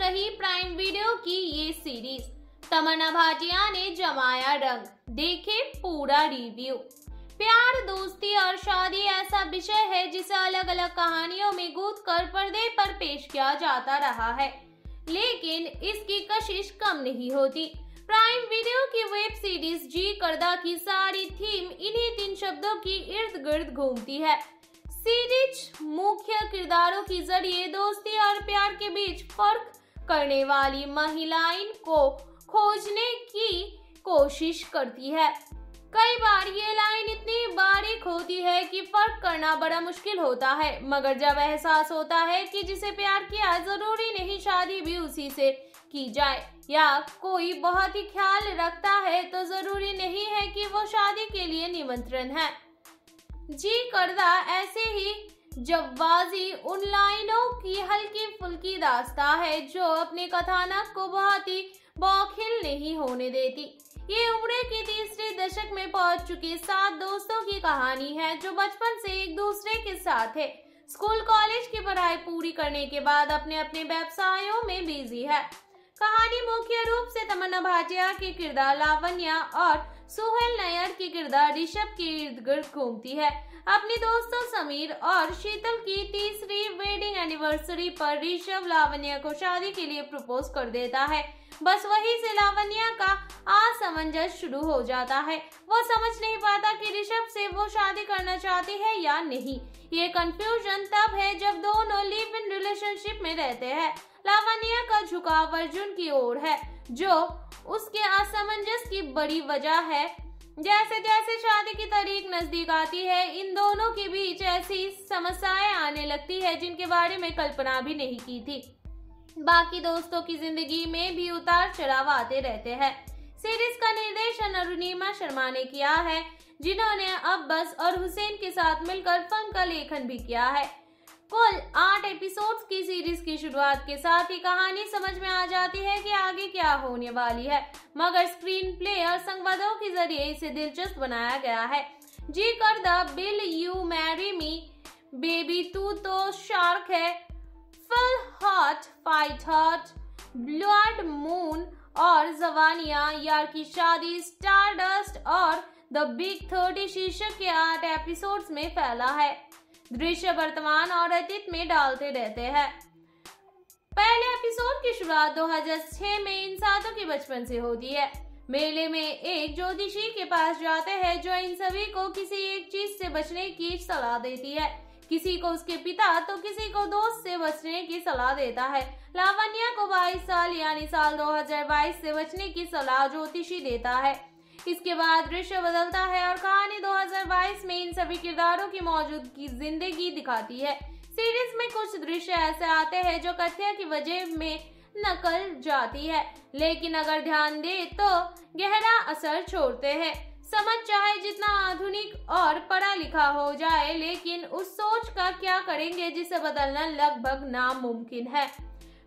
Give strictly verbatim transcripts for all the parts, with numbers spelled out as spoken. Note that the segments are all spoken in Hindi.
रही प्राइम वीडियो की ये सीरीज। तमन्ना भाटिया ने जमाया रंग, देखे पूरा रिव्यू। प्यार, दोस्ती और शादी ऐसा विषय है जिसे अलग अलग कहानियों में गूंथ कर पर्दे पर पेश किया जाता रहा है, लेकिन इसकी कशिश कम नहीं होती। प्राइम वीडियो की वेब सीरीज जी करदा की सारी थीम इन्हीं तीन शब्दों की इर्द गिर्द घूमती है। सीरीज मुख्य किरदारों के जरिए दोस्ती और प्यार के बीच फर्क करने वाली महिलाएं को खोजने की कोशिश करती है। कई बार ये लाइन इतनी बारीक होती है कि फर्क करना बड़ा मुश्किल होता है, मगर जब एहसास होता है कि जिसे प्यार किया जरूरी नहीं शादी भी उसी से की जाए, या कोई बहुत ही ख्याल रखता है तो जरूरी नहीं है कि वो शादी के लिए निमंत्रण है। जी करदा ऐसे ही जवाजी उन लाइनों की हल्की फुल्की दास्ता है जो अपने कथानक को बहुत ही बौखिल नहीं होने देती। ये उम्र के तीसरे दशक में पहुंच चुके सात दोस्तों की कहानी है जो बचपन से एक दूसरे के साथ है। स्कूल कॉलेज की पढ़ाई पूरी करने के बाद अपने अपने व्यवसायों में बिजी है। कहानी मुख्य रूप से तमन्ना भाटिया के किरदार लावण्या और सुहैल नय्यर के किरदार ऋषभ के इर्द गिर्द घूमती है। अपने दोस्तों समीर और शीतल की तीसरी वेडिंग एनिवर्सरी पर ऋषभ लावण्या को शादी के लिए प्रपोज कर देता है। बस वहीं से लावण्या का असमंजस शुरू हो जाता है। वो समझ नहीं पाता कि ऋषभ से वो शादी करना चाहती है या नहीं। ये कंफ्यूजन तब है जब दोनों लिव इन रिलेशनशिप में रहते हैं। लावण्या का झुकाव अर्जुन की ओर है जो उसके असमंजस की बड़ी वजह है। जैसे जैसे शादी की तारीख नजदीक आती है, इन दोनों के बीच ऐसी समस्याएं आने लगती है जिनके बारे में कल्पना भी नहीं की थी। बाकी दोस्तों की जिंदगी में भी उतार चढ़ाव आते रहते हैं। सीरीज का निर्देशन अरुणिमा शर्मा ने किया है, जिन्होंने अब्बास और हुसैन के साथ मिलकर फिल्म का लेखन भी किया है। कुल आठ एपिसोड्स की सीरीज की शुरुआत के साथ ही कहानी समझ में आ जाती है कि आगे क्या होने वाली है, मगर स्क्रीन प्ले और संवादों के जरिए इसे दिलचस्प बनाया गया है। जी करदा, will you marry me, baby तू तो शार्क है, feel hot, fight hot, blood moon और जवानियां, यार की शादी, स्टारडस्ट और द बिग थर्टी शीर्षक के आठ एपिसोड्स में फैला है। दृश्य वर्तमान और अतीत में डालते रहते हैं। पहले एपिसोड की शुरुआत दो हज़ार छह में इन सातों के बचपन से होती है। मेले में एक ज्योतिषी के पास जाते हैं जो इन सभी को किसी एक चीज से बचने की सलाह देती है। किसी को उसके पिता तो किसी को दोस्त से बचने की सलाह देता है। लावण्या को बाईस साल यानी साल दो हज़ार बाईस से बचने की सलाह ज्योतिषी देता है। इसके बाद दृश्य बदलता है और कहानी दो हज़ार बाईस में इन सभी किरदारों की मौजूदगी जिंदगी दिखाती है। सीरीज में कुछ दृश्य ऐसे आते हैं जो कथ्य की वजह में नकल जाती है, लेकिन अगर ध्यान दे तो गहरा असर छोड़ते हैं। समझ चाहे जितना आधुनिक और पढ़ा लिखा हो जाए, लेकिन उस सोच का क्या करेंगे जिसे बदलना लगभग नामुमकिन है।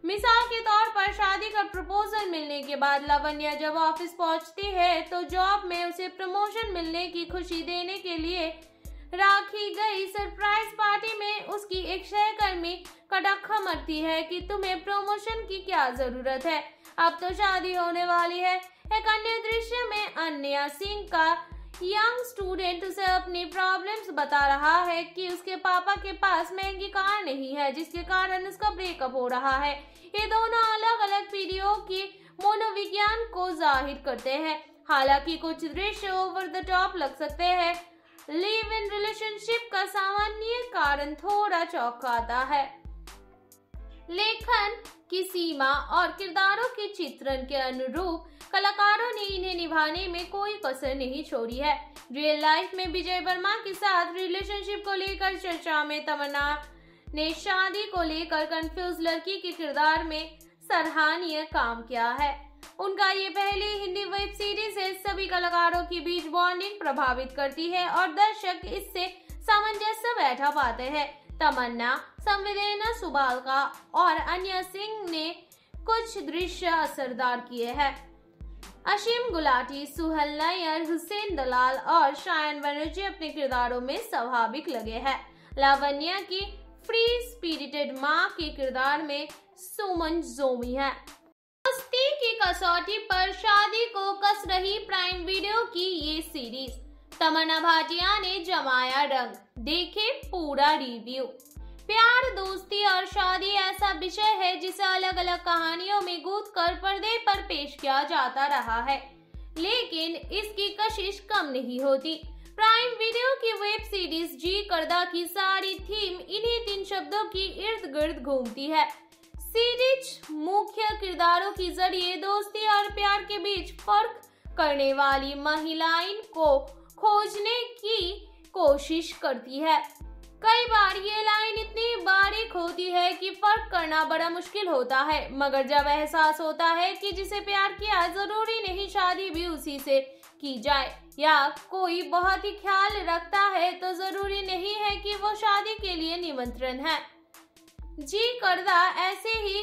मिसाल के तौर पर, शादी का प्रपोजल मिलने के बाद लावण्या जब ऑफिस पहुंचती है तो जॉब में उसे प्रमोशन मिलने की खुशी देने के लिए रखी गई सरप्राइज पार्टी में उसकी एक सहकर्मी कटाक्षा मरती है कि तुम्हें प्रमोशन की क्या जरूरत है, अब तो शादी होने वाली है। एक अन्य दृश्य में अनन्या सिंह का यंग स्टूडेंट उसे अपनी प्रॉब्लम्स बता रहा है कि उसके पापा के पास महंगी कार नहीं है, जिसके कारण उसका ब्रेकअप हो रहा है। ये दोनों अलग अलग पीढ़ियों की मनोविज्ञान को जाहिर करते हैं। हालांकि कुछ दृश्य ओवर द टॉप लग सकते हैं, लिव इन रिलेशनशिप का सामान्य कारण थोड़ा चौंकाता है। लेखन की सीमा और किरदारों के चित्रण के अनुरूप कलाकारों ने इन्हें निभाने में कोई कसर नहीं छोड़ी है। रियल लाइफ में विजय वर्मा के साथ रिलेशनशिप को लेकर चर्चा में तमन्ना ने शादी को लेकर कंफ्यूज लड़की के किरदार में सराहनीय काम किया है। उनका ये पहली हिंदी वेब सीरीज है। सभी कलाकारों के बीच बॉन्डिंग प्रभावित करती है और दर्शक इससे सामंजस्य बैठा पाते हैं। तमन्ना, संवेदना सुबालका और अनन्या सिंह ने कुछ दृश्य असरदार किए हैं। आशिम गुलाटी, सुहैल नय्यर, हुसैन दलाल और शायन बनर्जी अपने किरदारों में स्वाभाविक लगे हैं। लावण्या की फ्री स्पिरिटेड माँ के किरदार में सुमन जोमी है। दोस्ती की कसौटी पर शादी को कस रही प्राइम वीडियो की ये सीरीज, तमन्ना भाटिया ने जमाया रंग, देखे पूरा रिव्यू। प्यार, दोस्ती और शादी ऐसा विषय है जिसे अलग अलग कहानियों में गूंथकर पर्दे पर पेश किया जाता रहा है, लेकिन इसकी कशिश कम नहीं होती। प्राइम वीडियो की वेब सीरीज जी करदा की सारी थीम इन्हीं तीन शब्दों की इर्द गिर्द घूमती है। सीरीज मुख्य किरदारों के जरिए दोस्ती और प्यार के बीच फर्क करने वाली महिलाएं को खोजने की कोशिश करती है। कई बार ये लाइन इतनी बारीक होती है कि फर्क करना बड़ा मुश्किल होता है, मगर जब एहसास होता है कि जिसे प्यार किया जरूरी नहीं शादी भी उसी से की जाए, या कोई बहुत ही ख्याल रखता है तो जरूरी नहीं है कि वो शादी के लिए निमंत्रण है। जी करदा ऐसे ही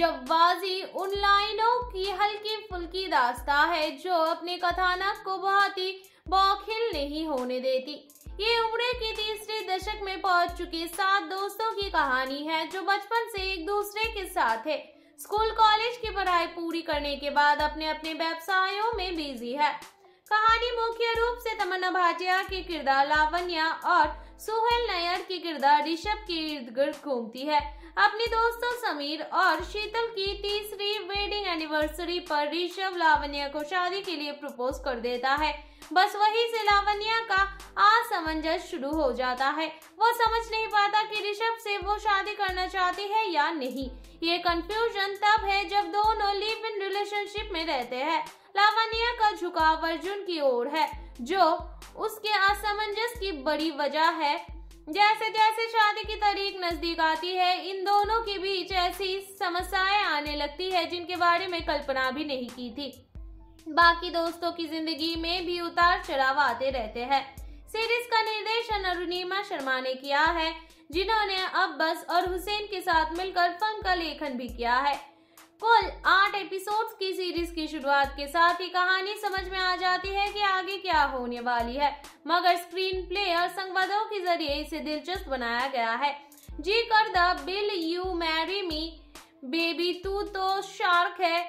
जवाजी उन लाइनों की हल्की फुल्की दास्ता है जो अपने कथानक को बहुत ही बौखिल नहीं होने देती। ये उम्र के तीसरे दशक में पहुंच चुके सात दोस्तों की कहानी है जो बचपन से एक दूसरे के साथ है। स्कूल कॉलेज की पढ़ाई पूरी करने के बाद अपने अपने व्यवसायों में बिजी है। कहानी मुख्य रूप से तमन्ना भाटिया के किरदार लावण्या और सुहैल नय्यर के किरदार ऋषभ के इर्द गिर्द घूमती है। अपने दोस्तों समीर और शीतल की तीसरी वेडिंग एनिवर्सरी पर ऋषभ लावण्या को शादी के लिए प्रपोज कर देता है। बस वहीं से लावण्या का असमंजस शुरू हो जाता है। वो समझ नहीं पाता कि ऋषभ से वो शादी करना चाहती है या नहीं। ये कंफ्यूजन तब है जब दोनों लिव इन रिलेशनशिप में रहते हैं। लावण्या का झुकाव अर्जुन की ओर है जो उसके असमंजस की बड़ी वजह है। जैसे जैसे शादी की तारीख नजदीक आती है, इन दोनों के बीच ऐसी समस्याएं आने लगती है जिनके बारे में कल्पना भी नहीं की थी। बाकी दोस्तों की जिंदगी में भी उतार चढ़ाव आते रहते हैं। सीरीज का निर्देशन अरुणिमा शर्मा ने किया है, जिन्होंने अब्बास और हुसैन के साथ मिलकर फिल्म का लेखन भी किया है। कुल आठ एपिसोड्स की सीरीज की शुरुआत के साथ ही कहानी समझ में आ जाती है कि आगे क्या होने वाली है, मगर स्क्रीन प्ले और संवादों के जरिए इसे दिलचस्प बनाया गया है। जी करदा, will you marry me, baby तू तो शार्क है,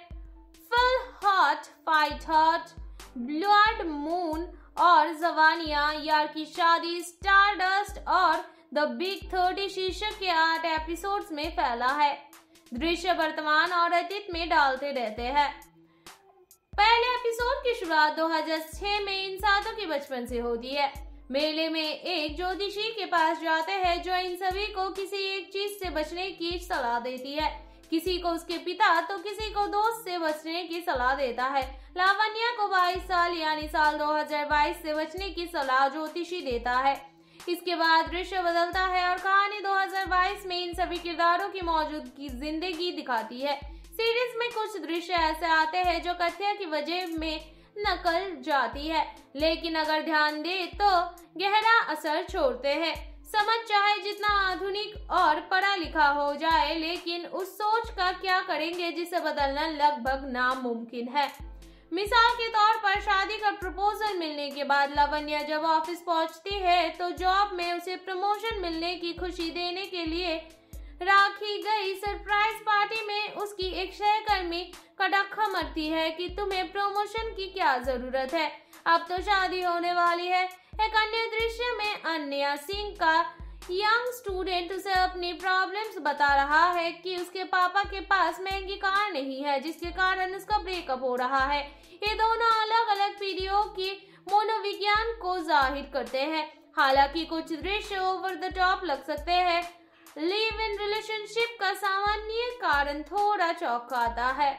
hot fight hot, blood moon और जवानिया यार की शादी, स्टारडस्ट और द बिग थर्टी शीर्षक के आठ एपिसोड्स में फैला है। दृश्य वर्तमान और अतीत में डालते रहते हैं। पहले एपिसोड की शुरुआत दो हज़ार छह में इन सातों के बचपन से होती है। मेले में एक ज्योतिषी के पास जाते हैं जो इन सभी को किसी एक चीज से बचने की सलाह देती है। किसी को उसके पिता तो किसी को दोस्त से बचने की सलाह देता है। लावण्या को बाईस साल यानी साल दो हज़ार बाईस से बचने की सलाह ज्योतिषी देता है। इसके बाद दृश्य बदलता है और कहानी दो हज़ार बाईस में इन सभी किरदारों की मौजूदगी जिंदगी दिखाती है। सीरीज में कुछ दृश्य ऐसे आते हैं जो कथ्य की वजह में नकल जाती है, लेकिन अगर ध्यान दे तो गहरा असर छोड़ते हैं। समझ चाहे जितना आधुनिक और पढ़ा लिखा हो जाए, लेकिन उस सोच का क्या करेंगे जिसे बदलना लगभग नामुमकिन है। मिसाल के तौर पर शादी का प्रपोजल मिलने के बाद लावण्या जब ऑफिस पहुंचती है तो जॉब में उसे प्रमोशन मिलने की खुशी देने के लिए रखी गई सरप्राइज पार्टी में उसकी एक सहकर्मी कटाखा मरती है कि तुम्हें प्रमोशन की क्या जरूरत है, अब तो शादी होने वाली है। एक अन्य दृश्य में अनन्या सिंह का यंग स्टूडेंट उसे अपनी प्रॉब्लम्स बता रहा है कि उसके पापा के पास महंगी कार नहीं है, जिसके कारण उसका ब्रेकअप हो रहा है। ये दोनों अलग अलग पीढ़ियों की मनोविज्ञान को जाहिर करते हैं। हालांकि कुछ दृश्य ओवर द टॉप लग सकते हैं, लिव इन रिलेशनशिप का सामान्य कारण थोड़ा चौंकाता है।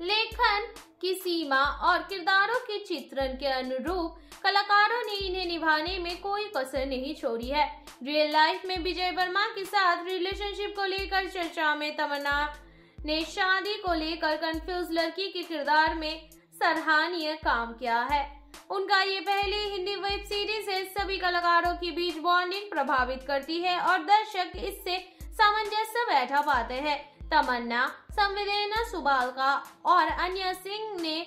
लेखन की सीमा और किरदारों के चित्रण के अनुरूप कलाकारों ने इन्हें निभाने में कोई कसर नहीं छोड़ी है। रियल लाइफ में विजय वर्मा के साथ रिलेशनशिप को लेकर चर्चा में तमन्ना ने शादी को लेकर कंफ्यूज लड़की के किरदार में सराहनीय काम किया है। उनका ये पहली हिंदी वेब सीरीज है। सभी कलाकारों के बीच बॉन्डिंग प्रभावित करती है और दर्शक इससे सामंजस्य बैठा पाते हैं। तमन्ना, संवेदना सुबालका और अनन्या सिंह ने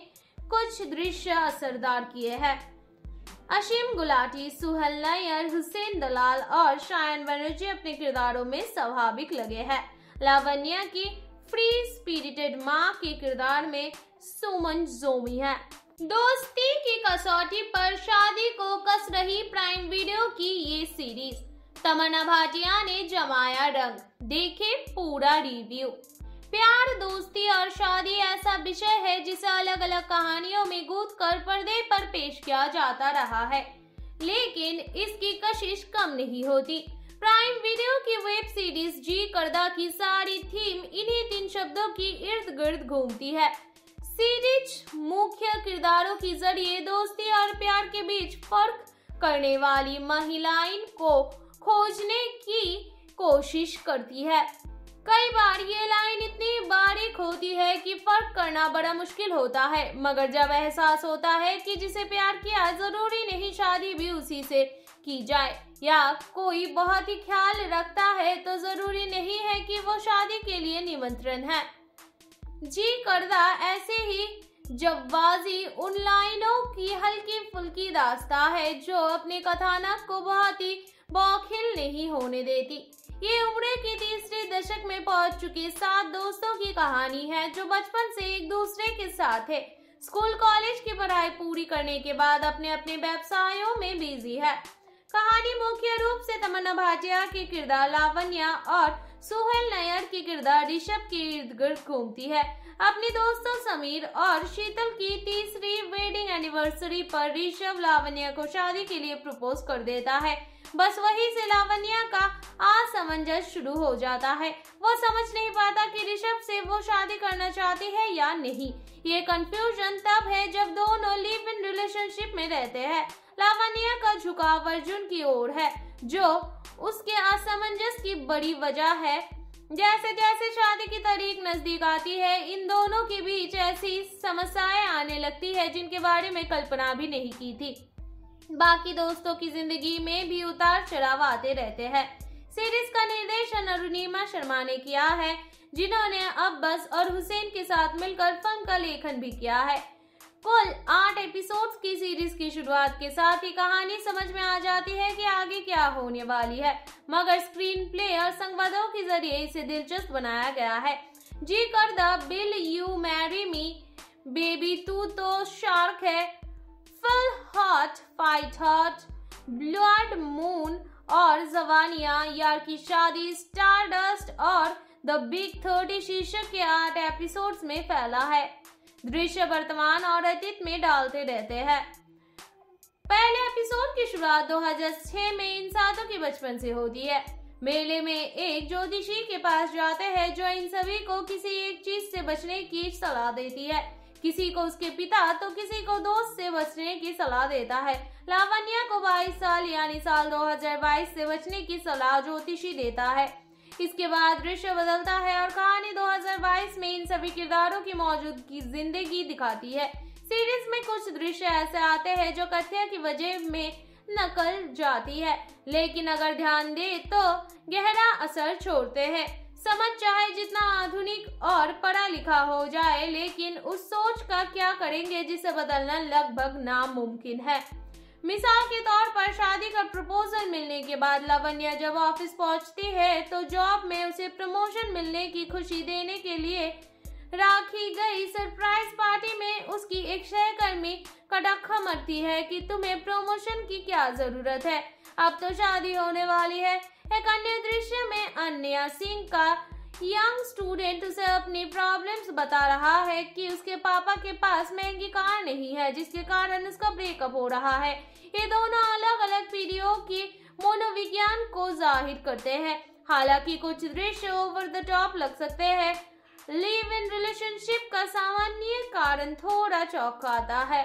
कुछ दृश्य असरदार किए हैं। आशिम गुलाटी, सुहैल नय्यर, हुसैन दलाल और शायन बनर्जी अपने किरदारों में स्वाभाविक लगे हैं। लावण्या की फ्री स्पिरिटेड माँ के किरदार में सुमन जोमी है। दोस्ती की कसौटी पर शादी को कस रही प्राइम वीडियो की ये सीरीज, तमन्ना भाटिया ने जमाया रंग, देखे पूरा रिव्यू। प्यार, दोस्ती और शादी ऐसा विषय है जिसे अलग अलग कहानियों में गूंथकर पर्दे पर पेश किया जाता रहा है, लेकिन इसकी कशिश कम नहीं होती। प्राइम वीडियो की वेब सीरीज जी करदा की सारी थीम इन्हीं तीन शब्दों की इर्द गिर्द घूमती है। सीरीज मुख्य किरदारों के जरिए दोस्ती और प्यार के बीच फर्क करने वाली महिलाएं को खोजने की कोशिश करती है। कई बार ये लाइन इतनी बारीक होती है कि फर्क करना बड़ा मुश्किल होता है, मगर जब एहसास होता है कि जिसे प्यार किया जरूरी नहीं शादी भी उसी से की जाए, या कोई बहुत ही ख्याल रखता है तो जरूरी नहीं है कि वो शादी के लिए निमंत्रण है। जी करदा ऐसे ही जवाजी उन लाइनों की हल्की फुल्की दास्ता है जो अपने कथानक को बहुत ही बौखिल नहीं होने देती। ये उम्र के तीसरे दशक में पहुंच चुके सात दोस्तों की कहानी है जो बचपन से एक दूसरे के साथ है। स्कूल कॉलेज की पढ़ाई पूरी करने के बाद अपने अपने व्यवसायों में बिजी है। कहानी मुख्य रूप से तमन्ना भाटिया के किरदार लावण्या और सुहैल नय्यर के किरदार ऋषभ के इर्द गिर्द घूमती है। अपने दोस्तों समीर और शीतल की तीसरी वेडिंग एनिवर्सरी पर ऋषभ लावण्या को शादी के लिए प्रपोज कर देता है। बस वहीं से लावण्या का असमंजस शुरू हो जाता है। वो समझ नहीं पाता कि ऋषभ से वो शादी करना चाहती है या नहीं। ये कंफ्यूजन तब है जब दोनों लिव इन रिलेशनशिप में रहते हैं। लावण्या का झुकाव अर्जुन की ओर है जो उसके असमंजस की बड़ी वजह है। जैसे जैसे शादी की तारीख नजदीक आती है, इन दोनों के बीच ऐसी समस्याएं आने लगती है जिनके बारे में कल्पना भी नहीं की थी। बाकी दोस्तों की जिंदगी में भी उतार चढ़ाव आते रहते हैं। सीरीज का निर्देशन अरुणिमा शर्मा ने किया है, जिन्होंने अब्बास और हुसैन के साथ मिलकर फिल्म का लेखन भी किया है। कुल आठ एपिसोड्स की सीरीज की शुरुआत के साथ ही कहानी समझ में आ जाती है कि आगे क्या होने वाली है, मगर स्क्रीन प्ले और संवादों के जरिए इसे दिलचस्प बनाया गया है। जी करदा, will you marry me, baby तू तो शार्क है, feel hot fight hot, blood moon और जवानिया, यार की शादी, स्टारडस्ट और द बिग थर्टी शीर्षक के आठ एपिसोड्स में फैला है। दृश्य वर्तमान और अतीत में डालते रहते हैं। पहले एपिसोड की शुरुआत दो हज़ार छह में इन सातों के बचपन से होती है। मेले में एक ज्योतिषी के पास जाते हैं जो इन सभी को किसी एक चीज से बचने की सलाह देती है। किसी को उसके पिता तो किसी को दोस्त से बचने की सलाह देता है। लावण्या को बाईस साल यानी साल दो हज़ार बाईस से बचने की सलाह ज्योतिषी देता है। इसके बाद दृश्य बदलता है और कहानी दो हज़ार बाईस में इन सभी किरदारों की मौजूदगी जिंदगी दिखाती है। सीरीज में कुछ दृश्य ऐसे आते हैं जो कथ्य की वजह में नकल जाती है, लेकिन अगर ध्यान दे तो गहरा असर छोड़ते हैं। समझ चाहे जितना आधुनिक और पढ़ा लिखा हो जाए, लेकिन उस सोच का क्या करेंगे जिसे बदलना लगभग नामुमकिन है। मिसाल के तौर पर शादी का प्रपोजल मिलने के बाद लावण्या जब ऑफिस पहुंचती है तो जॉब में उसे प्रमोशन मिलने की खुशी देने के लिए रखी गई सरप्राइज पार्टी में उसकी एक सहकर्मी कटाखा मरती है कि तुम्हें प्रमोशन की क्या जरूरत है, अब तो शादी होने वाली है। एक अन्य दृश्य में अनन्या सिंह का यंग स्टूडेंट उसे अपनी प्रॉब्लम्स बता रहा है कि उसके पापा के पास महंगी कार नहीं है जिसके कारण उसका ब्रेकअप हो रहा है। ये दोनों अलग अलग पीढ़ियों की मनोविज्ञान को जाहिर करते हैं। हालांकि कुछ दृश्य ओवर द टॉप लग सकते हैं, लिव इन रिलेशनशिप का सामान्य कारण थोड़ा चौंकाता है।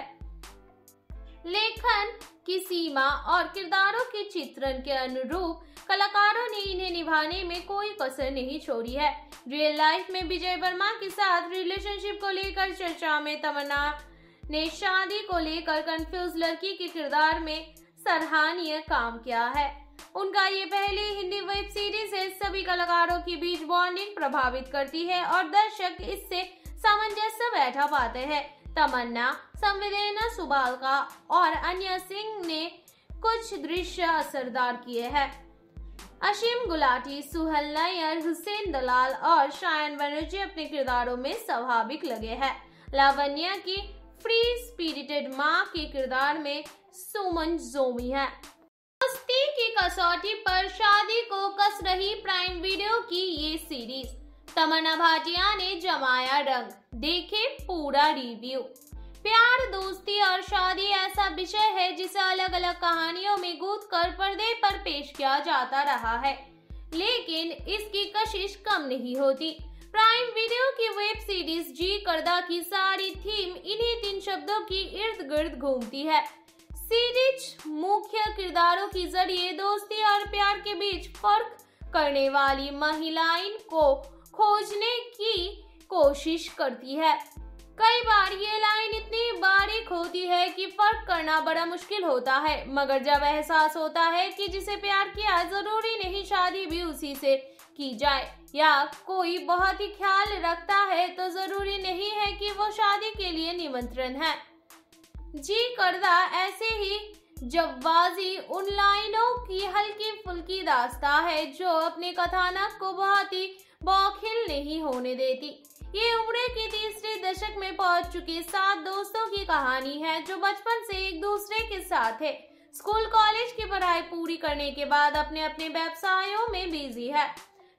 लेखन की सीमा और किरदारों के चित्रण के अनुरूप कलाकारों ने इन्हें निभाने में कोई कसर नहीं छोड़ी है। रियल लाइफ में विजय वर्मा के साथ रिलेशनशिप को लेकर चर्चा में तमन्ना ने शादी को लेकर कंफ्यूज लड़की के किरदार में सराहनीय काम किया है। उनका ये पहली हिंदी वेब सीरीज है। सभी कलाकारों के बीच बॉन्डिंग प्रभावित करती है और दर्शक इससे सामंजस्य बैठा पाते हैं। तमन्ना, संवेदना सुबालका और अनन्या सिंह ने कुछ दृश्य असरदार किए हैं। आशिम गुलाटी, सुहैल नय्यर, हुसैन दलाल और शायन बनर्जी अपने किरदारों में स्वाभाविक लगे हैं। लावण्या की फ्री स्पिरिटेड माँ के किरदार में सुमन जोमी है। दोस्ती की कसौटी पर शादी को कस रही प्राइम वीडियो की ये सीरीज, तमन्ना भाटिया ने जमाया रंग, देखे पूरा रिव्यू। प्यार, दोस्ती और शादी ऐसा विषय है जिसे अलग अलग कहानियों में गूंथकर पर्दे पर पेश किया जाता रहा है, लेकिन इसकी कशिश कम नहीं होती। प्राइम वीडियो की वेब सीरीज जी करदा की सारी थीम इन्हीं तीन शब्दों की इर्द गिर्द घूमती है। सीरीज मुख्य किरदारों के जरिए दोस्ती और प्यार के बीच फर्क करने वाली महिलाएं को खोजने की कोशिश करती है। कई बार ये लाइन इतनी बारीक होती है कि फर्क करना बड़ा मुश्किल होता है, मगर जब एहसास होता है कि जिसे प्यार किया जरूरी नहीं शादी भी उसी से की जाए, या कोई बहुत ही ख्याल रखता है तो जरूरी नहीं है कि वो शादी के लिए निमंत्रण है। जी करदा ऐसे ही जवाजी उन लाइनों की हल्की फुल्की दास्ता है जो अपने कथानक को बहुत ही बौखिल नहीं होने देती। ये उम्र के तीसरे दशक में पहुंच चुके सात दोस्तों की कहानी है जो बचपन से एक दूसरे के साथ है। स्कूल कॉलेज की पढ़ाई पूरी करने के बाद अपने अपने व्यवसायों में बिजी है।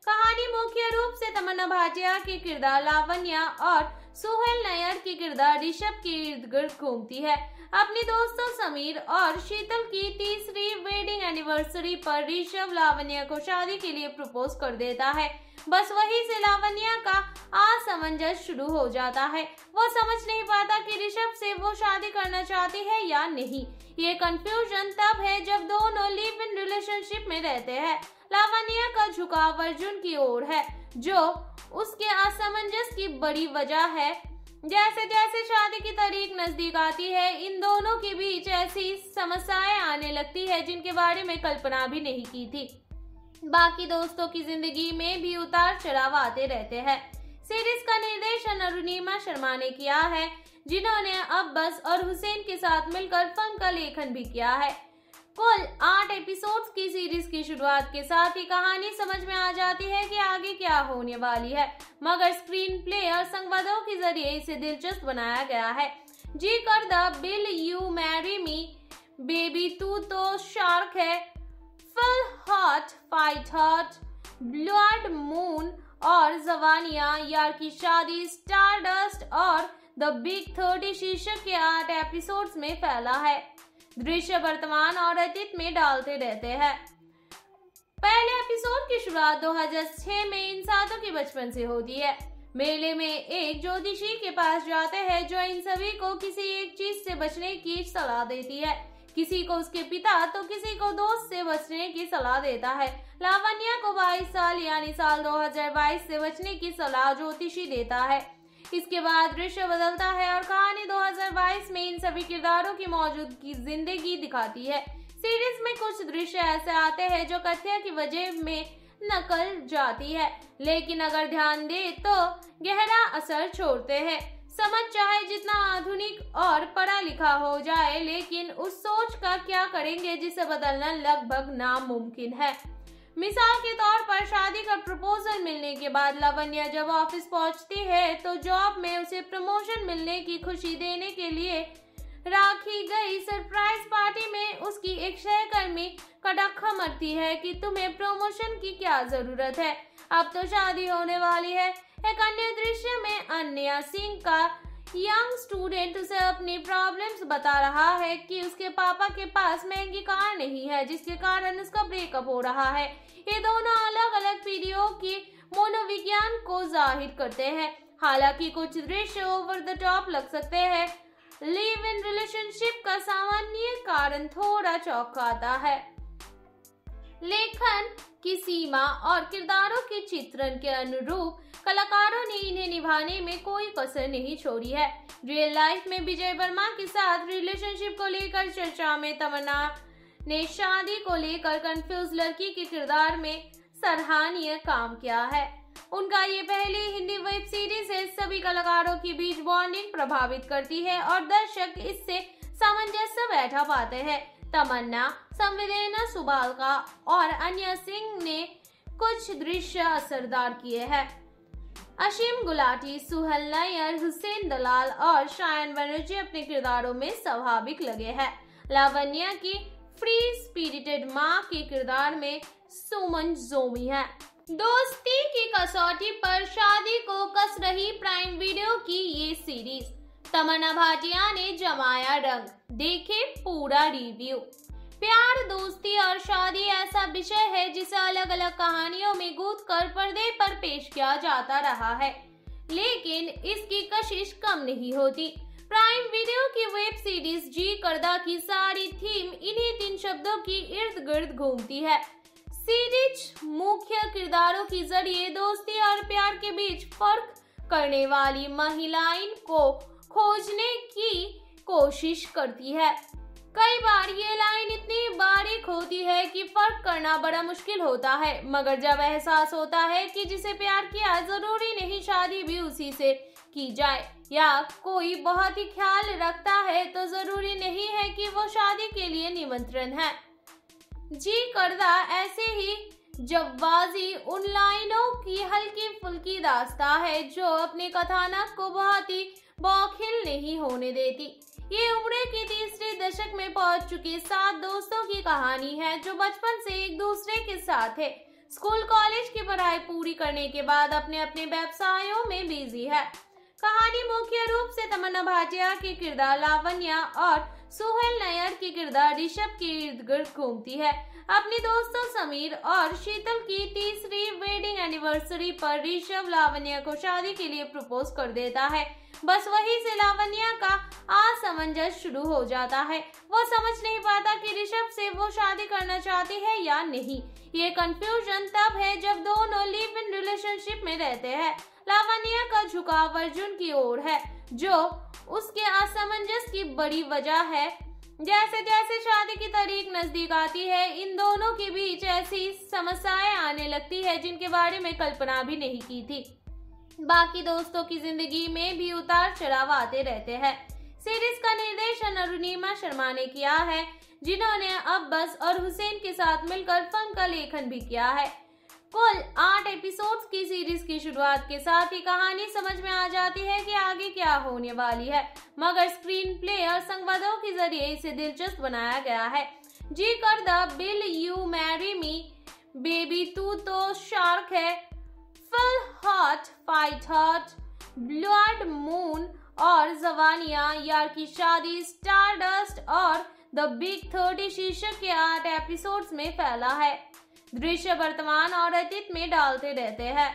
कहानी मुख्य रूप से तमन्ना भाटिया के किरदार लावण्या और सुहैल नय्यर के किरदार ऋषभ के इर्द गिर्द घूमती है। अपने दोस्तों समीर और शीतल की तीसरी वेडिंग एनिवर्सरी पर ऋषभ लावण्या को शादी के लिए प्रपोज कर देता है। बस वही से लावण्या का असमंजस शुरू हो जाता है। वो समझ नहीं पाता कि ऋषभ से वो शादी करना चाहती है या नहीं। ये कंफ्यूजन तब है जब दोनों लिव इन रिलेशनशिप में रहते हैं। लावण्या का झुकाव अर्जुन की ओर है जो उसके असमंजस की बड़ी वजह है। जैसे जैसे शादी की तारीख नजदीक आती है, इन दोनों के बीच ऐसी समस्याएं आने लगती है जिनके बारे में कल्पना भी नहीं की थी। बाकी दोस्तों की जिंदगी में भी उतार चढ़ाव आते रहते हैं। सीरीज का निर्देशन अरुणिमा शर्मा ने किया है, जिन्होंने अब्बास और हुसैन के साथ मिलकर फिल्म का लेखन भी किया है। कुल आठ एपिसोड्स की सीरीज की शुरुआत के साथ ही कहानी समझ में आ जाती है कि आगे क्या होने वाली है, मगर स्क्रीन प्ले और संवादों के जरिए इसे दिलचस्प बनाया गया है। जी करदा, will you marry me, baby तू तो शार्क है, full hot, fight hot, blood moon और जवानियां, यार की शादी, स्टारडस्ट और द बिग थर्टी शीर्षक के आठ एपिसोड्स में फैला है। दृश्य वर्तमान और अतीत में डालते रहते हैं। पहले एपिसोड की शुरुआत दो हज़ार छह में इन सातों के बचपन से होती है। मेले में एक ज्योतिषी के पास जाते हैं जो इन सभी को किसी एक चीज से बचने की सलाह देती है। किसी को उसके पिता तो किसी को दोस्त से बचने की सलाह देता है। लावण्या को बाईस साल यानी साल दो हज़ार बाईस से बचने की सलाह ज्योतिषी देता है। इसके बाद दृश्य बदलता है और कहानी दो हज़ार बाईस में इन सभी किरदारों की मौजूदगी जिंदगी दिखाती है। सीरीज में कुछ दृश्य ऐसे आते हैं जो कथ्य की वजह में नकल जाती है, लेकिन अगर ध्यान दे तो गहरा असर छोड़ते हैं। समझ चाहे जितना आधुनिक और पढ़ा लिखा हो जाए, लेकिन उस सोच का क्या करेंगे जिसे बदलना लगभग नामुमकिन है। मिसाल के तौर पर शादी का प्रपोजल मिलने के बाद लावण्या जब ऑफिस पहुंचती है तो जॉब में उसे प्रमोशन मिलने की खुशी देने के लिए रखी गई सरप्राइज पार्टी में उसकी एक सहकर्मी कड़ाखा मरती है कि तुम्हें प्रमोशन की क्या जरूरत है, अब तो शादी होने वाली है। एक अन्य दृश्य में अनन्या सिंह का यंग स्टूडेंट उसे अपनी प्रॉब्लम्स बता रहा है कि उसके पापा के पास महंगी कार नहीं है, जिसके कारण उसका ब्रेकअप हो रहा है। ये दोनों अलग अलग पीढ़ियों की मनोविज्ञान को जाहिर करते हैं। हालांकि कुछ दृश्य ओवर द टॉप लग सकते हैं, लिव इन रिलेशनशिप का सामान्य कारण थोड़ा चौंकाता है। लेखन की सीमा और किरदारों के चित्रण के अनुरूप कलाकारों ने इन्हें निभाने में कोई कसर नहीं छोड़ी है। रियल लाइफ में विजय वर्मा के साथ रिलेशनशिप को लेकर चर्चा में तमन्ना ने शादी को लेकर कंफ्यूज लड़की के किरदार में सराहनीय काम किया है। उनका ये पहली हिंदी वेब सीरीज है। सभी कलाकारों के बीच बॉन्डिंग प्रभावित करती है और दर्शक इससे सामंजस्य बैठा पाते हैं। तमन्ना, संवेदना सुबालका और अनन्या सिंह ने कुछ दृश्य असरदार किए हैं। आशिम गुलाटी, सुहैल नय्यर, हुसैन दलाल और शायन बनर्जी अपने किरदारों में स्वाभाविक लगे हैं। लावण्या की फ्री स्पिरिटेड माँ के किरदार में सुमन जोमी है। दोस्ती की कसौटी पर शादी को कस रही प्राइम वीडियो की ये सीरीज। तमन्ना भाटिया ने जमाया रंग, देखे पूरा रिव्यू। प्यार, दोस्ती और शादी ऐसा विषय है जिसे अलग अलग कहानियों में गूंथकर पर्दे पर पेश किया जाता रहा है, लेकिन इसकी कशिश कम नहीं होती। प्राइम वीडियो की वेब सीरीज जी करदा की सारी थीम इन्हीं तीन शब्दों की इर्द गिर्द घूमती है। सीरीज मुख्य किरदारों के जरिए दोस्ती और प्यार के बीच फर्क करने वाली महिलाएं को खोजने की कोशिश करती है। कई बार ये लाइन इतनी बारीक होती है कि फर्क करना बड़ा मुश्किल होता है, मगर जब एहसास होता है कि जिसे प्यार किया जरूरी नहीं शादी भी उसी से की जाए, या कोई बहुत ही ख्याल रखता है तो जरूरी नहीं है कि वो शादी के लिए निमंत्रण है। जी करदा ऐसे ही जवाजी उन लाइनों की हल्की फुल्की दास्ता है जो अपने कथानक को बहुत ही बौखिल नहीं होने देती। ये उम्र के तीसरे दशक में पहुंच चुके सात दोस्तों की कहानी है जो बचपन से एक दूसरे के साथ है। स्कूल कॉलेज की पढ़ाई पूरी करने के बाद अपने अपने व्यवसायों में बिजी है। कहानी मुख्य रूप से तमन्ना भाटिया के किरदार लावण्या और सुहैल नय्यर के किरदार ऋषभ के इर्द गिर्द घूमती है। अपने दोस्तों समीर और शीतल की तीसरी वेडिंग एनिवर्सरी पर ऋषभ लावण्या को शादी के लिए प्रपोज कर देता है। बस वहीं से लावण्या का असमंजस शुरू हो जाता है। वो समझ नहीं पाता कि ऋषभ से वो शादी करना चाहती है या नहीं। ये कंफ्यूजन तब है जब दोनों लिव इन रिलेशनशिप में रहते हैं। लावण्या का झुकाव अर्जुन की ओर है, जो उसके असमंजस की बड़ी वजह है। जैसे जैसे शादी की तारीख नजदीक आती है, इन दोनों के बीच ऐसी समस्याएं आने लगती है जिनके बारे में कल्पना भी नहीं की थी। बाकी दोस्तों की जिंदगी में भी उतार चढ़ाव आते रहते हैं। सीरीज का निर्देशन अरुणिमा शर्मा ने किया है, जिन्होंने अब्बास और हुसैन के साथ मिलकर फिल्म का लेखन भी किया है। कुल आठ एपिसोड्स की सीरीज की शुरुआत के साथ ही कहानी समझ में आ जाती है कि आगे क्या होने वाली है, मगर स्क्रीन प्ले और संवादों के जरिए इसे दिलचस्प बनाया गया है। जी करदा, will you marry me, baby तू तो शार्क है, full hot, fight hot, blood moon और जवानिया, यार की शादी, स्टारडस्ट और द बिग थर्टी शीर्षक के आठ एपिसोड्स में फैला है। दृश्य वर्तमान और अतीत में डालते रहते हैं।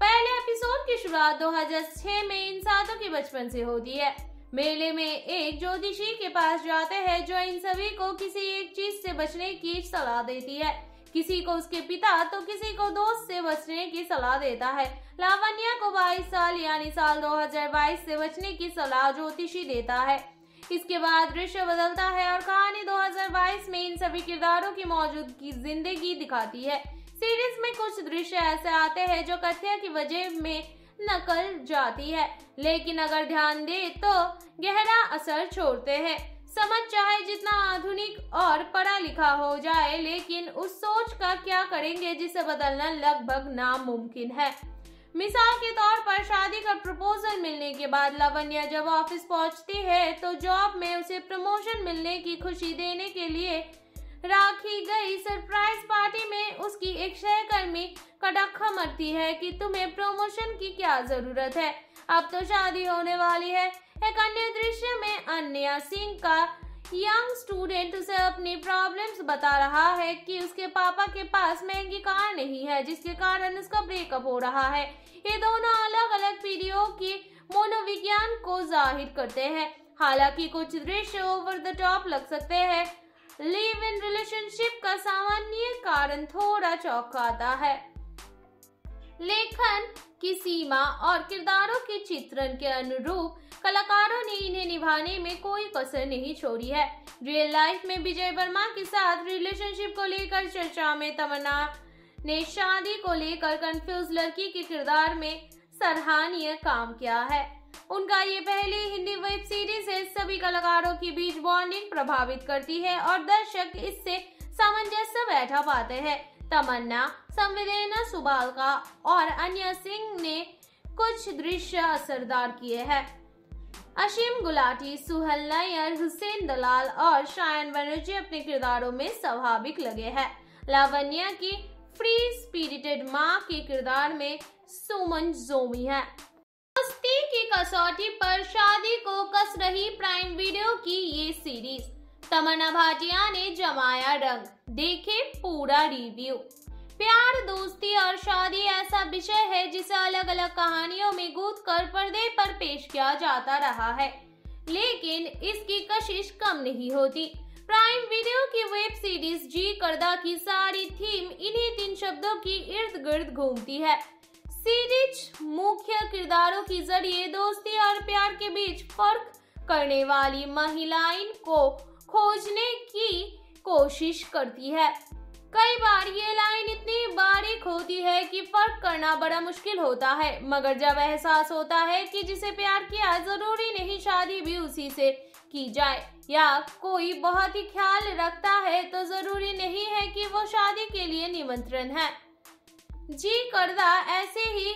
पहले एपिसोड की शुरुआत दो हज़ार छह में इन सातों के बचपन से होती है। मेले में एक ज्योतिषी के पास जाते हैं जो इन सभी को किसी एक चीज से बचने की सलाह देती है। किसी को उसके पिता तो किसी को दोस्त से बचने की सलाह देता है। लावण्या को बाईस साल यानी साल दो हज़ार बाईस से बचने की सलाह ज्योतिषी देता है। इसके बाद दृश्य बदलता है और कहानी दो हज़ार बाईस में इन सभी किरदारों की मौजूदगी जिंदगी दिखाती है। सीरीज में कुछ दृश्य ऐसे आते हैं जो कथ्य की वजह में नकल जाती है, लेकिन अगर ध्यान दें तो गहरा असर छोड़ते हैं। समझ चाहे जितना आधुनिक और पढ़ा लिखा हो जाए, लेकिन उस सोच का क्या करेंगे जिसे बदलना लगभग नामुमकिन है। मिसाल के तौर पर शादी का प्रपोजल मिलने के बाद लावण्या जब ऑफिस पहुंचती है तो जॉब में उसे प्रमोशन मिलने की खुशी देने के लिए रखी गई सरप्राइज पार्टी में उसकी एक सहकर्मी कटाखा मरती है कि तुम्हें प्रमोशन की क्या जरूरत है, अब तो शादी होने वाली है। एक अन्य दृश्य में अनन्या सिंह का यंग स्टूडेंट उसे अपनी प्रॉब्लम्स बता रहा है कि उसके पापा के पास महंगी कार नहीं है, जिसके कारण उसका ब्रेकअप हो रहा है। ये दोनों अलग अलग पीढ़ियों की मनोविज्ञान को जाहिर करते हैं। हालांकि कुछ दृश्य ओवर द टॉप लग सकते हैं, लिव इन रिलेशनशिप का सामान्य कारण थोड़ा चौंकाता है। लेखन की सीमा और किरदारों के चित्रण के अनुरूप कलाकारों ने इन्हें निभाने में कोई कसर नहीं छोड़ी है। रियल लाइफ में विजय वर्मा के साथ रिलेशनशिप को लेकर चर्चा में तमन्ना ने शादी को लेकर कंफ्यूज लड़की के किरदार में सराहनीय काम किया है। उनका ये पहली हिंदी वेब सीरीज है। सभी कलाकारों के बीच बॉन्डिंग प्रभावित करती है और दर्शक इससे सामंजस्य बैठा पाते हैं। तमन्ना, संवेदना सुबालका और अनन्या सिंह ने कुछ दृश्य असरदार किए हैं। आशिम गुलाटी, सुहैल नय्यर, हुसैन दलाल और शायन बनर्जी अपने किरदारों में स्वाभाविक लगे हैं। लावण्या की फ्री स्पिरिटेड माँ के किरदार में सुमन जोमी है। दोस्ती की कसौटी पर शादी को कस रही प्राइम वीडियो की ये सीरीज। तमन्ना भाटिया ने जमाया रंग, देखे पूरा रिव्यू। प्यार, दोस्ती और शादी ऐसा विषय है जिसे अलग अलग कहानियों में गूंथ कर पर्दे पर पेश किया जाता रहा है, लेकिन इसकी कशिश कम नहीं होती। प्राइम वीडियो की वेब सीरीज जी करदा की सारी थीम इन्हीं तीन शब्दों की इर्द गिर्द घूमती है। सीरीज मुख्य किरदारों के जरिए दोस्ती और प्यार के बीच फर्क करने वाली महिलाएं को खोजने की कोशिश करती है। कई बार ये लाइन इतनी बारीक होती है कि फर्क करना बड़ा मुश्किल होता है, मगर जब एहसास होता है कि जिसे प्यार किया जरूरी नहीं शादी भी उसी से की जाए, या कोई बहुत ही ख्याल रखता है तो जरूरी नहीं है कि वो शादी के लिए निमंत्रण है। जी करदा ऐसे ही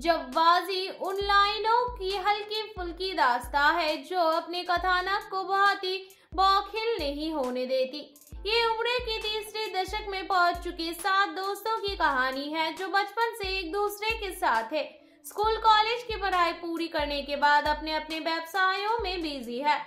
जवाजी उन लाइनों की हल्की फुल्की दास्ता है जो अपने कथानक को बहुत ही बौखिल नहीं होने देती। ये उम्र के तीसरे दशक में पहुंच चुके सात दोस्तों की कहानी है जो बचपन से एक दूसरे के साथ है। स्कूल कॉलेज की पढ़ाई पूरी करने के बाद अपने अपने व्यवसायों में बिजी है।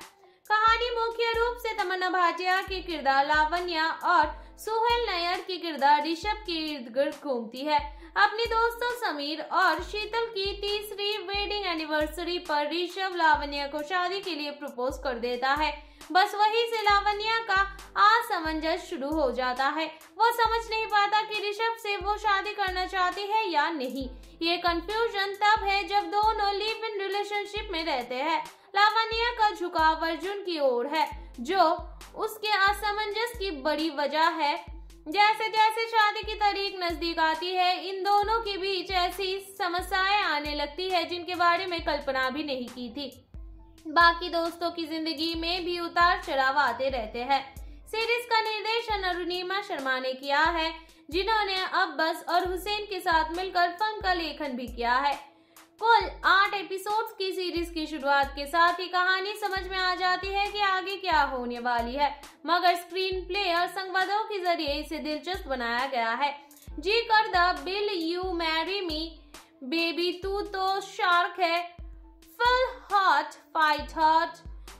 कहानी मुख्य रूप से तमन्ना भाटिया के किरदार लावण्या और सुहैल नय्यर के किरदार ऋषभ के इर्द गिर्द घूमती है। अपने दोस्तों समीर और शीतल की तीसरी वेडिंग एनिवर्सरी पर ऋषभ लावण्या को शादी के लिए प्रपोज कर देता है। बस वहीं से लावण्या का असमंजस शुरू हो जाता है। वो समझ नहीं पाता कि ऋषभ से वो शादी करना चाहती है या नहीं। ये कंफ्यूजन तब है जब दोनों लिव इन रिलेशनशिप में रहते हैं। लावण्या का झुकाव अर्जुन की ओर है जो उसके असमंजस की बड़ी वजह है। जैसे जैसे शादी की तारीख नजदीक आती है, इन दोनों के बीच ऐसी समस्याएं आने लगती है जिनके बारे में कल्पना भी नहीं की थी। बाकी दोस्तों की जिंदगी में भी उतार चढ़ाव आते रहते हैं। सीरीज का निर्देशन अरुणिमा शर्मा ने किया है, जिन्होंने अब्बास और हुसैन के साथ मिलकर फिल्म का लेखन भी किया है। कुल आठ एपिसोड्स की सीरीज की शुरुआत के साथ ही कहानी समझ में आ जाती है कि आगे क्या होने वाली है, मगर स्क्रीन प्ले और संवादों के जरिए इसे दिलचस्प बनाया गया है। जी करदा, will you marry me, baby तू तो शार्क है, feel hot fight hot,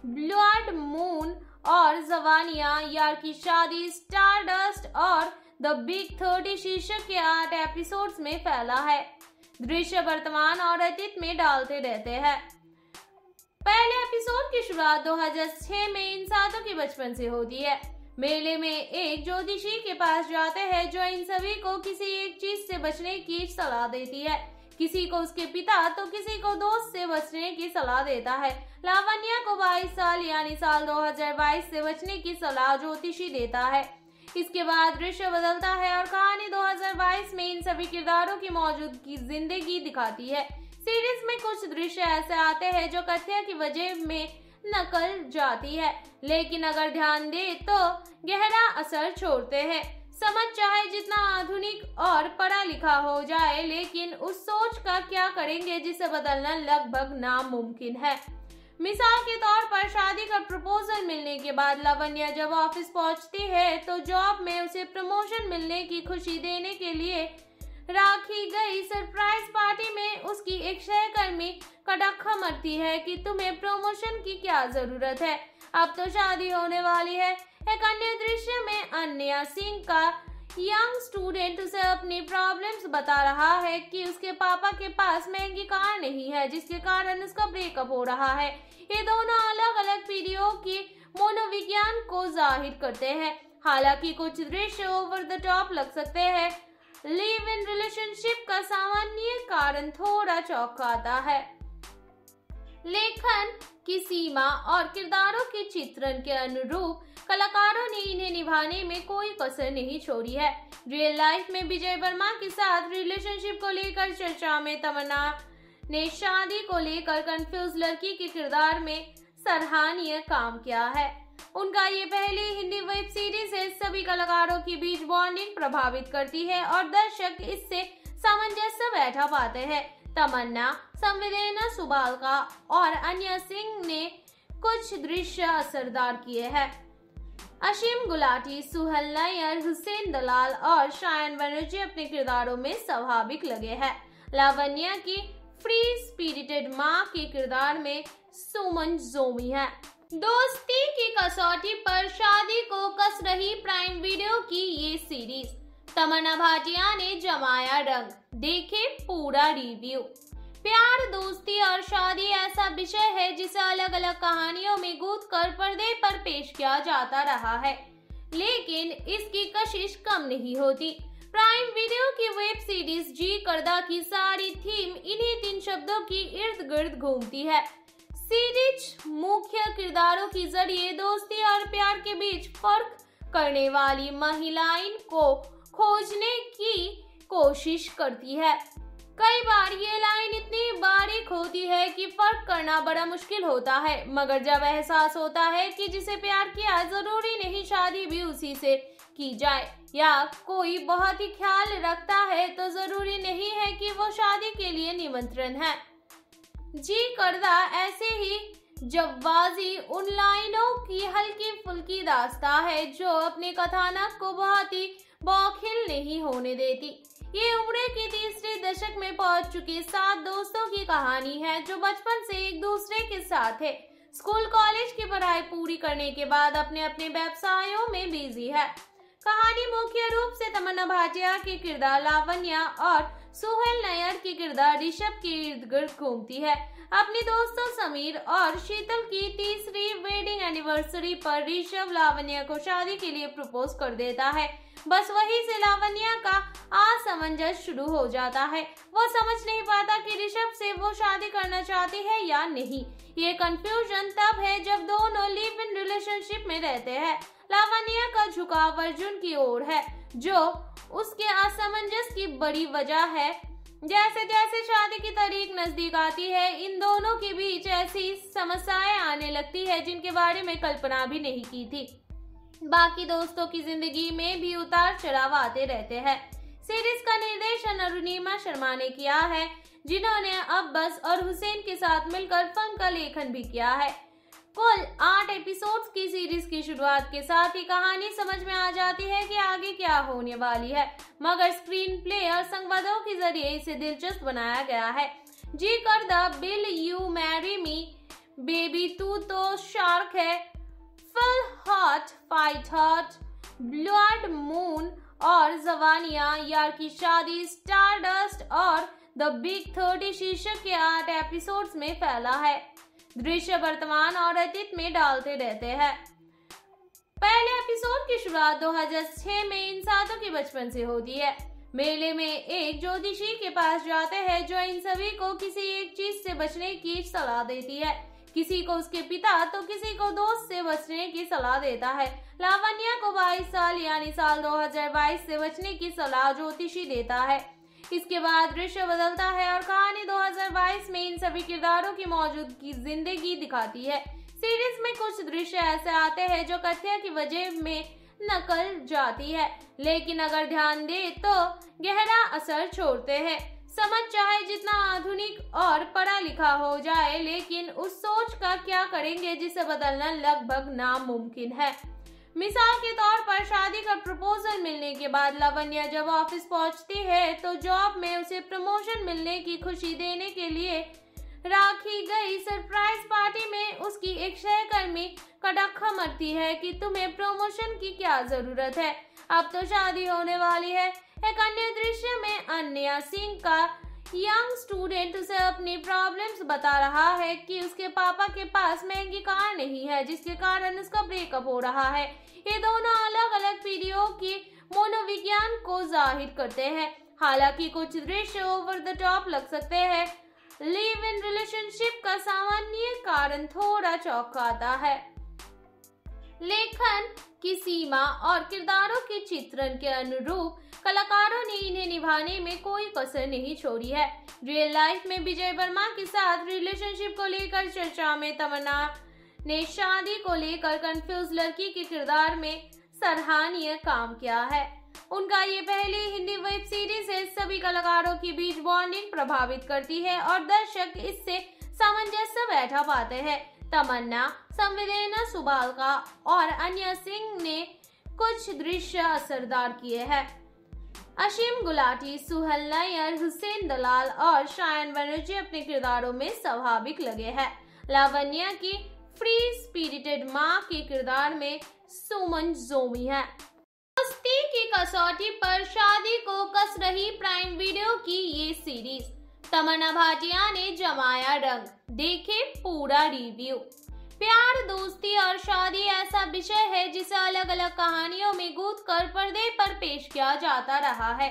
blood moon और जवानियां, यार की शादी, स्टारडस्ट और द बिग थर्टी शीर्षक के आठ एपिसोड्स में फैला है। दृश्य वर्तमान और अतीत में डालते रहते हैं। पहले एपिसोड की शुरुआत दो हज़ार छह में इन सातों के बचपन से होती है। मेले में एक ज्योतिषी के पास जाते हैं जो इन सभी को किसी एक चीज से बचने की सलाह देती है। किसी को उसके पिता तो किसी को दोस्त से बचने की सलाह देता है। लावण्या को बाईस साल यानी साल दो हज़ार बाईस से बचने की सलाह ज्योतिषी देता है। इसके बाद दृश्य बदलता है और कहानी दो हज़ार बाईस में इन सभी किरदारों की मौजूदगी जिंदगी दिखाती है। सीरीज में कुछ दृश्य ऐसे आते हैं जो कथ्य की वजह में नकल जाती है, लेकिन अगर ध्यान दे तो गहरा असर छोड़ते हैं। समझ चाहे जितना आधुनिक और पढ़ा लिखा हो जाए, लेकिन उस सोच का क्या करेंगे जिसे बदलना लगभग नामुमकिन है। मिसाल के तौर पर शादी का प्रपोजल मिलने के बाद लावण्या जब ऑफिस पहुंचती है तो जॉब में उसे प्रमोशन मिलने की खुशी देने के लिए रखी गई सरप्राइज पार्टी में उसकी एक सहकर्मी कटाक्षा मरती है कि तुम्हें प्रमोशन की क्या जरूरत है, अब तो शादी होने वाली है। एक अन्य दृश्य में अनन्या सिंह का यंग स्टूडेंट उसे अपनी प्रॉब्लम्स बता रहा है कि उसके पापा के पास महंगी कार नहीं है जिसके कारण उसका ब्रेकअप हो रहा है। ये दोनों अलग अलग पीढ़ियों की मनोविज्ञान को जाहिर करते हैं। हालांकि कुछ दृश्य ओवर द टॉप लग सकते हैं, लिव इन रिलेशनशिप का सामान्य कारण थोड़ा चौंकाता है। लेखन की सीमा और किरदारों के चित्रण के अनुरूप कलाकारों ने इन्हें निभाने में कोई कसर नहीं छोड़ी है। रियल लाइफ में विजय वर्मा के साथ रिलेशनशिप को लेकर चर्चा में तमन्ना ने शादी को लेकर कंफ्यूज लड़की के किरदार में सराहनीय काम किया है। उनका ये पहली हिंदी वेब सीरीज है। सभी कलाकारों के बीच बॉन्डिंग प्रभावित करती है और दर्शक इससे सामंजस्य बैठा पाते हैं। तमन्ना, संवेदना सुबालका और अनन्या सिंह ने कुछ दृश्य असरदार किए हैं। आशिम गुलाटी, सुहैल नय्यर, हुसैन दलाल और शायन बनर्जी अपने किरदारों में स्वाभाविक लगे हैं। लावण्या की फ्री स्पिरिटेड माँ के किरदार में सुमन जोमी है। दोस्ती की कसौटी पर शादी को कस रही प्राइम वीडियो की ये सीरीज। तमन्ना भाटिया ने जमाया रंग, देखे पूरा रिव्यू। प्यार, दोस्ती और शादी ऐसा विषय है जिसे अलग अलग कहानियों में गूंथकर पर्दे पर पेश किया जाता रहा है, लेकिन इसकी कशिश कम नहीं होती। प्राइम वीडियो की वेब सीरीज जी करदा की सारी थीम इन्हीं तीन शब्दों की इर्द गिर्द घूमती है। सीरीज मुख्य किरदारों के जरिए दोस्ती और प्यार के बीच फर्क करने वाली महिलाएं को खोजने की कोशिश करती है। कई बार ये लाइन इतनी बारीक होती है कि फर्क करना बड़ा मुश्किल होता है, मगर जब एहसास होता है कि जिसे प्यार किया जरूरी नहीं शादी भी उसी से की जाए, या कोई बहुत ही ख्याल रखता है तो जरूरी नहीं है कि वो शादी के लिए निमंत्रण है। जी करदा ऐसे ही जवाजी उन लाइनों की हल्की फुल्की दास्ता है जो अपने कथानक को बहुत ही बौखिल नहीं होने देती। ये उम्र के तीसरे दशक में पहुंच चुके सात दोस्तों की कहानी है जो बचपन से एक दूसरे के साथ है। स्कूल कॉलेज की पढ़ाई पूरी करने के बाद अपने अपने व्यवसायों में बिजी है। कहानी मुख्य रूप से तमन्ना भाटिया के किरदार लावण्या और सुहैल नय्यर के किरदार ऋषभ के इर्द गिर्द घूमती है। अपने दोस्तों समीर और शीतल की तीसरी वेडिंग एनिवर्सरी पर ऋषभ लावण्या को शादी के लिए प्रपोज कर देता है। बस वहीं से लावण्या का असमंजस शुरू हो जाता है। वो समझ नहीं पाता कि ऋषभ से वो शादी करना चाहती है या नहीं। ये कंफ्यूजन तब है जब दोनों लिव इन रिलेशनशिप में रहते हैं। लावण्या का झुकाव अर्जुन की ओर है जो उसके असमंजस की बड़ी वजह है। जैसे जैसे शादी की तारीख नजदीक आती है, इन दोनों के बीच ऐसी समस्याएं आने लगती है जिनके बारे में कल्पना भी नहीं की थी। बाकी दोस्तों की जिंदगी में भी उतार चढ़ाव आते रहते हैं। सीरीज का निर्देशन अरुणिमा शर्मा ने किया है, जिन्होंने अब्बास और हुसैन के साथ मिलकर फिल्म का लेखन भी किया है। कुल आठ एपिसोड्स की सीरीज की शुरुआत के साथ ही कहानी समझ में आ जाती है कि आगे क्या होने वाली है, मगर स्क्रीन प्ले और संवादों के जरिए इसे दिलचस्प बनाया गया है। जी करदा, will you marry me, baby तू तो शार्क है, hot fight hot, blood moon और जवानिया यार की शादी, स्टारडस्ट और द बिग थर्टी शीर्षक के आठ एपिसोड्स में फैला है। दृश्य वर्तमान और अतीत में डालते रहते हैं। पहले एपिसोड की शुरुआत दो हज़ार छह में इन सातों के बचपन से होती है। मेले में एक ज्योतिषी के पास जाते हैं जो इन सभी को किसी एक चीज से बचने की सलाह देती है। किसी को उसके पिता तो किसी को दोस्त से बचने की सलाह देता है। लावण्या को बाईस साल यानी साल दो हज़ार बाईस से बचने की सलाह ज्योतिषी देता है। इसके बाद दृश्य बदलता है और कहानी दो हज़ार बाईस में इन सभी किरदारों की मौजूदगी जिंदगी दिखाती है। सीरीज में कुछ दृश्य ऐसे आते हैं जो कथ्य की वजह में नकल जाती है, लेकिन अगर ध्यान दे तो गहरा असर छोड़ते हैं। समझ चाहे जितना आधुनिक और पढ़ा लिखा हो जाए, लेकिन उस सोच का क्या करेंगे जिसे बदलना लगभग नामुमकिन है। मिसाल के तौर पर शादी का प्रपोजल मिलने के बाद लावण्या जब ऑफिस पहुंचती है तो जॉब में उसे प्रमोशन मिलने की खुशी देने के लिए रखी गई सरप्राइज पार्टी में उसकी एक सहकर्मी कटाखा मरती है कि तुम्हें प्रमोशन की क्या जरूरत है, अब तो शादी होने वाली है। एक अन्य दृश्य में अनन्या सिंह का यंग स्टूडेंट उसे अपनी प्रॉब्लम्स बता रहा है कि उसके पापा के पास महंगी कार नहीं है, जिसके कारण उसका ब्रेकअप हो रहा है। ये दोनों अलग अलग पीढ़ियों की मनोविज्ञान को जाहिर करते हैं। हालांकि कुछ दृश्य ओवर द टॉप लग सकते हैं, लिव इन रिलेशनशिप का सामान्य कारण थोड़ा चौंकाता है। लेखन की सीमा और किरदारों के चित्रण के अनुरूप कलाकारों ने इन्हेइन्हें निभाने में कोई कसर नहीं छोड़ी है। रियल लाइफ में विजय वर्मा के साथ रिलेशनशिप को लेकर चर्चा में तमन्ना ने शादी को लेकर कंफ्यूज लड़की के किरदार में सराहनीय काम किया है। उनका ये पहली हिंदी वेब सीरीज है। सभी कलाकारों के बीच बॉन्डिंग प्रभावित करती है और दर्शक इससे सामंजस्य बैठा पाते हैं। तमन्ना, संवेदना सुबालका और अनन्या सिंह ने कुछ दृश्य असरदार किए हैं। आशिम गुलाटी, सुहैल नय्यर, हुसैन दलाल और शायन बनर्जी अपने किरदारों में स्वाभाविक लगे हैं। लावण्या की फ्री स्पिरिटेड माँ के किरदार में सुमन जोमी है। दोस्ती की कसौटी पर शादी को कस रही प्राइम वीडियो की ये सीरीज। तमन्ना भाटिया ने जमाया रंग, देखे पूरा रिव्यू। प्यार, दोस्ती और शादी ऐसा विषय है जिसे अलग अलग कहानियों में गूंथकर पर्दे पर पेश किया जाता रहा है,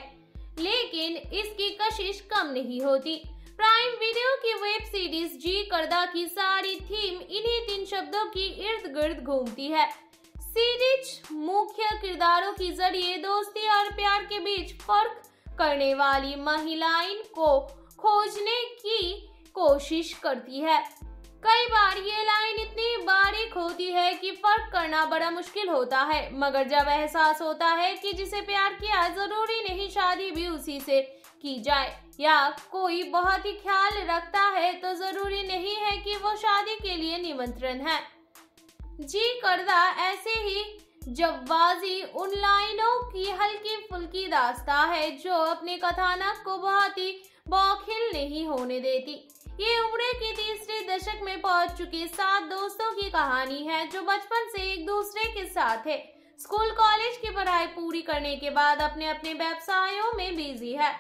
लेकिन इसकी कशिश कम नहीं होती। प्राइम वीडियो की वेब सीरीज जी करदा की सारी थीम इन्हीं तीन शब्दों की इर्द गिर्द घूमती है। सीरीज मुख्य किरदारों के जरिए दोस्ती और प्यार के बीच फर्क करने वाली महिलाएं को खोजने की कोशिश करती है। कई बार ये लाइन इतनी बारीक होती है कि फर्क करना बड़ा मुश्किल होता है, मगर जब एहसास होता है कि जिसे प्यार किया जरूरी नहीं शादी भी उसी से की जाए, या कोई बहुत ही ख्याल रखता है तो जरूरी नहीं है कि वो शादी के लिए निमंत्रण है। जी करदा ऐसे ही जवाजी उन लाइनों की हल्की फुल्की दास्ता है जो अपने कथानक को बहुत ही बौखिल नहीं होने देती। ये उम्र के तीसरे दशक में पहुंच चुके सात दोस्तों की कहानी है जो बचपन से एक दूसरे के साथ है। स्कूल कॉलेज की पढ़ाई पूरी करने के बाद अपने अपने व्यवसायों में बिजी है।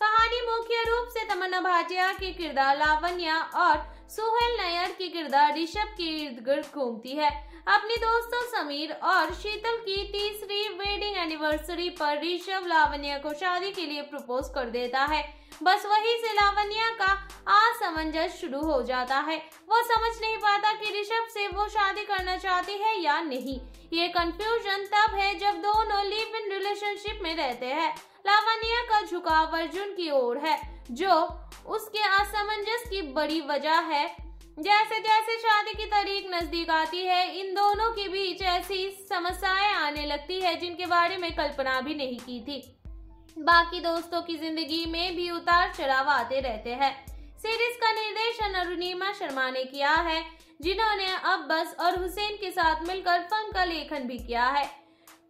कहानी मुख्य रूप से तमन्ना भाटिया के किरदार लावण्या और सुहैल नय्यर के किरदार ऋषभ के इर्द गिर्द घूमती है। अपने दोस्तों समीर और शीतल की तीसरी वेडिंग एनिवर्सरी पर ऋषभ लावण्या को शादी के लिए प्रपोज कर देता है। बस वहीं से लावण्या का असमंजस शुरू हो जाता है। वो समझ नहीं पाता कि ऋषभ से वो शादी करना चाहती है या नहीं। ये कंफ्यूजन तब है जब दोनों लिव इन रिलेशनशिप में रहते हैं। लावण्या का झुकाव अर्जुन की ओर है जो उसके असमंजस की बड़ी वजह है। जैसे जैसे शादी की तारीख नजदीक आती है, इन दोनों के बीच ऐसी समस्याएं आने लगती है जिनके बारे में कल्पना भी नहीं की थी। बाकी दोस्तों की जिंदगी में भी उतार चढ़ाव आते रहते हैं। सीरीज का निर्देशन अरुणिमा शर्मा ने किया है, जिन्होंने अब्बास और हुसैन के साथ मिलकर फिल्म का लेखन भी किया है।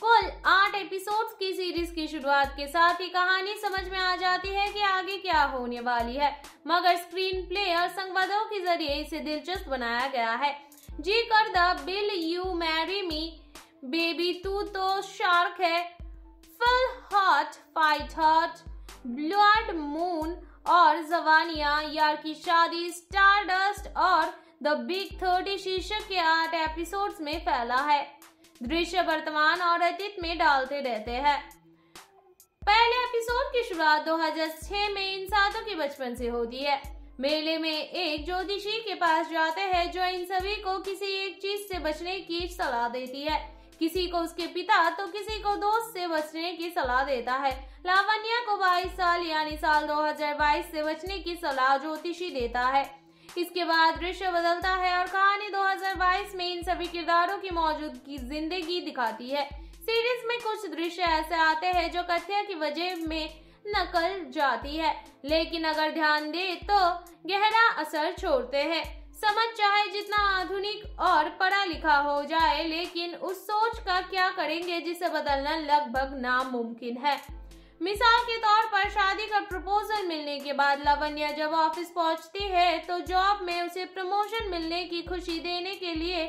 कुल आठ एपिसोड्स की सीरीज की शुरुआत के साथ ही कहानी समझ में आ जाती है कि आगे क्या होने वाली है, मगर स्क्रीन प्ले और संवादों के जरिए इसे दिलचस्प बनाया गया है। जी करदा, will you marry me, baby तू तो शार्क है, feel hot fight hot, blood moon और जवानिया, यार की शादी, स्टारडस्ट और द बिग थर्टी शीर्षक के आठ एपिसोड्स में फैला है। दृश्य वर्तमान और अतीत में डालते रहते हैं। पहले एपिसोड की शुरुआत दो हज़ार छह में इन सातों के बचपन से होती है। मेले में एक ज्योतिषी के पास जाते हैं जो इन सभी को किसी एक चीज से बचने की सलाह देती है। किसी को उसके पिता तो किसी को दोस्त से बचने की सलाह देता है। लावण्या को बाईस साल यानी साल दो हज़ार बाईस से बचने की सलाह ज्योतिषी देता है। इसके बाद दृश्य बदलता है और कहानी दो हज़ार बाईस में इन सभी किरदारों की मौजूदगी जिंदगी दिखाती है। सीरीज में कुछ दृश्य ऐसे आते हैं जो कथ्य की वजह में नकल जाती है, लेकिन अगर ध्यान दें तो गहरा असर छोड़ते हैं। समझ चाहे जितना आधुनिक और पढ़ा लिखा हो जाए, लेकिन उस सोच का क्या करेंगे जिसे बदलना लगभग नामुमकिन है। मिसाल के तौर पर शादी का प्रपोजल मिलने के बाद लावण्या जब ऑफिस पहुंचती है तो जॉब में उसे प्रमोशन मिलने की खुशी देने के लिए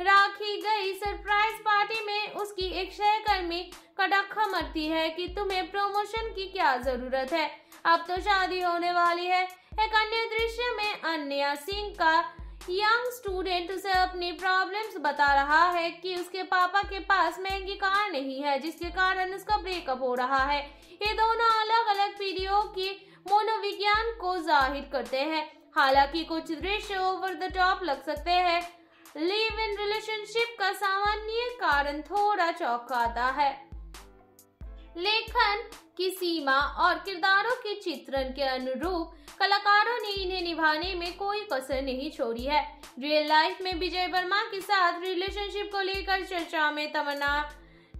रखी गई सरप्राइज पार्टी में उसकी एक सहकर्मी कड़ाखा मरती है कि तुम्हें प्रमोशन की क्या जरूरत है, अब तो शादी होने वाली है। एक अन्य दृश्य में अनन्या सिंह का यंग स्टूडेंट उसे अपनी प्रॉब्लम्स बता रहा है कि उसके पापा के पास महंगी कार नहीं है जिसके कारण उसका ब्रेकअप हो रहा है। ये दोनों अलग अलग पीढ़ियों की मनोविज्ञान को जाहिर करते हैं। हालांकि कुछ दृश्य ओवर द टॉप लग सकते हैं, लिव इन रिलेशनशिप का सामान्य कारण थोड़ा चौंकाता है। लेखन की सीमा और किरदारों के चित्रण के अनुरूप कलाकारों ने इन्हें निभाने में कोई कसर नहीं छोड़ी है। रियल लाइफ में विजय वर्मा के साथ रिलेशनशिप को लेकर चर्चा में तमन्ना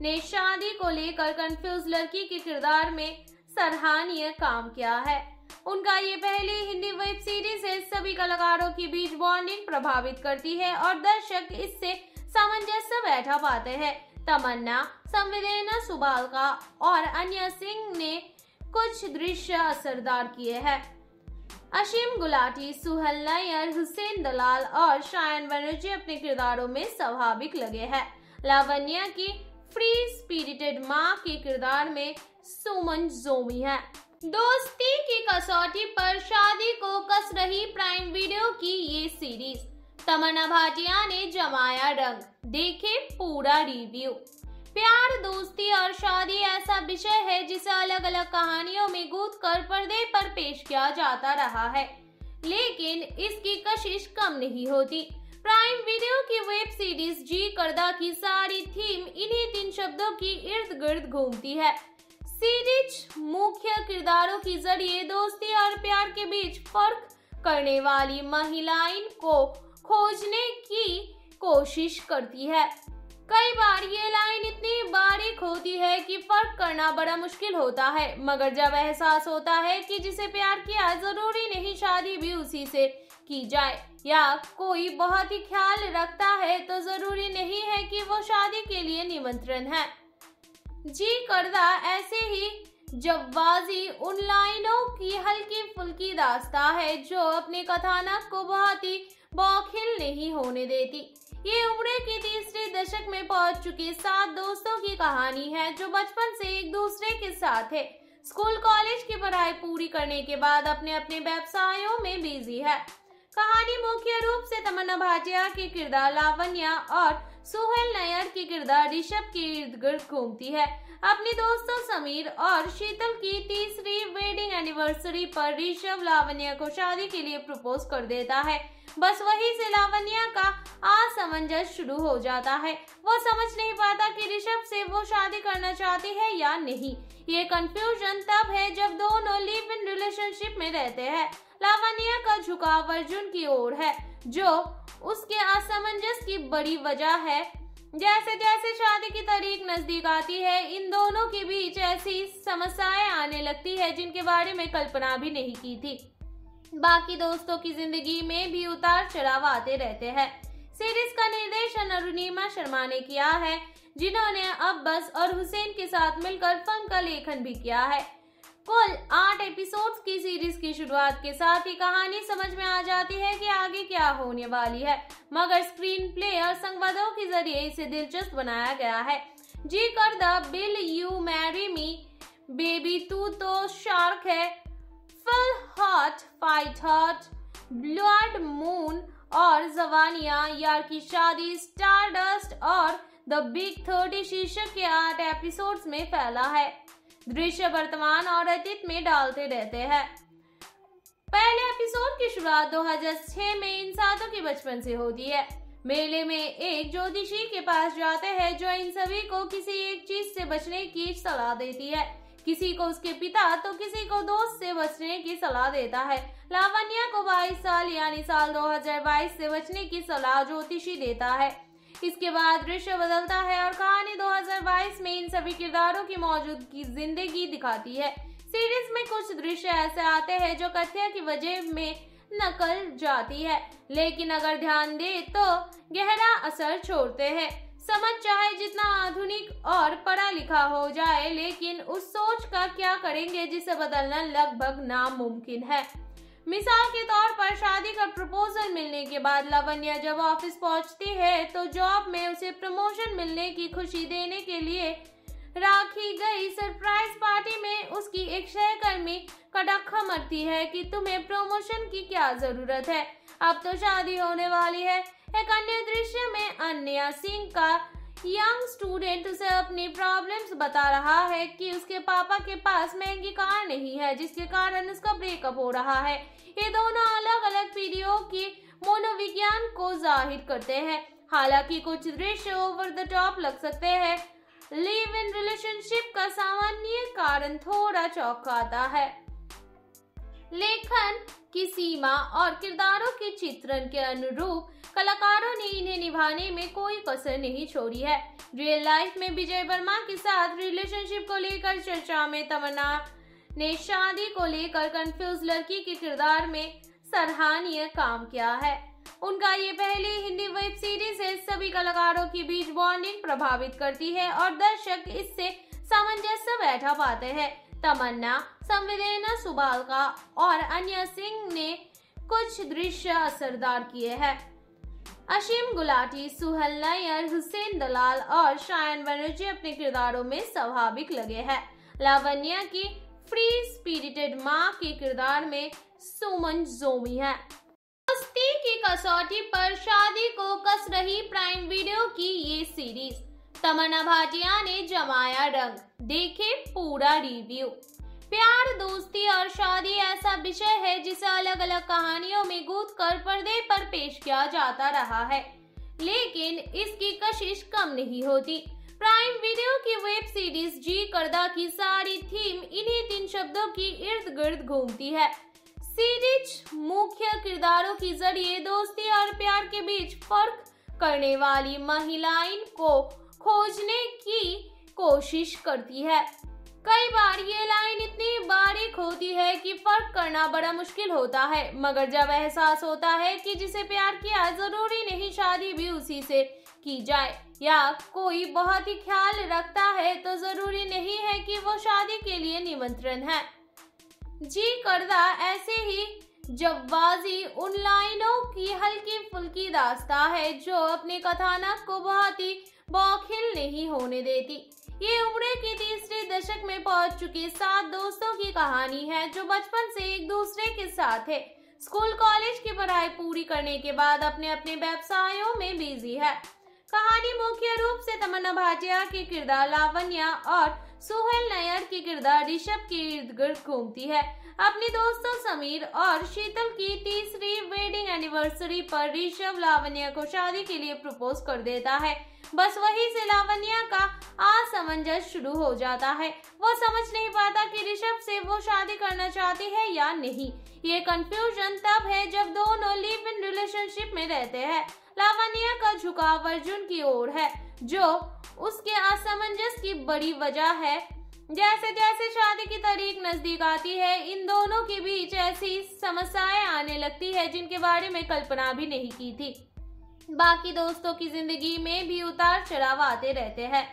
ने शादी को लेकर कंफ्यूज लड़की के किरदार में सराहनीय काम किया है। उनका ये पहली हिंदी वेब सीरीज है। सभी कलाकारों के बीच बॉन्डिंग प्रभावित करती है और दर्शक इससे सामंजस्य बैठा पाते हैं। तमन्ना, संवेदना सुबाल का और अनन्या सिंह ने कुछ दृश्य असरदार किए हैं। आशिम गुलाटी, सुहैल नय्यर, हुसैन दलाल और शायन बनर्जी अपने किरदारों में स्वाभाविक लगे हैं। लावण्या की फ्री स्पिरिटेड माँ के किरदार में सुमन जोमी है। दोस्ती की कसौटी पर शादी को कस रही प्राइम वीडियो की ये सीरीज। तमन्ना भाटिया ने जमाया रंग, देखे पूरा रिव्यू। प्यार, दोस्ती और शादी ऐसा विषय है जिसे अलग अलग कहानियों में गूंथकर पर्दे पर पेश किया जाता रहा है, लेकिन इसकी कशिश कम नहीं होती। प्राइम वीडियो की वेब सीरीज जी करदा की सारी थीम इन्हीं तीन शब्दों की इर्द गिर्द घूमती है। सीरीज मुख्य किरदारों के जरिए दोस्ती और प्यार के बीच फर्क करने वाली महिलाएं को खोजने की कोशिश करती है। कई बार ये लाइन इतनी बारीक होती है कि फर्क करना बड़ा मुश्किल होता है, मगर जब एहसास होता है कि जिसे प्यार किया जरूरी नहीं शादी भी उसी से की जाए, या कोई बहुत ही ख्याल रखता है तो जरूरी नहीं है कि वो शादी के लिए निमंत्रण है। जी करदा ऐसे ही जवाजी उन लाइनों की हल्की फुल्की दास्ता है जो अपने कथानक को बहुत ही बौखिल नहीं होने देती। ये उम्र के तीसरे दशक में पहुंच चुके सात दोस्तों की कहानी है जो बचपन से एक दूसरे के साथ है। स्कूल कॉलेज की पढ़ाई पूरी करने के बाद अपने अपने व्यवसायों में बिजी है। कहानी मुख्य रूप से तमन्ना भाटिया के किरदार लावण्या और सुहैल नय्यर के किरदार ऋषभ के इर्द गिर्द घूमती है। अपने दोस्तों समीर और शीतल की तीसरी वेडिंग एनिवर्सरी पर ऋषभ लावण्या को शादी के लिए प्रपोज कर देता है। बस वहीं से लावण्या का असमंजस शुरू हो जाता है। वो समझ नहीं पाता कि ऋषभ से वो शादी करना चाहती है या नहीं। ये कंफ्यूजन तब है जब दोनों लिव इन रिलेशनशिप में रहते हैं। लावण्या का झुकाव अर्जुन की ओर है जो उसके असमंजस की बड़ी वजह है। जैसे जैसे शादी की तारीख नजदीक आती है, इन दोनों के बीच ऐसी समस्याएं आने लगती है जिनके बारे में कल्पना भी नहीं की थी। बाकी दोस्तों की जिंदगी में भी उतार चढ़ाव आते रहते हैं। सीरीज का निर्देशन अरुणिमा शर्मा ने किया है, जिन्होंने अब्बास और हुसैन के साथ मिलकर फिल्म का लेखन भी किया है। कुल आठ एपिसोड्स की सीरीज की शुरुआत के साथ ही कहानी समझ में आ जाती है कि आगे क्या होने वाली है, मगर स्क्रीन प्ले और संवादों के जरिए इसे दिलचस्प बनाया गया है। जी करदा, will you marry me, baby तू तो शार्क है, full hot, fight hot, blood moon और जवानियां, यार की शादी, स्टारडस्ट और द बिग थर्टी शीर्षक के आठ एपिसोड्स में फैला है। दृश्य वर्तमान और अतीत में डालते रहते हैं। पहले एपिसोड की शुरुआत दो हज़ार छह में इन सातों के बचपन से होती है। मेले में एक ज्योतिषी के पास जाते हैं जो इन सभी को किसी एक चीज से बचने की सलाह देती है। किसी को उसके पिता तो किसी को दोस्त से बचने की सलाह देता है। लावण्या को बाईस साल यानी साल दो हज़ार बाईस से बचने की सलाह ज्योतिषी देता है। इसके बाद दृश्य बदलता है और कहानी दो हज़ार बाईस में इन सभी किरदारों की मौजूदगी जिंदगी दिखाती है। सीरीज में कुछ दृश्य ऐसे आते हैं जो कथ्य की वजह में नकल जाती है, लेकिन अगर ध्यान दे तो गहरा असर छोड़ते हैं। समझ चाहे जितना आधुनिक और पढ़ा लिखा हो जाए, लेकिन उस सोच का क्या करेंगे जिसे बदलना लगभग नामुमकिन है। मिसाल के तौर पर शादी का प्रपोजल मिलने के बाद लावण्या जब ऑफिस पहुंचती है तो जॉब में उसे प्रमोशन मिलने की खुशी देने के लिए राखी गई सरप्राइज पार्टी में उसकी एक सहकर्मी कटाखा मरती है कि तुम्हें प्रमोशन की क्या जरूरत है, अब तो शादी होने वाली है। एक अन्य दृश्य में अनन्या सिंह का यंग स्टूडेंट उसे अपनी प्रॉब्लम्स बता रहा है कि उसके पापा के पास महंगी कार नहीं है जिसके कारण उसका ब्रेकअप हो रहा है। ये दोनों अलग अलग पीढ़ियों की मनोविज्ञान को जाहिर करते हैं। हालांकि कुछ दृश्य ओवर द टॉप लग सकते हैं। लिव इन रिलेशनशिप का सामान्य कारण थोड़ा चौंकाता है। लेखन की सीमा और किरदारों के चित्रण के अनुरूप कलाकारों ने इन्हें निभाने में कोई कसर नहीं छोड़ी है। रियल लाइफ में विजय वर्मा के साथ रिलेशनशिप को लेकर चर्चा में तमन्ना ने शादी को लेकर कंफ्यूज लड़की के किरदार में सराहनीय काम किया है। उनका ये पहली हिंदी वेब सीरीज है। सभी कलाकारों के बीच बॉन्डिंग प्रभावित करती है और दर्शक इससे सामंजस्य बैठा पाते हैं। तमन्ना, संवेदना सुबालका और अनन्या सिंह ने कुछ दृश्य असरदार किए हैं। आशिम गुलाटी, सुहैल नय्यर, हुसैन दलाल और शायन बनर्जी अपने किरदारों में स्वाभाविक लगे हैं। लावण्या की फ्री स्पिरिटेड माँ के किरदार में सुमन जोमी है। दोस्ती की कसौटी पर शादी को कस रही प्राइम वीडियो की ये सीरीज। तमन्ना भाटिया ने जमाया रंग, देखे पूरा रिव्यू। प्यार, दोस्ती और शादी ऐसा विषय है जिसे अलग अलग कहानियों में गूंथ कर पर्दे पर पेश किया जाता रहा है, लेकिन इसकी कशिश कम नहीं होती। प्राइम वीडियो की वेब सीरीज जी करदा की सारी थीम इन्हीं तीन शब्दों की इर्द गिर्द घूमती है। सीरीज मुख्य किरदारों के जरिए दोस्ती और प्यार के बीच फर्क करने वाली महिलाएं को खोजने की कोशिश करती है। कई बार ये लाइन इतनी बारीक होती है कि फर्क करना बड़ा मुश्किल होता है, मगर जब एहसास होता है कि जिसे प्यार किया जरूरी नहीं शादी भी उसी से की जाए, या कोई बहुत ही ख्याल रखता है तो जरूरी नहीं है कि वो शादी के लिए निमंत्रण है। जी करदा ऐसे ही जवाजी उन लाइनों की हल्की फुल्की दास्ता है जो अपने कथानक को बहुत ही बौखिल नहीं होने देती। ये उम्र के तीसरे दशक में पहुंच चुके सात दोस्तों की कहानी है जो बचपन से एक दूसरे के साथ है। स्कूल कॉलेज की पढ़ाई पूरी करने के बाद अपने अपने व्यवसायों में बिजी है। कहानी मुख्य रूप से तमन्ना भाटिया के किरदार लावण्या और सुहैल नय्यर के किरदार ऋषभ के इर्द गिर्द घूमती है। अपने दोस्तों समीर और शीतल की तीसरी वेडिंग एनिवर्सरी पर ऋषभ लावण्या को शादी के लिए प्रपोज कर देता है। बस वहीं से लावण्या का असमंजस शुरू हो जाता है। वो समझ नहीं पाता कि ऋषभ से वो शादी करना चाहती है या नहीं। ये कंफ्यूजन तब है जब दोनों लिव इन रिलेशनशिप में रहते हैं। लावण्या का झुकाव अर्जुन की ओर है जो उसके असमंजस की बड़ी वजह है। जैसे जैसे शादी की तारीख नजदीक आती है, इन दोनों के बीच ऐसी समस्याएं आने लगती है जिनके बारे में कल्पना भी नहीं की थी। बाकी दोस्तों की जिंदगी में भी उतार चढ़ाव आते रहते हैं।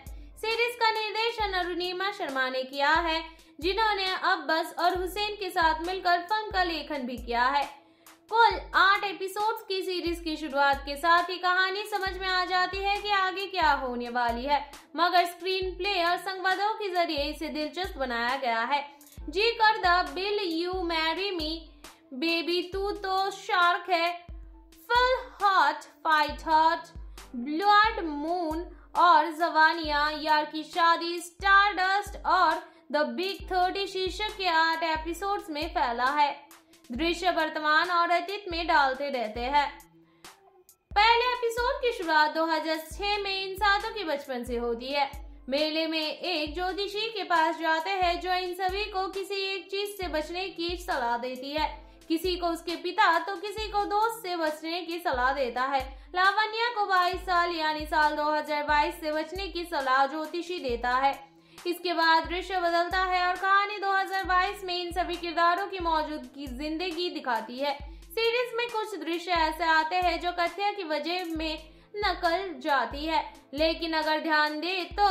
सीरीज का निर्देशन अरुणिमा शर्मा ने किया है, जिन्होंने अब्बास और हुसैन के साथ मिलकर फिल्म का लेखन भी किया है। कुल आठ एपिसोड्स की सीरीज की शुरुआत के साथ ही कहानी समझ में आ जाती है कि आगे क्या होने वाली है, मगर स्क्रीन प्ले और संवादों के जरिए इसे दिलचस्प बनाया गया है। जी करदा, will you marry me, baby तू तो शार्क है, full hot, fight hot, blood moon और जवानिया, यार की शादी, स्टारडस्ट और द बिग थर्टी शीर्षक के आठ एपिसोड्स में फैला है। दृश्य वर्तमान और अतीत में डालते रहते हैं। पहले एपिसोड की शुरुआत दो हज़ार छह में इन सातों के बचपन से होती है। मेले में एक ज्योतिषी के पास जाते हैं जो इन सभी को किसी एक चीज से बचने की सलाह देती है। किसी को उसके पिता तो किसी को दोस्त से बचने की सलाह देता है। लावण्या को बाईस साल यानी साल दो हज़ार बाईस से बचने की सलाह ज्योतिषी देता है। इसके बाद दृश्य बदलता है और कहानी दो हज़ार बाईस में इन सभी किरदारों की मौजूदगी जिंदगी दिखाती है। सीरीज में कुछ दृश्य ऐसे आते हैं जो कथ्य की वजह में नकल जाती है, लेकिन अगर ध्यान दें तो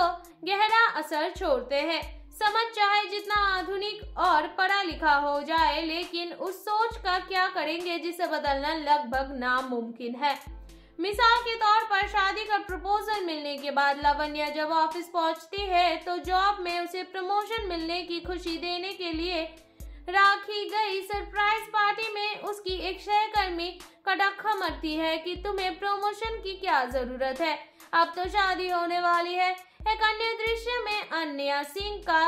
गहरा असर छोड़ते हैं। समझ चाहे जितना आधुनिक और पढ़ा लिखा हो जाए, लेकिन उस सोच का क्या करेंगे जिसे बदलना लगभग नामुमकिन है। मिसाल के तौर पर शादी का प्रपोजल मिलने के बाद लावण्या जब ऑफिस पहुंचती है तो जॉब में उसे प्रमोशन मिलने की खुशी देने के लिए रखी गई सरप्राइज पार्टी में उसकी एक सहकर्मी कटाखा मरती है कि तुम्हें प्रमोशन की क्या जरूरत है, अब तो शादी होने वाली है। एक अन्य दृश्य में अनन्या सिंह का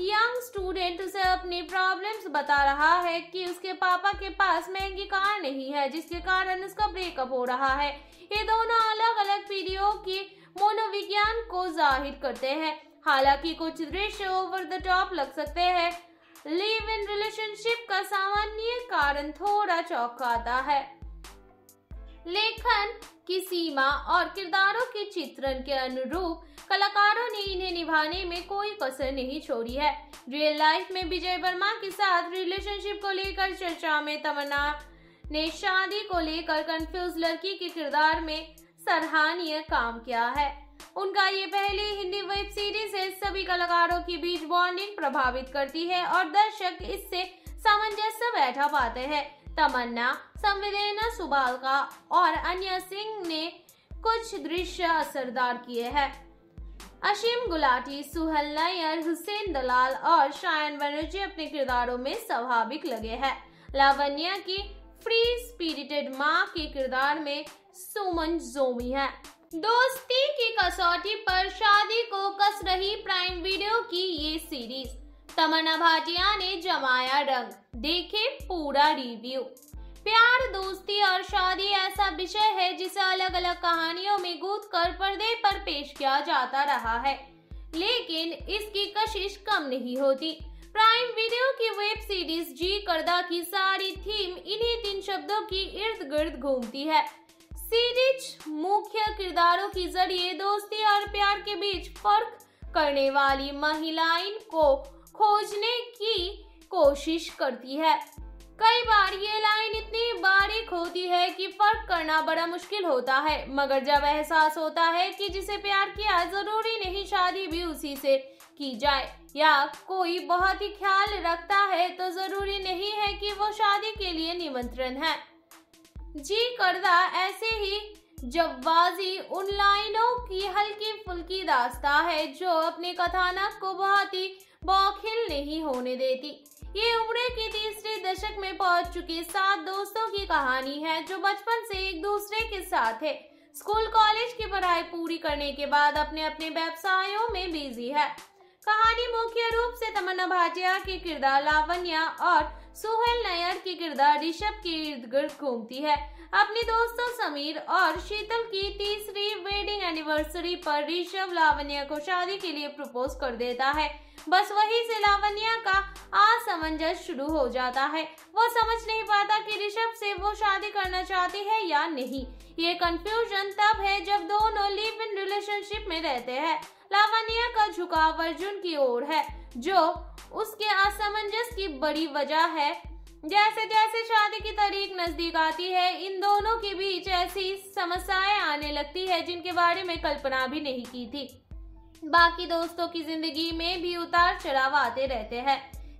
यंग स्टूडेंट उसे अपनी प्रॉब्लम्स बता रहा है कि उसके पापा के पास महंगी कार नहीं है, जिसके कारण उसका ब्रेकअप हो रहा है। ये दोनों अलग अलग पीढ़ियों की मनोविज्ञान को जाहिर करते हैं। हालांकि कुछ दृश्य ओवर द टॉप लग सकते हैं। लिव इन रिलेशनशिप का सामान्य कारण थोड़ा चौंकाता है। लेखन की सीमा और किरदारों के चित्रण के अनुरूप कलाकारों ने इन्हें निभाने में कोई कसर नहीं छोड़ी है। रियल लाइफ में विजय वर्मा के साथ रिलेशनशिप को लेकर चर्चा में तमन्ना ने शादी को लेकर कंफ्यूज लड़की के किरदार में सराहनीय काम किया है। उनका ये पहली हिंदी वेब सीरीज है। सभी कलाकारों के बीच बॉन्डिंग प्रभावित करती है और दर्शक इससे सामंजस्य बैठा पाते हैं। तमन्ना, संवेदना सुबालका और अनन्या सिंह ने कुछ दृश्य असरदार किए हैं। आशिम गुलाटी, सुहैल नय्यर, हुसैन दलाल और शायन बनर्जी अपने किरदारों में स्वाभाविक लगे हैं। लावण्या की फ्री स्पिरिटेड माँ के किरदार में सुमन जोमी है। दोस्ती की कसौटी पर शादी को कस रही प्राइम वीडियो की ये सीरीज। तमन्ना भाटिया ने जमाया रंग, देखे पूरा रिव्यू। प्यार, दोस्ती और शादी ऐसा विषय है जिसे अलग अलग कहानियों में गूंथ कर पर्दे पर पेश किया जाता रहा है, लेकिन इसकी कशिश कम नहीं होती। प्राइम वीडियो की वेब सीरीज जी करदा की सारी थीम इन्हीं तीन शब्दों की इर्द गिर्द घूमती है। सीरीज मुख्य किरदारों के जरिए दोस्ती और प्यार के बीच फर्क करने वाली महिलाएं को खोजने की कोशिश करती है। कई बार ये लाइन इतनी बारीक होती है कि फर्क करना बड़ा मुश्किल होता है, मगर जब एहसास होता है कि जिसे प्यार किया, जरूरी नहीं शादी भी उसी से की जाए, या कोई बहुत ही ख्याल रखता है तो जरूरी नहीं है कि वो शादी के लिए निमंत्रण है। जी करदा ऐसे ही जवाजी उन लाइनों की हल्की फुल्की दास्ता है जो अपने कथानक को बहुत ही बौखिल नहीं होने देती। ये उम्र के तीसरे दशक में पहुंच चुके सात दोस्तों की कहानी है जो बचपन से एक दूसरे के साथ है। स्कूल कॉलेज की पढ़ाई पूरी करने के बाद अपने अपने व्यवसायों में बिजी है। कहानी मुख्य रूप से तमन्ना भाटिया के किरदार लावण्या और सुहैल नय्यर के किरदार ऋषभ के इर्द गिर्द घूमती है। अपने दोस्तों समीर और शीतल की तीसरी वेडिंग एनिवर्सरी पर ऋषभ लावण्या को शादी के लिए प्रपोज कर देता है। बस वहीं से लावण्या का असमंजस शुरू हो जाता है। वो समझ नहीं पाता कि ऋषभ से वो शादी करना चाहती है या नहीं। ये कंफ्यूजन तब है जब दोनों लिव इन रिलेशनशिप में रहते हैं। लावण्या का झुकाव अर्जुन की ओर है जो उसके असमंजस की बड़ी वजह है। जैसे जैसे शादी की तारीख नजदीक आती है, इन दोनों के बीच ऐसी समस्याएं आने लगती है जिनके बारे में कल्पना भी नहीं की थी। बाकी दोस्तों की जिंदगी में भी उतार चढ़ाव आते रहते हैं।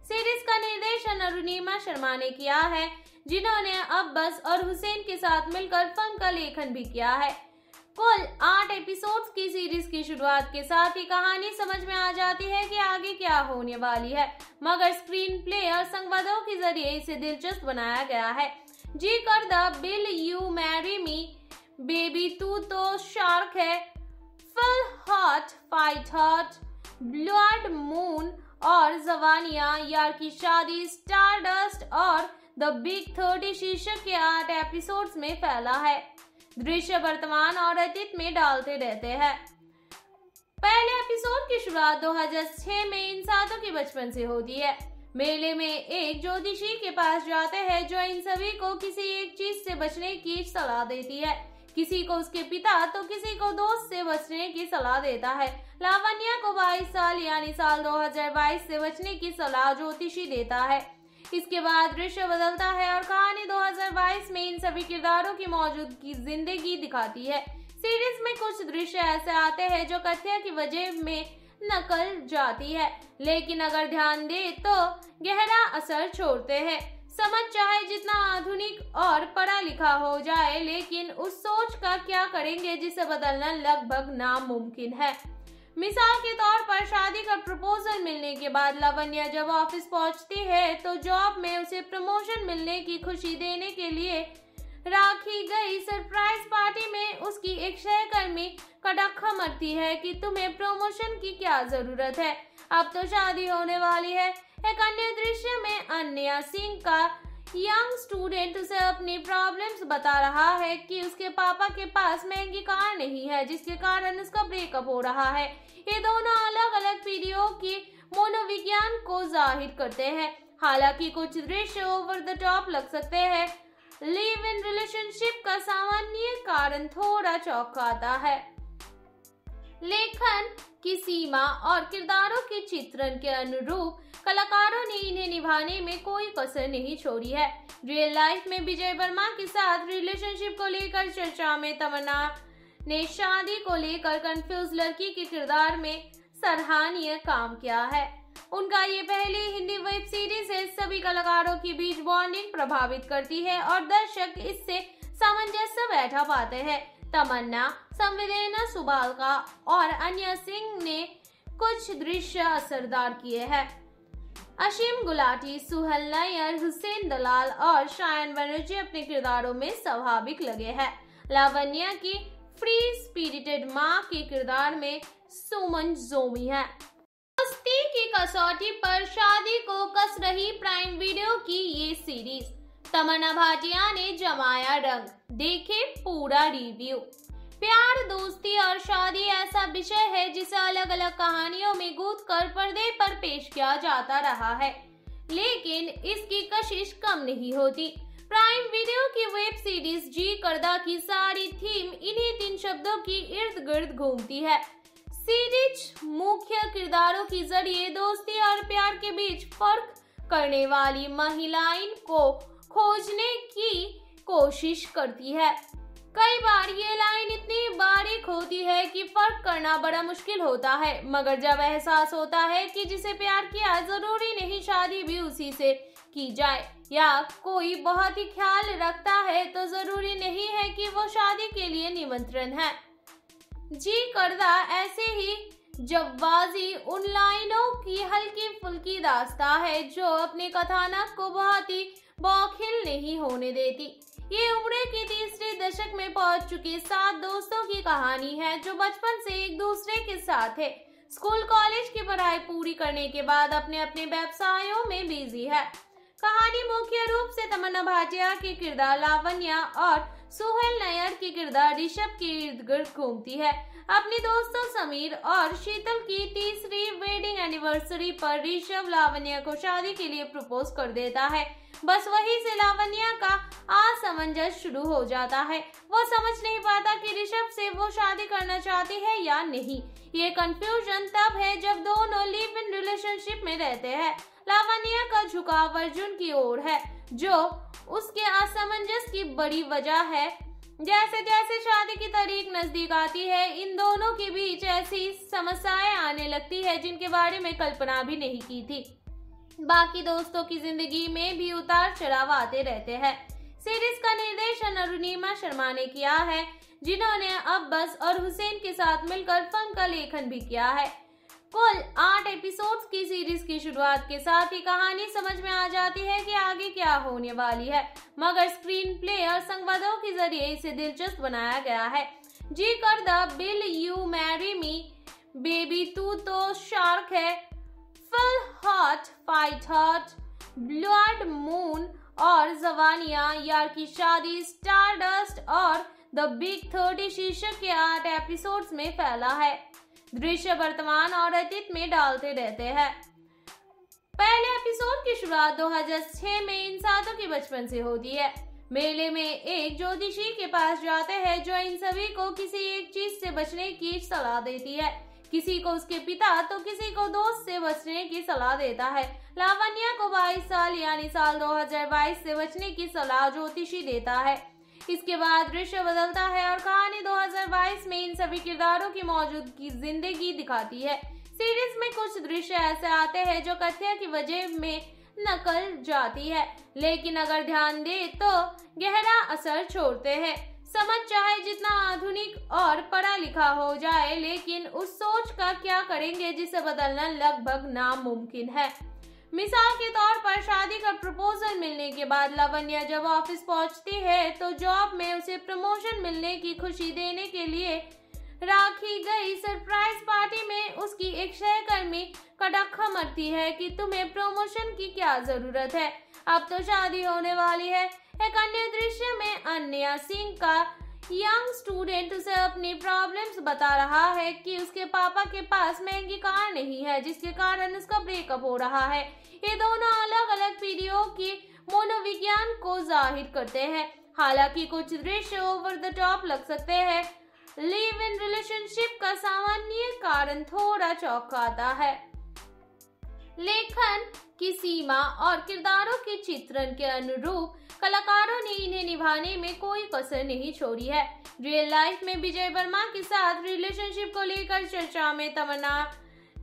सीरीज का निर्देशन अरुणिमा शर्मा ने किया है, जिन्होंने अब्बास और हुसैन के साथ मिलकर फिल्म का लेखन भी किया है। कुल आठ एपिसोड्स की सीरीज की शुरुआत के साथ ही कहानी समझ में आ जाती है कि आगे क्या होने वाली है, मगर स्क्रीन प्ले और संवादों के जरिए इसे दिलचस्प बनाया गया है। जी करदा, will you marry me, baby तू तो शार्क है, feel hot, fight hot, blood moon और जवानियां, यार की शादी, स्टारडस्ट और द बिग थर्टी शीर्षक के आठ एपिसोड्स में फैला है। दृश्य वर्तमान और अतीत में डालते रहते हैं। पहले एपिसोड की शुरुआत दो हज़ार छह में इन सातों के बचपन से होती है। मेले में एक ज्योतिषी के पास जाते हैं जो इन सभी को किसी एक चीज से बचने की सलाह देती है। किसी को उसके पिता तो किसी को दोस्त से बचने की सलाह देता है। लावण्या को बाईस साल यानी साल दो हज़ार बाईस से बचने की सलाह ज्योतिषी देता है। इसके बाद दृश्य बदलता है और कहानी दो हज़ार बाईस में इन सभी किरदारों की मौजूदगी जिंदगी दिखाती है। सीरीज में कुछ दृश्य ऐसे आते हैं जो कथ्य की वजह में नकल जाती है, लेकिन अगर ध्यान दे तो गहरा असर छोड़ते हैं। समझ चाहे जितना आधुनिक और पढ़ा लिखा हो जाए, लेकिन उस सोच का क्या करेंगे जिसे बदलना लगभग नामुमकिन है। मिसाल के तौर पर शादी का प्रपोजल मिलने के बाद लावण्या जब ऑफिस पहुंचती है तो जॉब में उसे प्रमोशन मिलने की खुशी देने के लिए रखी गई सरप्राइज पार्टी में उसकी एक सहकर्मी कटाक्ष मरती है कि तुम्हें प्रमोशन की क्या जरूरत है। अब तो शादी होने वाली है। एक अन्य दृश्य में अनन्या सिंह का यंग स्टूडेंट उसे अपनी प्रॉब्लम्स बता रहा है कि उसके पापा के पास महंगी कार नहीं है, जिसके कारण उसका ब्रेकअप हो रहा है। ये दोनों अलग अलग पीढ़ियों की मनोविज्ञान को जाहिर करते हैं। हालांकि कुछ दृश्य ओवर द टॉप लग सकते हैं, लिव इन रिलेशनशिप का सामान्य कारण थोड़ा चौंकाता है। लेखन की सीमा और किरदारों के चित्रण के अनुरूप कलाकारों ने इन्हें निभाने में कोई कसर नहीं छोड़ी है। रियल लाइफ में विजय वर्मा के साथ रिलेशनशिप को लेकर चर्चा में तमन्ना ने शादी को लेकर कंफ्यूज लड़की के किरदार में सराहनीय काम किया है। उनका ये पहली हिंदी वेब सीरीज है। सभी कलाकारों के बीच बॉन्डिंग प्रभावित करती है और दर्शक इससे सामंजस्य बैठा पाते हैं। तमन्ना, संवेदना सुबालका और अनन्या सिंह ने कुछ दृश्य असरदार किए हैं। आशिम गुलाटी, सुहैल नय्यर, हुसैन दलाल और शायन बनर्जी अपने किरदारों में स्वाभाविक लगे हैं। लावण्या की फ्री स्पिरिटेड माँ के किरदार में सुमन जोमी है। दोस्ती की कसौटी पर शादी को कस रही प्राइम वीडियो की ये सीरीज। तमन्ना भाटिया ने जमाया रंग, देखे पूरा रिव्यू। प्यार, दोस्ती और शादी ऐसा विषय है जिसे अलग अलग कहानियों में गूंथकर पर्दे पर पेश किया जाता रहा है, लेकिन इसकी कशिश कम नहीं होती। प्राइम वीडियो की वेब सीरीज जी करदा की सारी थीम इन्हीं तीन शब्दों की इर्द गिर्द घूमती है। सीरीज मुख्य किरदारों के जरिए दोस्ती और प्यार के बीच फर्क करने वाली महिलाएं को खोजने की कोशिश करती है। कई बार ये लाइन इतनी बारीक होती है कि फर्क करना बड़ा मुश्किल होता है, मगर जब एहसास होता है कि जिसे प्यार किया जरूरी नहीं शादी भी उसी से की जाए, या कोई बहुत ही ख्याल रखता है तो जरूरी नहीं है कि वो शादी के लिए निमंत्रण है। जी करदा ऐसे ही जवाजी उन लाइनों की हल्की फुल्की दास्ता है जो अपने कथानक को बहुत ही बौखिल नहीं होने देती। ये उम्र के तीसरे दशक में पहुंच चुके सात दोस्तों की कहानी है जो बचपन से एक दूसरे के साथ है। स्कूल कॉलेज की पढ़ाई पूरी करने के बाद अपने अपने व्यवसायों में बिजी है। कहानी मुख्य रूप से तमन्ना भाटिया के किरदार लावण्या और सुहैल नय्यर के किरदार ऋषभ के इर्द गिर्द घूमती है। अपने दोस्तों समीर और शीतल की तीसरी वेडिंग एनिवर्सरी पर ऋषभ लावण्या को शादी के लिए प्रपोज कर देता है। बस वहीं से लावण्या का असमंजस शुरू हो जाता है। वो समझ नहीं पाता कि ऋषभ से वो शादी करना चाहती है या नहीं। ये कंफ्यूजन तब है जब दोनों लिव इन रिलेशनशिप में रहते हैं। लावण्या का झुकाव अर्जुन की ओर है जो उसके असमंजस की बड़ी वजह है। जैसे जैसे शादी की तारीख नजदीक आती है, इन दोनों के बीच ऐसी समस्याएं आने लगती है जिनके बारे में कल्पना भी नहीं की थी। बाकी दोस्तों की जिंदगी में भी उतार चढ़ाव आते रहते हैं। सीरीज का निर्देशन अरुणिमा शर्मा ने किया है, जिन्होंने अब्बास और हुसैन के साथ मिलकर फिल्म का लेखन भी किया है। कुल आठ एपिसोड्स की सीरीज की शुरुआत के साथ ही कहानी समझ में आ जाती है कि आगे क्या होने वाली है, मगर स्क्रीन प्ले और संवादों के जरिए इसे दिलचस्प बनाया गया है। जी करदा, will you marry me, baby तू तो शार्क है, hot fight hot, blood moon और जवानिया, यार की शादी, स्टारडस्ट और द बिग थर्टी शीर्षक के आठ एपिसोड्स में फैला है। दृश्य वर्तमान और अतीत में डालते रहते हैं। पहले एपिसोड की शुरुआत दो हज़ार छह में इन सातों के बचपन से होती है। मेले में एक ज्योतिषी के पास जाते हैं जो इन सभी को किसी एक चीज से बचने की सलाह देती है। किसी को उसके पिता तो किसी को दोस्त से बचने की सलाह देता है। लावण्या को बाईस साल यानी साल दो हज़ार बाईस से बचने की सलाह ज्योतिषी देता है। इसके बाद दृश्य बदलता है और कहानी दो हज़ार बाईस में इन सभी किरदारों की मौजूदगी जिंदगी दिखाती है। सीरीज में कुछ दृश्य ऐसे आते हैं जो कथ्य की वजह में नकल जाती है, लेकिन अगर ध्यान दे तो गहरा असर छोड़ते हैं। समझ चाहे जितना आधुनिक और पढ़ा लिखा हो जाए, लेकिन उस सोच का क्या करेंगे जिसे बदलना लगभग नामुमकिन है। मिसाल के तौर पर शादी का प्रपोजल मिलने के बाद लावण्या जब ऑफिस पहुंचती है तो जॉब में उसे प्रमोशन मिलने की खुशी देने के लिए राखी गई सरप्राइज पार्टी में उसकी एक सहकर्मी कटाखा मरती है कि तुम्हें प्रमोशन की क्या जरूरत है, अब तो शादी होने वाली है। एक अन्य दृश्य में अनन्या सिंह का यंग स्टूडेंट उसे अपनी प्रॉब्लम्स बता रहा है कि उसके पापा के पास महंगी कार नहीं है जिसके कारण उसका ब्रेकअप हो रहा है। ये दोनों अलग अलग पीढ़ियों की मनोविज्ञान को जाहिर करते हैं। हालांकि कुछ दृश्य ओवर द टॉप लग सकते हैं, लिव इन रिलेशनशिप का सामान्य कारण थोड़ा चौंकाता है। लेखन की सीमा और किरदारों के चित्रण के अनुरूप कलाकारों ने इन्हें निभाने में कोई कसर नहीं छोड़ी है। रियल लाइफ में विजय वर्मा के साथ रिलेशनशिप को लेकर चर्चा में तमन्ना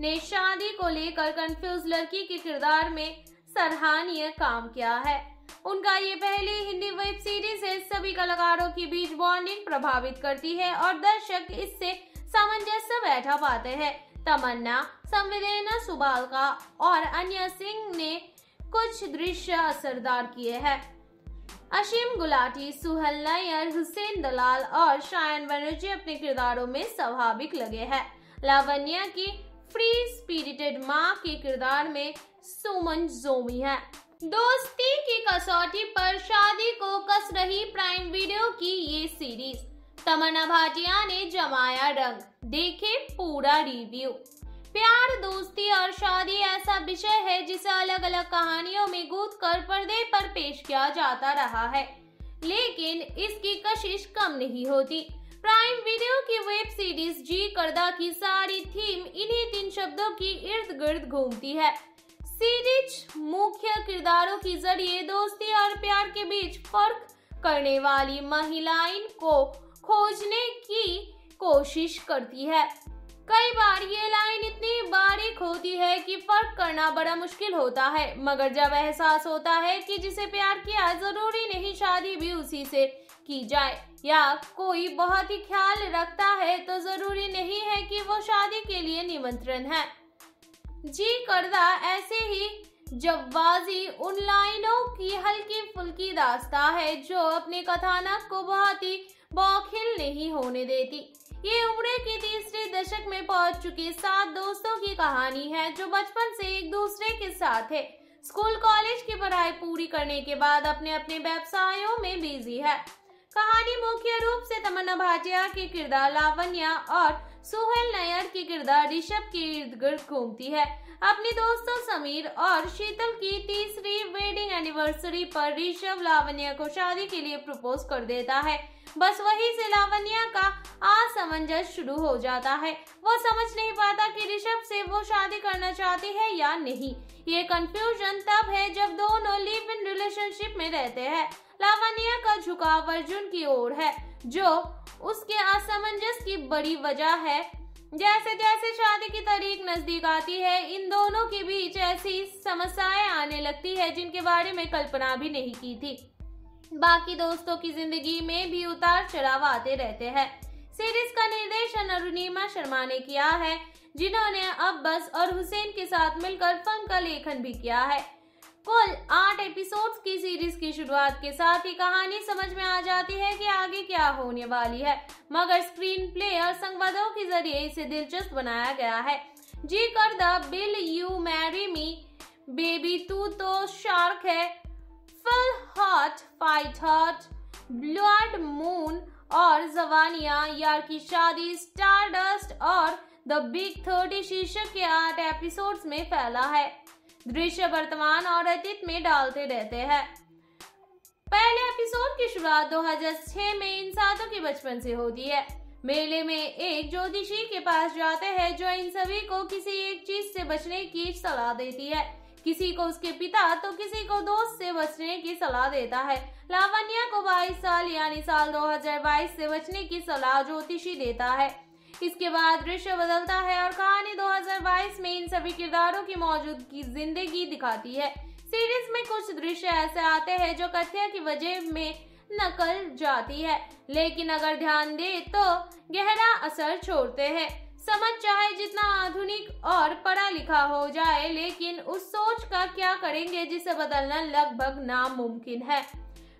ने शादी को लेकर कंफ्यूज लड़की के किरदार में सराहनीय काम किया है। उनका ये पहली हिंदी वेब सीरीज है। सभी कलाकारों के बीच बॉन्डिंग प्रभावित करती है और दर्शक इससे सामंजस्य बैठा पाते हैं। तमन्ना, संवेदना सुबालका और अनन्या सिंह ने कुछ दृश्य असरदार किए हैं। आशिम गुलाटी, सुहैल नय्यर, हुसैन दलाल और शायन बनर्जी अपने किरदारों में स्वाभाविक लगे हैं। लावण्या की फ्री स्पिरिटेड माँ के किरदार में सुमन जोमी है। दोस्ती की कसौटी पर शादी को कस रही प्राइम वीडियो की ये सीरीज। तमन्ना भाटिया ने जमाया रंग, देखे पूरा रिव्यू। प्यार, दोस्ती और शादी ऐसा विषय है जिसे अलग अलग कहानियों में गूंथकर पर्दे पर पेश किया जाता रहा है, लेकिन इसकी कशिश कम नहीं होती। प्राइम वीडियो की वेब सीरीज जी करदा की सारी थीम इन्हीं तीन शब्दों की इर्द गिर्द घूमती है। सीरीज मुख्य किरदारों के जरिए दोस्ती और प्यार के बीच फर्क करने वाली महिलाएं को खोजने की कोशिश करती है। कई बार ये लाइन इतनी बारीक होती है कि फर्क करना बड़ा मुश्किल होता है, मगर जब एहसास होता है कि जिसे प्यार किया जरूरी नहीं शादी भी उसी से की जाए या कोई बहुत ही ख्याल रखता है तो जरूरी नहीं है कि वो शादी के लिए निमंत्रण है। जी करदा ऐसे ही जवाजी उन लाइनों की हल्की फुल्की दास्ता है जो अपने कथानक को बहुत ही बौखिल नहीं होने देती। ये उम्र के तीसरे दशक में पहुंच चुके सात दोस्तों की कहानी है जो बचपन से एक दूसरे के साथ है। स्कूल कॉलेज की पढ़ाई पूरी करने के बाद अपने अपने व्यवसायों में बिजी है। कहानी मुख्य रूप से तमन्ना भाटिया के किरदार लावण्या और सुहैल नय्यर के किरदार ऋषभ के इर्द गिर्द घूमती है। अपने दोस्तों समीर और शीतल की तीसरी वेडिंग एनिवर्सरी पर ऋषभ लावण्या को शादी के लिए प्रपोज कर देता है। बस वहीं से लावण्या का असमंजस शुरू हो जाता है। वो समझ नहीं पाता कि ऋषभ से वो शादी करना चाहती है या नहीं। ये कंफ्यूजन तब है जब दोनों लिव इन रिलेशनशिप में रहते हैं। लावण्या का झुकाव अर्जुन की ओर है जो उसके असमंजस की बड़ी वजह है। जैसे जैसे शादी की तारीख नजदीक आती है, इन दोनों के बीच ऐसी समस्याएं आने लगती है जिनके बारे में कल्पना भी नहीं की थी। बाकी दोस्तों की जिंदगी में भी उतार चढ़ाव आते रहते हैं। सीरीज का निर्देशन अरुणिमा शर्मा ने किया है, जिन्होंने अब्बास और हुसैन के साथ मिलकर फिल्म का लेखन भी किया है। कुल आठ एपिसोड्स की सीरीज की शुरुआत के साथ ही कहानी समझ में आ जाती है कि आगे क्या होने वाली है, मगर स्क्रीन प्ले और संवादों के जरिए इसे दिलचस्प बनाया गया है। जी करदा, will you marry me, baby तू तो शार्क है, feel hot fight hot, blood moon और जवानिया, यार की शादी, स्टारडस्ट और द बिग थर्टी शीर्षक के आठ एपिसोड्स में फैला है। दृश्य वर्तमान और अतीत में डालते रहते हैं। पहले एपिसोड की शुरुआत दो हज़ार छह में इन सातों के बचपन से होती है। मेले में एक ज्योतिषी के पास जाते हैं जो इन सभी को किसी एक चीज से बचने की सलाह देती है। किसी को उसके पिता तो किसी को दोस्त से बचने की सलाह देता है। लावण्या को बाईस साल यानी साल दो हज़ार बाईस से बचने की सलाह ज्योतिषी देता है। इसके बाद दृश्य बदलता है और कहानी दो हज़ार बाईस में इन सभी किरदारों की मौजूदगी जिंदगी दिखाती है। सीरीज में कुछ दृश्य ऐसे आते हैं जो कथ्य की वजह में नकल जाती है, लेकिन अगर ध्यान दें तो गहरा असर छोड़ते हैं। समझ चाहे जितना आधुनिक और पढ़ा लिखा हो जाए, लेकिन उस सोच का क्या करेंगे जिसे बदलना लगभग नामुमकिन है।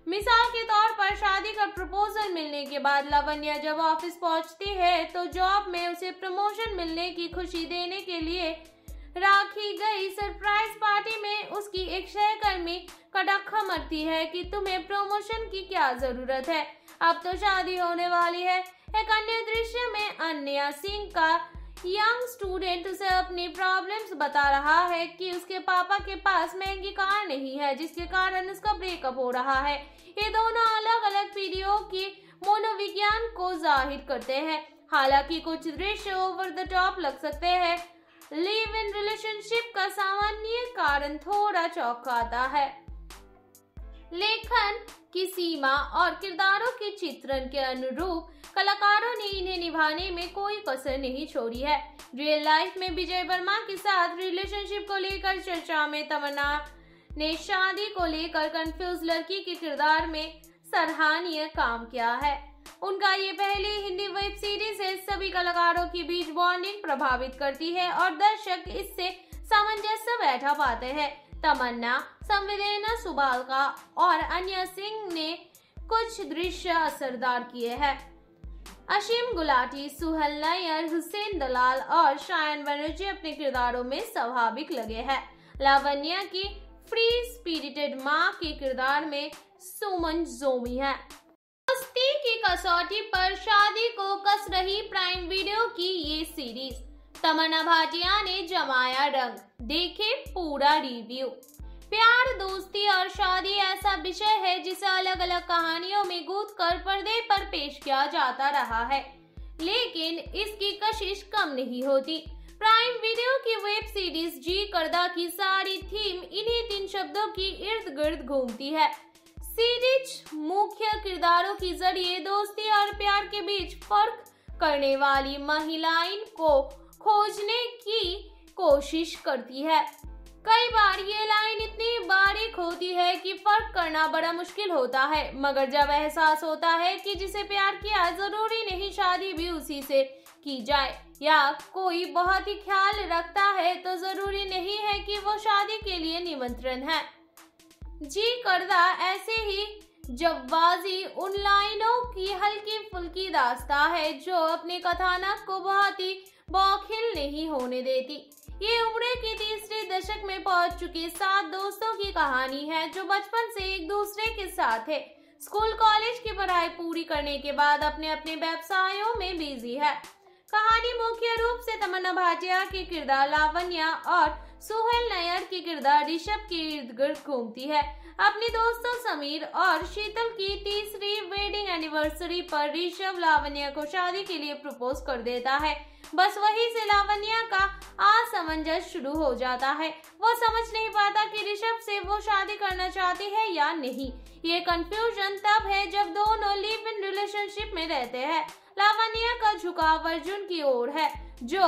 मिसाल के तौर पर शादी का प्रपोजल मिलने के बाद लावण्या जब ऑफिस पहुंचती है तो जॉब में उसे प्रमोशन मिलने की खुशी देने के लिए राखी गई सरप्राइज पार्टी में उसकी एक सहकर्मी कटाखा मरती है कि तुम्हें प्रमोशन की क्या जरूरत है, अब तो शादी होने वाली है। एक अन्य दृश्य में अनन्या सिंह का यंग स्टूडेंट उसे अपनी प्रॉब्लम्स बता रहा है कि उसके पापा के पास महंगी कार नहीं है जिसके कारण उसका ब्रेकअप हो रहा है। ये दोनों अलग अलग पीढ़ियों की मनोविज्ञान को जाहिर करते हैं। हालांकि कुछ दृश्य ओवर द टॉप लग सकते हैं, लिव इन रिलेशनशिप का सामान्य कारण थोड़ा चौंकाता है। लेखन की सीमा और किरदारों के चित्रण के अनुरूप कलाकारों ने इन्हें निभाने में कोई कसर नहीं छोड़ी है। रियल लाइफ में विजय वर्मा के साथ रिलेशनशिप को लेकर चर्चा में तमन्ना ने शादी को लेकर कंफ्यूज लड़की के किरदार में सराहनीय काम किया है। उनका ये पहली हिंदी वेब सीरीज है। सभी कलाकारों के बीच बॉन्डिंग प्रभावित करती है और दर्शक इससे सामंजस्य बैठा पाते हैं। तमन्ना, संवेदना सुबालका और अनन्या सिंह ने कुछ दृश्य असरदार किए हैं। आशिम गुलाटी, सुहैल नय्यर, हुसैन दलाल और शायन बनर्जी अपने किरदारों में स्वाभाविक लगे हैं। लावण्या की फ्री स्पिरिटेड माँ के किरदार में सुमन जोमी है। दोस्ती की कसौटी पर शादी को कस रही प्राइम वीडियो की ये सीरीज। तमन्ना भाटिया ने जमाया रंग, देखे पूरा रिव्यू। प्यार, दोस्ती और शादी ऐसा विषय है जिसे अलग अलग कहानियों में गूंथकर पर्दे पर पेश किया जाता रहा है, लेकिन इसकी कशिश कम नहीं होती। प्राइम वीडियो की वेब सीरीज जी करदा की सारी थीम इन्हीं तीन शब्दों की इर्द गिर्द घूमती है। सीरीज मुख्य किरदारों के जरिए दोस्ती और प्यार के बीच फर्क करने वाली महिलाएं को खोजने की कोशिश करती है। कई बार ये लाइन इतनी बारीक होती है कि फर्क करना बड़ा मुश्किल होता है, मगर जब एहसास होता है कि जिसे प्यार किया जरूरी नहीं शादी भी उसी से की जाए, या कोई बहुत ही ख्याल रखता है तो जरूरी नहीं है कि वो शादी के लिए निमंत्रण है। जी करदा ऐसे ही जवाजी उन लाइनों की हल्की फुल्की दास्ता है जो अपने कथानक को बहुत ही बौखिल नहीं होने देती। ये उम्र के तीसरे दशक में पहुंच चुके सात दोस्तों की कहानी है जो बचपन से एक दूसरे के साथ है। स्कूल कॉलेज की पढ़ाई पूरी करने के बाद अपने अपने व्यवसायों में बिजी है। कहानी मुख्य रूप से तमन्ना भाटिया के किरदार लावण्या और सुहैल नय्यर के किरदार ऋषभ के इर्द गिर्द घूमती है। अपने दोस्तों समीर और शीतल की तीसरी वेडिंग एनिवर्सरी पर ऋषभ लावण्या को शादी के लिए प्रपोज कर देता है। बस वहीं से लावण्या का असमंजस शुरू हो जाता है। वो समझ नहीं पाता कि ऋषभ से वो शादी करना चाहती है या नहीं। ये कंफ्यूजन तब है जब दोनों लिव इन रिलेशनशिप में रहते हैं। लावण्या का झुकाव अर्जुन की ओर है जो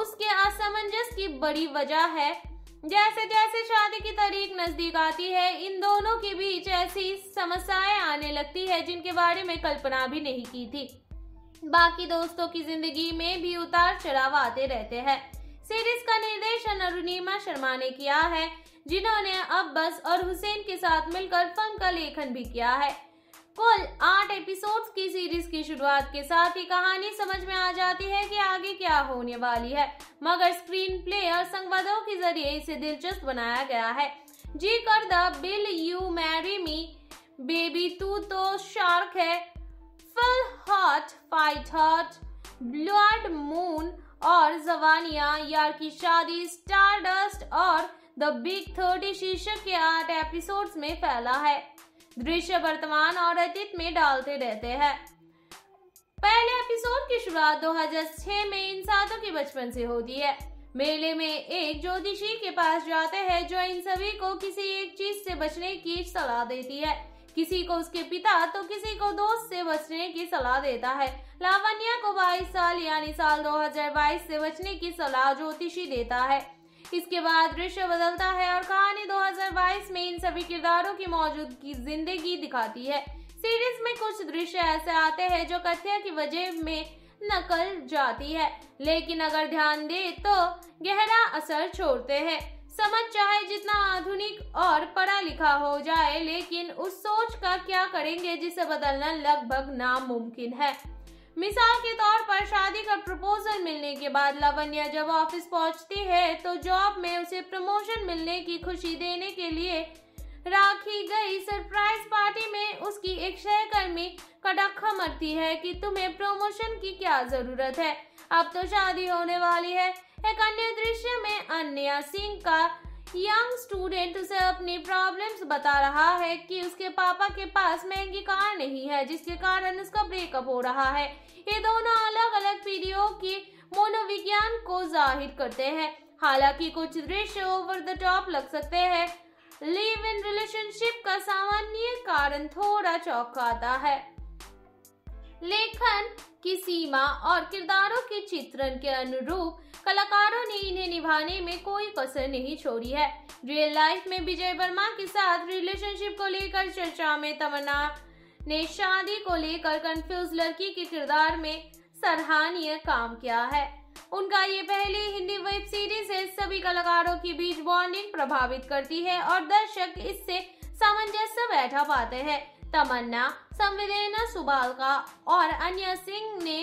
उसके असमंजस की बड़ी वजह है। जैसे जैसे शादी की तारीख नजदीक आती है, इन दोनों के बीच ऐसी समस्याएं आने लगती है जिनके बारे में कल्पना भी नहीं की थी। बाकी दोस्तों की जिंदगी में भी उतार चढ़ाव आते रहते हैं। सीरीज का निर्देशन अरुणिमा शर्मा ने किया है, जिन्होंने अब्बास और हुसैन के साथ मिलकर फिल्म का लेखन भी किया है। कुल आठ एपिसोड्स की सीरीज की शुरुआत के साथ ही कहानी समझ में आ जाती है कि आगे क्या होने वाली है, मगर स्क्रीन प्ले और संवादों के जरिए इसे दिलचस्प बनाया गया है। जी करदा, will you marry me, baby तू तो शार्क है, feel hot, fight hot, blood moon और जवानियां, यार की शादी, स्टारडस्ट और द बिग थर्टी शीर्षक के आठ एपिसोड्स में फैला है। दृश्य वर्तमान और अतीत में डालते रहते हैं। पहले एपिसोड की शुरुआत दो हज़ार छह में इन सातों के बचपन से होती है। मेले में एक ज्योतिषी के पास जाते हैं जो इन सभी को किसी एक चीज से बचने की सलाह देती है। किसी को उसके पिता तो किसी को दोस्त से बचने की सलाह देता है। लावण्या को बाईस साल यानी साल दो हज़ार बाईस से बचने की सलाह ज्योतिषी देता है। इसके बाद दृश्य बदलता है और कहानी दो हज़ार बाईस में इन सभी किरदारों की मौजूदगी जिंदगी दिखाती है। सीरीज में कुछ दृश्य ऐसे आते हैं जो कथ्य की वजह में नकल जाती है, लेकिन अगर ध्यान दे तो गहरा असर छोड़ते हैं। समझ चाहे जितना आधुनिक और पढ़ा लिखा हो जाए, लेकिन उस सोच का क्या करेंगे जिसे बदलना लगभग नामुमकिन है। मिसाल के तौर पर शादी का प्रपोजल मिलने के बाद लावण्या जब ऑफिस पहुंचती है तो जॉब में उसे प्रमोशन मिलने की खुशी देने के लिए राखी गई सरप्राइज पार्टी में उसकी एक सहकर्मी कड़ाखा मरती है कि तुम्हें प्रमोशन की क्या जरूरत है, अब तो शादी होने वाली है। एक अन्य दृश्य में अनन्या सिंह का यंग स्टूडेंट उसे अपनी प्रॉब्लम्स बता रहा है कि उसके पापा के पास महंगी कार नहीं है जिसके कारण उसका ब्रेकअप हो रहा है। ये दोनों अलग अलग पीढ़ियों की मनोविज्ञान को जाहिर करते हैं। हालांकि कुछ दृश्य ओवर द टॉप लग सकते हैं, लिव इन रिलेशनशिप का सामान्य कारण थोड़ा चौंकाता है। लेखन की सीमा और किरदारों के चित्रण के अनुरूप कलाकारों ने इन्हें निभाने में कोई कसर नहीं छोड़ी है। रियल लाइफ में विजय वर्मा के साथ रिलेशनशिप को लेकर चर्चा में तमन्ना ने शादी को लेकर कंफ्यूज लड़की के किरदार में सराहनीय काम किया है। उनका ये पहली हिंदी वेब सीरीज है। सभी कलाकारों के बीच बॉन्डिंग प्रभावित करती है और दर्शक इससे सामंजस्य बैठा पाते हैं। तमन्ना, संवेदना सुबालका और अनन्या सिंह ने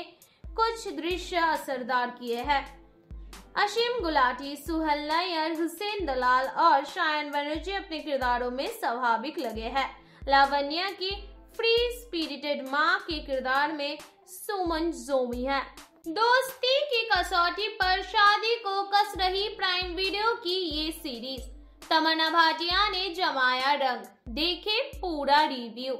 कुछ दृश्य असरदार किए हैं। आशिम गुलाटी, सुहैल नय्यर, हुसैन दलाल और शायन बनर्जी अपने किरदारों में स्वाभाविक लगे हैं। लावण्या की फ्री स्पिरिटेड माँ के किरदार में सुमन जोमी है। दोस्ती की कसौटी पर शादी को कस रही प्राइम वीडियो की ये सीरीज। तमन्ना भाटिया ने जमाया रंग, देखे पूरा रिव्यू।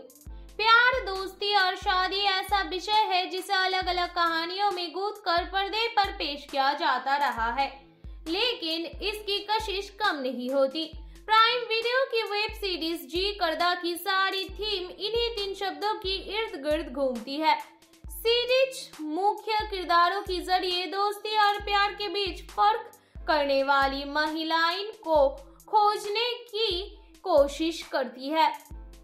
प्यार, दोस्ती और शादी ऐसा विषय है जिसे अलग अलग कहानियों में गूंथकर पर्दे पर पेश किया जाता रहा है, लेकिन इसकी कशिश कम नहीं होती। प्राइम वीडियो की वेब सीरीज जी करदा की सारी थीम इन्हीं तीन शब्दों की इर्द गिर्द घूमती है। सीरीज मुख्य किरदारों के जरिए दोस्ती और प्यार के बीच फर्क करने वाली महिलाएं को खोजने की कोशिश करती है।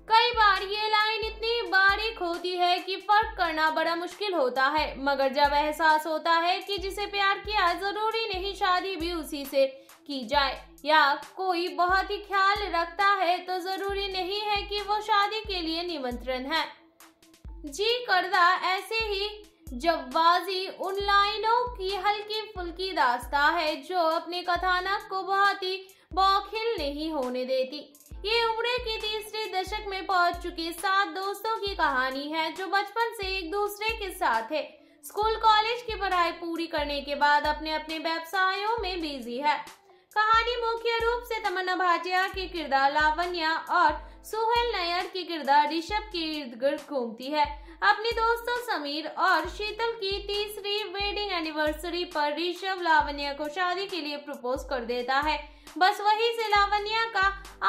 कई बार ये लाइन इतनी बारीक होती है कि फर्क करना बड़ा मुश्किल होता है, मगर जब एहसास होता है कि जिसे प्यार किया जरूरी नहीं शादी भी उसी से की जाए, या कोई बहुत ही ख्याल रखता है तो जरूरी नहीं है कि वो शादी के लिए निमंत्रण है। जी करदा ऐसे ही जवाजी उन लाइनों की हल्की फुल्की दास्ता है जो अपने कथानक को बहुत ही बौखिल नहीं होने देती। ये उम्र के तीसरे दशक में पहुंच चुके सात दोस्तों की कहानी है जो बचपन से एक दूसरे के साथ है। स्कूल कॉलेज की पढ़ाई पूरी करने के बाद अपने अपने व्यवसायों में बिजी है। कहानी मुख्य रूप से तमन्ना भाटिया के किरदार लावण्या और सुहैल नय्यर के किरदार ऋषभ के इर्द गिर्द घूमती है। अपने दोस्तों समीर और शीतल की तीसरी वेडिंग एनिवर्सरी पर ऋषभ लावण्या को शादी के लिए प्रपोज कर देता है। बस वहीं से लावण्या का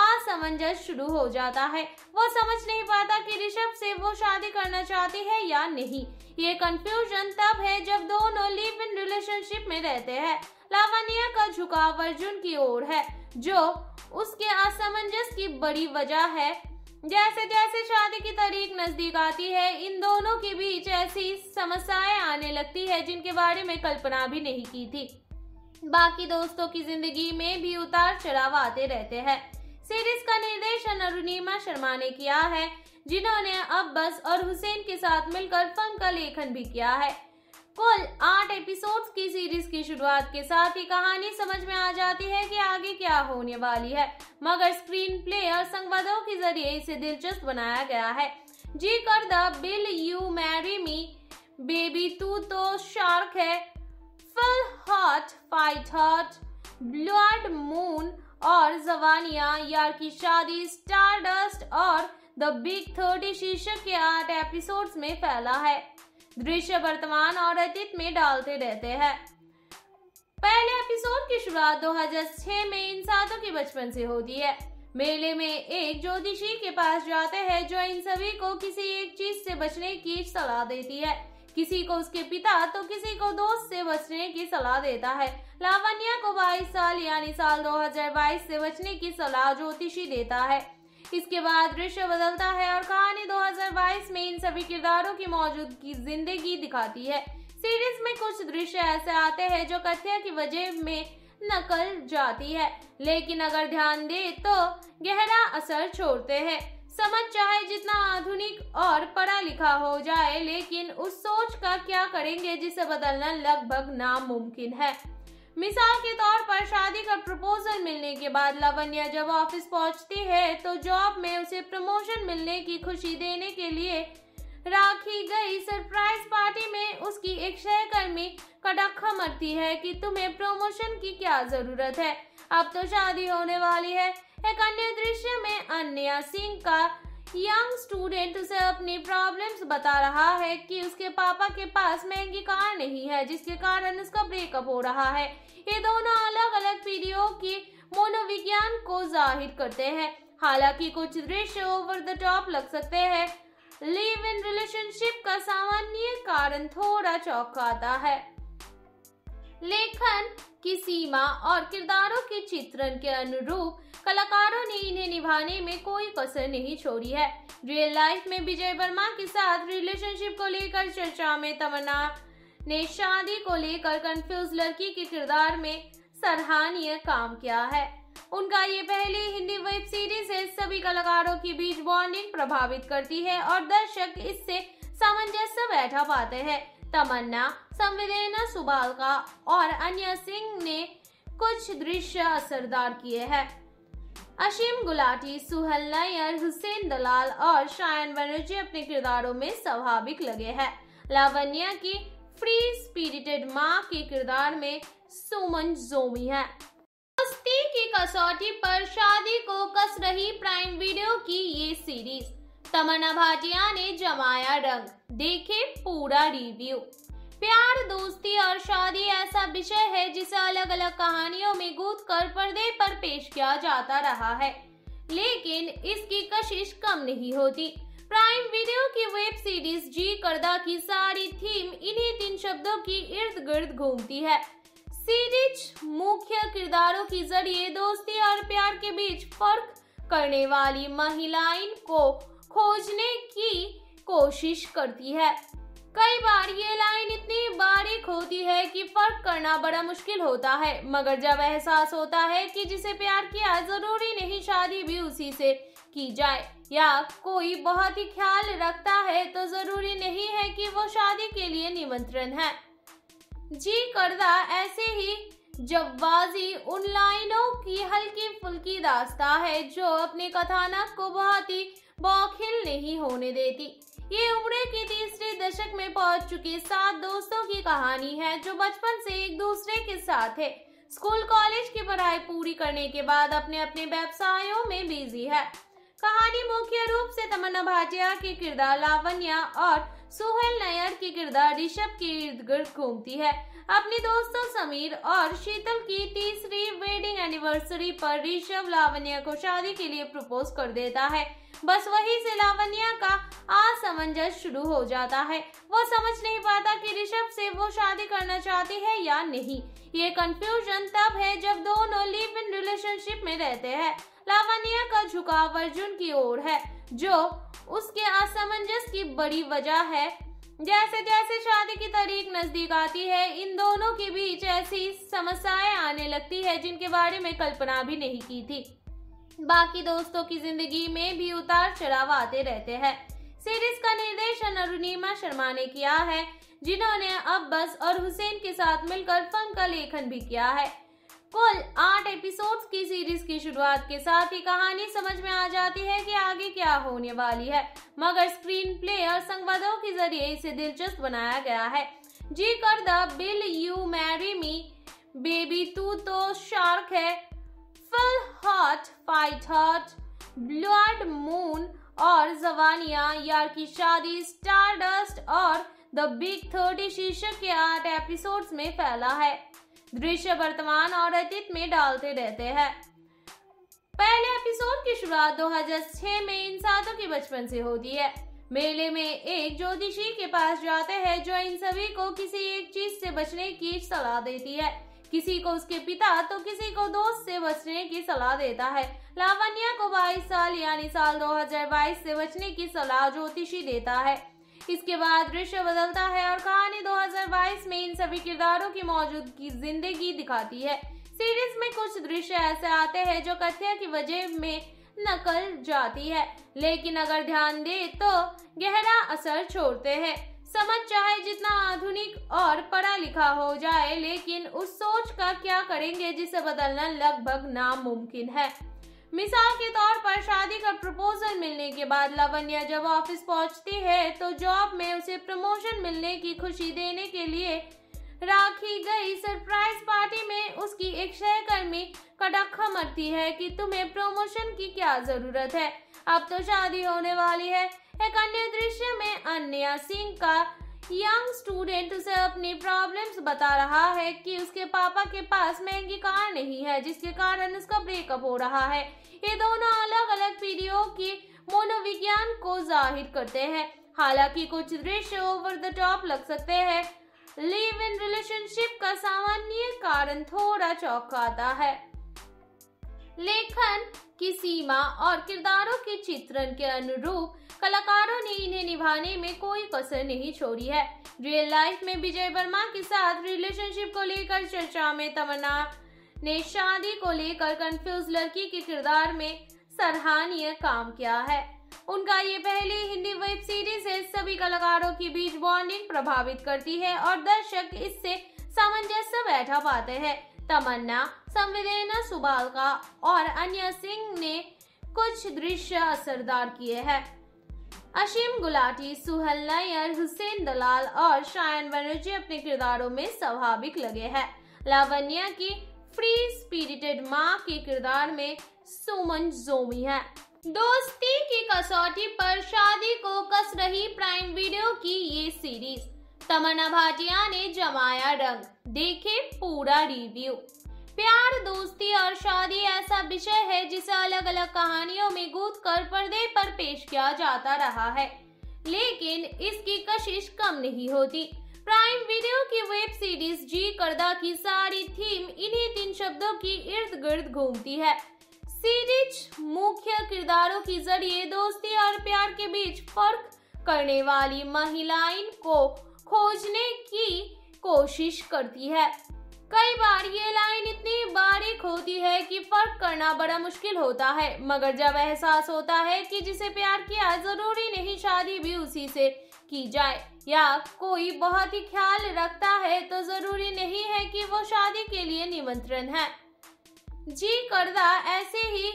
असमंजस शुरू हो जाता है। वो समझ नहीं पाता कि ऋषभ से वो शादी करना चाहती है या नहीं। ये कंफ्यूजन तब है जब दोनों लिव इन रिलेशनशिप में रहते हैं। लावण्या का झुकाव अर्जुन की ओर है जो उसके असमंजस की बड़ी वजह है। जैसे जैसे शादी की तारीख नजदीक आती है, इन दोनों के बीच ऐसी समस्याएं आने लगती है जिनके बारे में कल्पना भी नहीं की थी। बाकी दोस्तों की जिंदगी में भी उतार चढ़ाव आते रहते हैं। सीरीज का निर्देशन अरुणिमा शर्मा ने किया है, जिन्होंने अब्बास और हुसैन के साथ मिलकर फिल्म का लेखन भी किया है। कुल आठ एपिसोड्स की सीरीज की शुरुआत के साथ ही कहानी समझ में आ जाती है कि आगे क्या होने वाली है, मगर स्क्रीन प्ले और संवादों के जरिए इसे दिलचस्प बनाया गया है। जी करदा, will you marry me, baby तू तो शार्क है, feel hot fight hot, blood moon और जवानिया, यार की शादी, स्टारडस्ट और द बिग थर्टी शीर्षक के आठ एपिसोड्स में फैला है। दृश्य वर्तमान और अतीत में डालते रहते हैं। पहले एपिसोड की शुरुआत दो हज़ार छह में इन सातों के बचपन से होती है। मेले में एक ज्योतिषी के पास जाते हैं जो इन सभी को किसी एक चीज से बचने की सलाह देती है। किसी को उसके पिता तो किसी को दोस्त से बचने की सलाह देता है। लावण्या को बाईस साल यानी साल दो हज़ार बाईस से बचने की सलाह ज्योतिषी देता है। इसके बाद दृश्य बदलता है और कहानी दो हज़ार बाईस में इन सभी किरदारों की मौजूदगी जिंदगी दिखाती है। सीरीज में कुछ दृश्य ऐसे आते हैं जो कथ्य की वजह में नकल जाती है, लेकिन अगर ध्यान दें तो गहरा असर छोड़ते हैं। समझ चाहे जितना आधुनिक और पढ़ा लिखा हो जाए, लेकिन उस सोच का क्या करेंगे जिसे बदलना लगभग नामुमकिन है। मिसाल के तौर पर शादी का प्रपोजल मिलने के बाद लावण्या जब ऑफिस पहुंचती है तो जॉब में उसे प्रमोशन मिलने की खुशी देने के लिए राखी गई सरप्राइज पार्टी में उसकी एक सहकर्मी कटाखा मरती है कि तुम्हें प्रमोशन की क्या जरूरत है, अब तो शादी होने वाली है। एक अन्य दृश्य में अनन्या सिंह का यंग स्टूडेंट उसे अपनी प्रॉब्लम्स बता रहा है कि उसके पापा के पास महंगी कार नहीं है जिसके कारण उसका ब्रेकअप हो रहा है। ये दोनों अलग अलग पीढ़ियों की मनोविज्ञान को जाहिर करते हैं। हालांकि कुछ दृश्य ओवर द टॉप लग सकते हैं, लिव इन रिलेशनशिप का सामान्य कारण थोड़ा चौंकाता है। लेखन की सीमा और किरदारों के चित्रण के अनुरूप कलाकारों ने इन्हें निभाने में कोई कसर नहीं छोड़ी है। रियल लाइफ में विजय वर्मा के साथ रिलेशनशिप को लेकर चर्चा में तमन्ना ने शादी को लेकर कंफ्यूज लड़की के किरदार में सराहनीय काम किया है। उनका ये पहली हिंदी वेब सीरीज है। सभी कलाकारों के बीच बॉन्डिंग प्रभावित करती है और दर्शक इससे सामंजस्य बैठा पाते हैं। तमन्ना, संवेदना सुबालका और अनन्या सिंह ने कुछ दृश्य असरदार किए हैं। आशिम गुलाटी, सुहैल नय्यर, हुसैन दलाल और शायन बनर्जी अपने किरदारों में स्वाभाविक लगे हैं। लावण्या की फ्री स्पिरिटेड माँ के किरदार में सुमन जोमी है। दोस्ती की कसौटी पर शादी को कस रही प्राइम वीडियो की ये सीरीज। तमन्ना भाटिया ने जमाया रंग, देखे पूरा रिव्यू। प्यार, दोस्ती और शादी ऐसा विषय है जिसे अलग अलग कहानियों में गूंथ कर पर्दे पर पेश किया जाता रहा है, लेकिन इसकी कशिश कम नहीं होती। प्राइम वीडियो की वेब सीरीज जी करदा की सारी थीम इन्हीं तीन शब्दों की इर्द गिर्द घूमती है। सीरीज मुख्य किरदारों के जरिए दोस्ती और प्यार के बीच फर्क करने वाली महिलाएं को खोजने की कोशिश करती है। कई बार ये लाइन इतनी बारीक होती है कि फर्क करना बड़ा मुश्किल होता है, मगर जब एहसास होता है कि जिसे प्यार किया जरूरी नहीं शादी भी उसी से की जाए, या कोई बहुत ही ख्याल रखता है तो जरूरी नहीं है कि वो शादी के लिए निमंत्रण है। जी करदा ऐसे ही जवाजी उन लाइनों की हल्की फुल्की दास्ता है जो अपने कथानक को बहुत ही बौखिल नहीं होने देती। ये उम्र के तीसरे दशक में पहुंच चुके सात दोस्तों की कहानी है जो बचपन से एक दूसरे के साथ है। स्कूल कॉलेज की पढ़ाई पूरी करने के बाद अपने अपने व्यवसायों में बिजी है। कहानी मुख्य रूप से तमन्ना भाटिया के किरदार लावण्या और सुहैल नय्यर के किरदार ऋषभ के इर्द गिर्द घूमती है। अपने दोस्तों समीर और शीतल की तीसरी वेडिंग एनिवर्सरी पर ऋषभ लावण्या को शादी के लिए प्रपोज कर देता है। बस वहीं से लावण्या का असमंजस शुरू हो जाता है। वो समझ नहीं पाता कि ऋषभ से वो शादी करना चाहती है या नहीं। ये कंफ्यूजन तब है जब दोनों लिव इन रिलेशनशिप में रहते हैं। लावण्या का झुकाव अर्जुन की ओर है जो उसके असमंजस की बड़ी वजह है। जैसे जैसे शादी की तारीख नजदीक आती है, इन दोनों के बीच ऐसी समस्याएं आने लगती है जिनके बारे में कल्पना भी नहीं की थी। बाकी दोस्तों की जिंदगी में भी उतार चढ़ाव आते रहते हैं। सीरीज का निर्देशन अरुणिमा शर्मा ने किया है, जिन्होंने अब्बास और हुसैन के साथ मिलकर फिल्म का लेखन भी किया है। कुल आठ एपिसोड्स की सीरीज की शुरुआत के साथ ही कहानी समझ में आ जाती है कि आगे क्या होने वाली है, मगर स्क्रीन प्ले और संवादों के जरिए इसे दिलचस्प बनाया गया है। जी करदा, will you marry me, baby तू तो शार्क है, full hot, fight hot, blood moon और जवानियां, यार की शादी, स्टारडस्ट और द बिग थर्टी शीर्षक के आठ एपिसोड्स में फैला है। दृश्य वर्तमान और अतीत में डालते रहते हैं। पहले एपिसोड की शुरुआत दो हज़ार छह में इन सातों के बचपन से होती है। मेले में एक ज्योतिषी के पास जाते हैं जो इन सभी को किसी एक चीज से बचने की सलाह देती है। किसी को उसके पिता तो किसी को दोस्त से बचने की सलाह देता है। लावण्या को बाईस साल यानी साल दो हज़ार बाईस से बचने की सलाह ज्योतिषी देता है। इसके बाद दृश्य बदलता है और कहानी दो हज़ार बाईस में इन सभी किरदारों की मौजूदगी जिंदगी दिखाती है। सीरीज में कुछ दृश्य ऐसे आते हैं जो कथ्य की वजह में नकल जाती है, लेकिन अगर ध्यान दे तो गहरा असर छोड़ते हैं। समझ चाहे जितना आधुनिक और पढ़ा लिखा हो जाए, लेकिन उस सोच का क्या करेंगे जिसे बदलना लगभग नामुमकिन है। मिसाल के तौर पर शादी का प्रपोजल मिलने के बाद लावण्या जब ऑफिस पहुंचती है तो जॉब में उसे प्रमोशन मिलने की खुशी देने के लिए राखी गई सरप्राइज पार्टी में उसकी एक सहकर्मी कड़क मरती है कि तुम्हें प्रमोशन की क्या जरूरत है, अब तो शादी होने वाली है। एक अन्य दृश्य में अनन्या सिंह का यंग स्टूडेंट उसे अपनी प्रॉब्लम्स बता रहा है कि उसके पापा के पास महंगी कार नहीं है जिसके कारण उसका ब्रेकअप हो रहा है। ये दोनों अलग अलग पीढ़ियों की मनोविज्ञान को जाहिर करते हैं। हालांकि कुछ दृश्य ओवर द टॉप लग सकते हैं, लिव इन रिलेशनशिप का सामान्य कारण थोड़ा चौंकाता है। लेखन की सीमा और किरदारों के चित्रण के अनुरूप कलाकारों ने इन्हें निभाने में कोई कसर नहीं छोड़ी है। रियल लाइफ में विजय वर्मा के साथ रिलेशनशिप को लेकर चर्चा में तमन्ना ने शादी को लेकर कंफ्यूज लड़की के किरदार में सराहनीय काम किया है। उनका ये पहली हिंदी वेब सीरीज है। सभी कलाकारों के बीच बॉन्डिंग प्रभावित करती है और दर्शक इससे सामंजस्य बैठा पाते हैं। तमन्ना, संवेदना सुबालका और अनन्या सिंह ने कुछ दृश्य असरदार किए हैं। आशिम गुलाटी, सुहैल नय्यर, हुसैन दलाल और शायन बनर्जी अपने किरदारों में स्वाभाविक लगे हैं। लावण्या की फ्री स्पिरिटेड माँ के किरदार में सुमन जोमी है। दोस्ती की कसौटी पर शादी को कस रही प्राइम वीडियो की ये सीरीज। तमन्ना भाटिया ने जमाया रंग, देखे पूरा रिव्यू। प्यार, दोस्ती और शादी ऐसा विषय है जिसे अलग अलग कहानियों में गूंथकर पर्दे पर पेश किया जाता रहा है, लेकिन इसकी कशिश कम नहीं होती। प्राइम वीडियो की वेब सीरीज जी करदा की सारी थीम इन्हीं तीन शब्दों की इर्द गिर्द घूमती है। सीरीज मुख्य किरदारों के जरिए दोस्ती और प्यार के बीच फर्क करने वाली महिलाएं को खोजने की कोशिश करती है। कई बार ये लाइन इतनी बारीक होती है कि फर्क करना बड़ा मुश्किल होता है, मगर जब एहसास होता है कि जिसे प्यार किया जरूरी नहीं शादी भी उसी से की जाए, या कोई बहुत ही ख्याल रखता है तो जरूरी नहीं है कि वो शादी के लिए निमंत्रण है। जी करदा ऐसे ही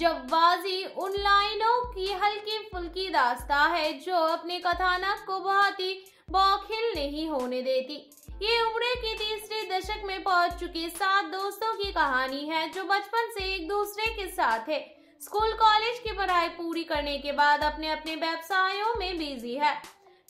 जवाजी उन लाइनों की हल्की फुल्की दास्ता है जो अपने कथानक को बहुत ही बौखिल नहीं होने देती। ये उम्र के तीसरे दशक में पहुंच चुके सात दोस्तों की कहानी है जो बचपन से एक दूसरे के साथ है। स्कूल कॉलेज की पढ़ाई पूरी करने के बाद अपने अपने व्यवसायों में बिजी है।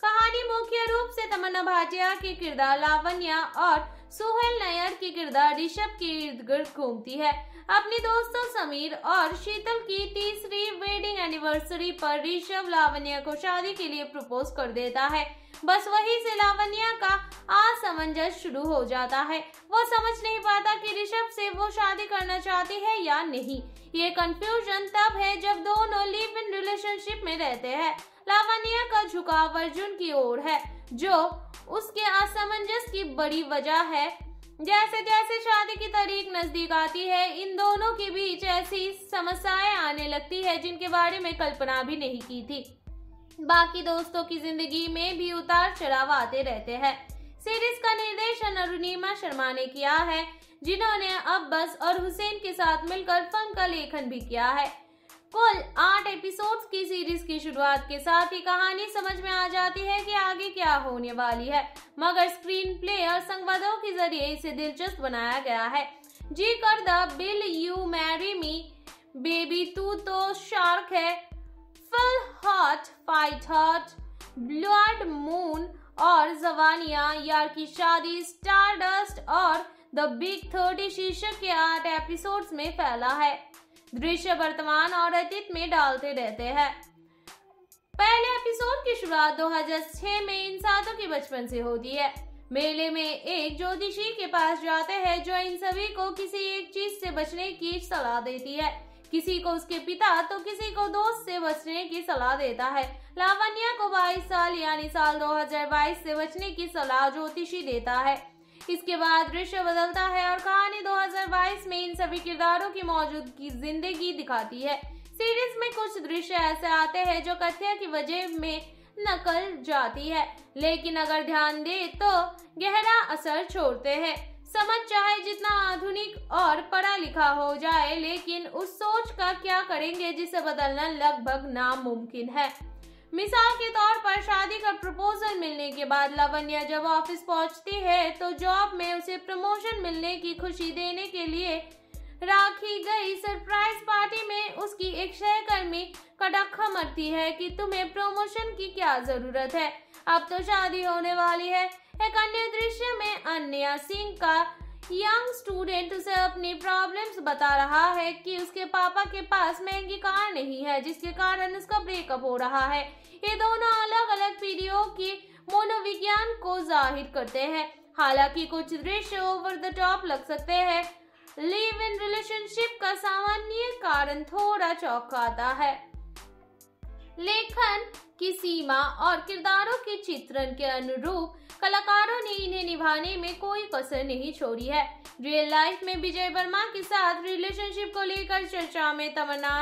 कहानी मुख्य रूप से तमन्ना भाटिया के किरदार लावण्या और सुहैल नय्यर के किरदार ऋषभ के इर्द गिर्द घूमती है। अपने दोस्तों समीर और शीतल की तीसरी वेडिंग एनिवर्सरी पर ऋषभ लावण्या को शादी के लिए प्रपोज कर देता है। बस वहीं से लावण्या का असमंजस शुरू हो जाता है। वो समझ नहीं पाता कि ऋषभ से वो शादी करना चाहती है या नहीं। ये कंफ्यूजन तब है जब दोनों लिव इन रिलेशनशिप में रहते हैं। लावण्या का झुकाव अर्जुन की ओर है जो उसके असमंजस की बड़ी वजह है। जैसे जैसे शादी की तारीख नजदीक आती है, इन दोनों के बीच ऐसी समस्याएं आने लगती है जिनके बारे में कल्पना भी नहीं की थी। बाकी दोस्तों की जिंदगी में भी उतार चढ़ाव आते रहते हैं। सीरीज का निर्देशन अरुणिमा शर्मा ने किया है, जिन्होंने अब्बास और हुसैन के साथ मिलकर फिल्म का लेखन भी किया है। कुल आठ एपिसोड्स की सीरीज की शुरुआत के साथ ही कहानी समझ में आ जाती है कि आगे क्या होने वाली है, मगर स्क्रीन प्ले और संवादों के जरिए इसे दिलचस्प बनाया गया है। जी करदा, will you marry me, baby तू तो शार्क है, hot fight hot, blood moon और जवानिया, यार की शादी, स्टारडस्ट और द बिग थर्टी शीर्षक के आठ एपिसोड्स में फैला है। दृश्य वर्तमान और अतीत में डालते रहते हैं। पहले एपिसोड की शुरुआत दो हज़ार छह में इन सातों के बचपन से होती है। मेले में एक ज्योतिषी के पास जाते हैं जो इन सभी को किसी एक चीज से बचने की सलाह देती है। किसी को उसके पिता तो किसी को दोस्त से बचने की सलाह देता है। लावण्या को बाईस साल यानी साल दो हज़ार बाईस से बचने की सलाह ज्योतिषी देता है। इसके बाद दृश्य बदलता है और कहानी दो हज़ार बाईस में इन सभी किरदारों की मौजूदगी जिंदगी दिखाती है। सीरीज में कुछ दृश्य ऐसे आते हैं जो कथ्य की वजह में नकल जाती है, लेकिन अगर ध्यान दे तो गहरा असर छोड़ते हैं। समझ चाहे जितना आधुनिक और पढ़ा लिखा हो जाए, लेकिन उस सोच का क्या करेंगे जिसे बदलना लगभग नामुमकिन है। मिसाल के तौर पर शादी का प्रपोजल मिलने के बाद लावण्या जब ऑफिस पहुंचती है तो जॉब में उसे प्रमोशन मिलने की खुशी देने के लिए राखी गई सरप्राइज पार्टी में उसकी एक सहकर्मी कड़ाखा मरती है कि तुम्हें प्रमोशन की क्या जरूरत है, अब तो शादी होने वाली है। एक अन्य दृश्य में अनन्या सिंह का यंग स्टूडेंट उसे अपनी प्रॉब्लम्स बता रहा है कि उसके पापा के पास महंगी कार नहीं है जिसके कारण उसका ब्रेकअप हो रहा है। ये दोनों अलग अलग पीढ़ियों की मनोविज्ञान को जाहिर करते हैं। हालांकि कुछ दृश्य ओवर द टॉप लग सकते हैं, लिव इन रिलेशनशिप का सामान्य कारण थोड़ा चौंकाता है। लेखन की सीमा और किरदारों के चित्रण के अनुरूप कलाकारों ने इन्हें निभाने में कोई कसर नहीं छोड़ी है। रियल लाइफ में विजय वर्मा के साथ रिलेशनशिप को लेकर चर्चा में तमन्ना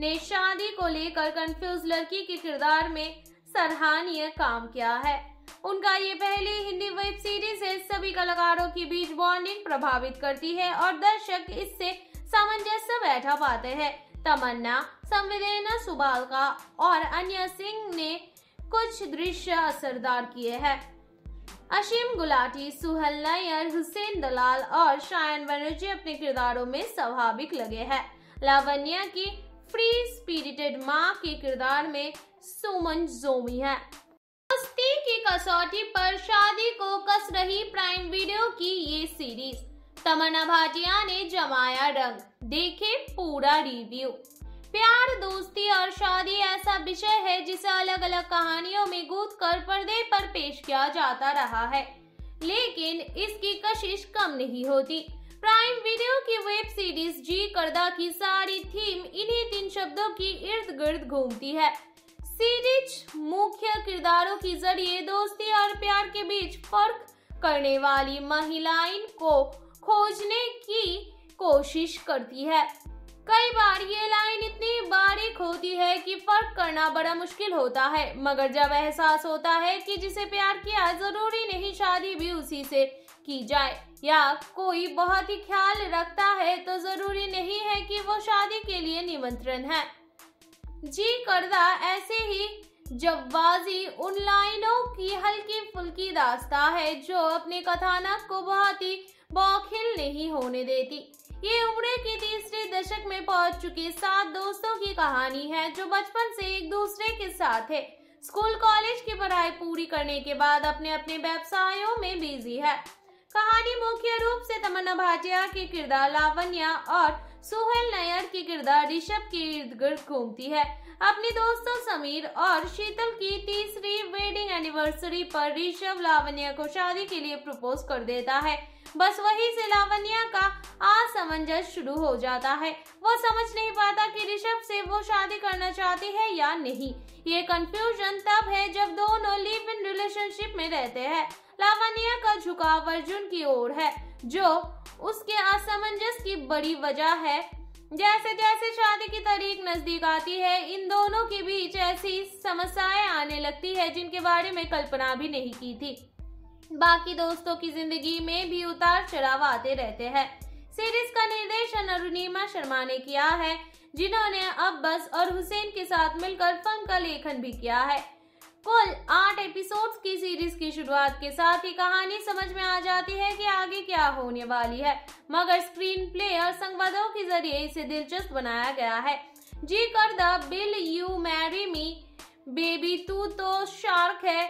ने शादी को लेकर कंफ्यूज लड़की के किरदार में सराहनीय काम किया है। उनका ये पहली हिंदी वेब सीरीज है। सभी कलाकारों के बीच बॉन्डिंग प्रभावित करती है और दर्शक इससे सामंजस्य बैठा पाते हैं। तमन्ना, संवेदना सुबालका और अनन्या सिंह ने कुछ दृश्य असरदार किए हैं। आशिम गुलाटी, सुहैल नय्यर, हुसैन दलाल और शायन बनर्जी अपने किरदारों में स्वाभाविक लगे हैं। लावण्या की फ्री स्पिरिटेड माँ के किरदार में सुमन जोमी है। दोस्ती की कसौटी पर शादी को कस रही प्राइम वीडियो की ये सीरीज। तमन्ना भाटिया ने जमाया रंग, देखे पूरा रिव्यू। प्यार, दोस्ती और शादी ऐसा विषय है जिसे अलग अलग कहानियों में गूंथकर पर्दे पर पेश किया जाता रहा है, लेकिन इसकी कशिश कम नहीं होती। प्राइम वीडियो की वेब सीरीज जी करदा की सारी थीम इन्हीं तीन शब्दों की इर्द गिर्द घूमती है। सीरीज मुख्य किरदारों के जरिए दोस्ती और प्यार के बीच फर्क करने वाली महिलाएं को खोजने की कोशिश करती है। कई बार ये लाइन इतनी बारीक होती है कि फर्क करना बड़ा मुश्किल होता है, मगर जब एहसास होता है कि जिसे प्यार किया जरूरी नहीं शादी भी उसी से की जाए, या कोई बहुत ही ख्याल रखता है तो जरूरी नहीं है कि वो शादी के लिए निमंत्रण है। जी करदा ऐसे ही जवाजी उन लाइनों की हल्की फुल्की दास्ता है जो अपने कथानक को बहुत ही बौखिल नहीं होने देती। ये उम्र के तीसरे दशक में पहुंच चुके सात दोस्तों की कहानी है जो बचपन से एक दूसरे के साथ है। स्कूल कॉलेज की पढ़ाई पूरी करने के बाद अपने अपने व्यवसायों में बिजी है। कहानी मुख्य रूप से तमन्ना भाटिया के किरदार लावण्या और सुहैल नय्यर के किरदार ऋषभ के इर्द गिर्द घूमती है। अपने दोस्तों समीर और शीतल की तीसरी वेडिंग एनिवर्सरी पर ऋषभ लावण्या को शादी के लिए प्रपोज कर देता है। बस वहीं से लावण्या का असमंजस शुरू हो जाता है। वो समझ नहीं पाता कि ऋषभ से वो शादी करना चाहती है या नहीं। ये कंफ्यूजन तब है जब दोनों लिव इन रिलेशनशिप में रहते हैं। लावण्या का झुकाव अर्जुन की ओर है जो उसके असमंजस की बड़ी वजह है। जैसे जैसे शादी की तारीख नजदीक आती है, इन दोनों के बीच ऐसी समस्याएं आने लगती है जिनके बारे में कल्पना भी नहीं की थी। बाकी दोस्तों की जिंदगी में भी उतार चढ़ाव आते रहते हैं। सीरीज का निर्देशन अरुणिमा शर्मा ने किया है, जिन्होंने अब्बास और हुसैन के साथ मिलकर फिल्म का लेखन भी किया है। कुल आठ एपिसोड्स की सीरीज की शुरुआत के साथ ही कहानी समझ में आ जाती है कि आगे क्या होने वाली है, मगर स्क्रीन प्ले और संवादों के जरिए इसे दिलचस्प बनाया गया है। जी करदा, will you marry me, baby तू तो शार्क है,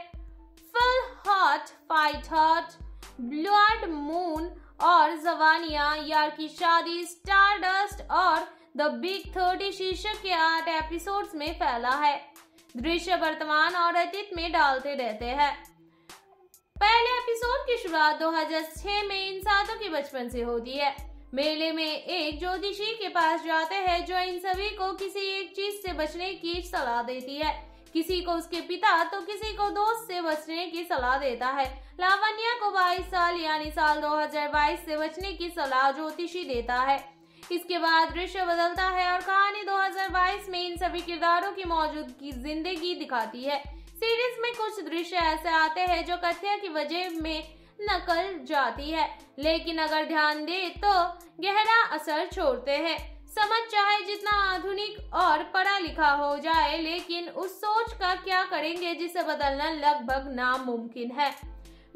feel hot fight hot, blood moon और जवानिया, यार की शादी, स्टारडस्ट और द बिग थर्टी शीर्षक के आठ एपिसोड्स में फैला है। दृश्य वर्तमान और अतीत में डालते रहते हैं। पहले एपिसोड की शुरुआत दो हज़ार छह में इन सातों के बचपन से होती है। मेले में एक ज्योतिषी के पास जाते हैं जो इन सभी को किसी एक चीज से बचने की सलाह देती है। किसी को उसके पिता तो किसी को दोस्त से बचने की सलाह देता है। लावण्या को बाईस साल यानी साल दो हज़ार बाईस से बचने की सलाह ज्योतिषी देता है। इसके बाद दृश्य बदलता है और कहानी दो हज़ार बाईस में इन सभी किरदारों की मौजूदगी जिंदगी दिखाती है। सीरीज में कुछ दृश्य ऐसे आते हैं जो कथ्य की वजह में नकल जाती है, लेकिन अगर ध्यान दे तो गहरा असर छोड़ते हैं। समझ चाहे जितना आधुनिक और पढ़ा लिखा हो जाए, लेकिन उस सोच का क्या करेंगे जिसे बदलना लगभग नामुमकिन है।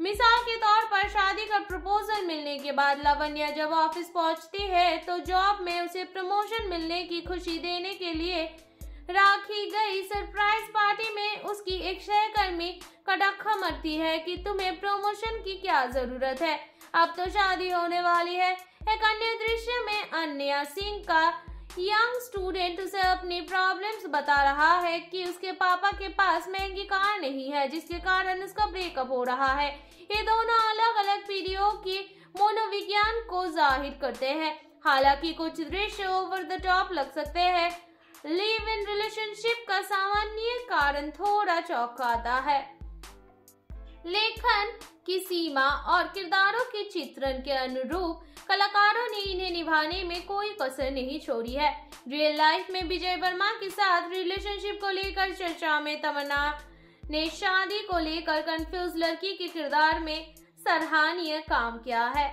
मिसाल के तौर पर शादी का प्रपोजल मिलने के बाद लावण्या जब ऑफिस पहुंचती है तो जॉब में उसे प्रमोशन मिलने की खुशी देने के लिए राखी गई सरप्राइज पार्टी में उसकी एक सहकर्मी कड़ाखा मरती है कि तुम्हें प्रमोशन की क्या जरूरत है, अब तो शादी होने वाली है। एक अन्य दृश्य में अनन्या सिंह का यंग स्टूडेंट उसे अपनी प्रॉब्लम्स बता रहा है कि उसके पापा के पास महंगी कार नहीं है, जिसके कारण उसका ब्रेकअप हो रहा है। ये दोनों अलग अलग पीढ़ियों की मनोविज्ञान को जाहिर करते हैं। हालांकि कुछ दृश्य ओवर द टॉप लग सकते हैं, लिव इन रिलेशनशिप का सामान्य कारण थोड़ा चौंकाता है। लेखन की सीमा और किरदारों के चित्रण के अनुरूप कलाकारों ने इन्हें निभाने में कोई कसर नहीं छोड़ी है। रियल लाइफ में विजय वर्मा के साथ रिलेशनशिप को लेकर चर्चा में तमन्ना ने शादी को लेकर कंफ्यूज लड़की के किरदार में सराहनीय काम किया है।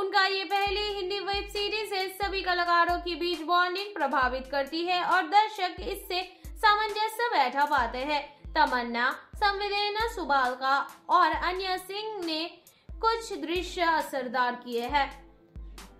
उनका ये पहली हिंदी वेब सीरीज है। सभी कलाकारों के बीच बॉन्डिंग प्रभावित करती है और दर्शक इससे सामंजस्य बैठा पाते हैं। तमन्ना, संवेदना सुबाल का और अनन्या सिंह ने कुछ दृश्य असरदार किए हैं।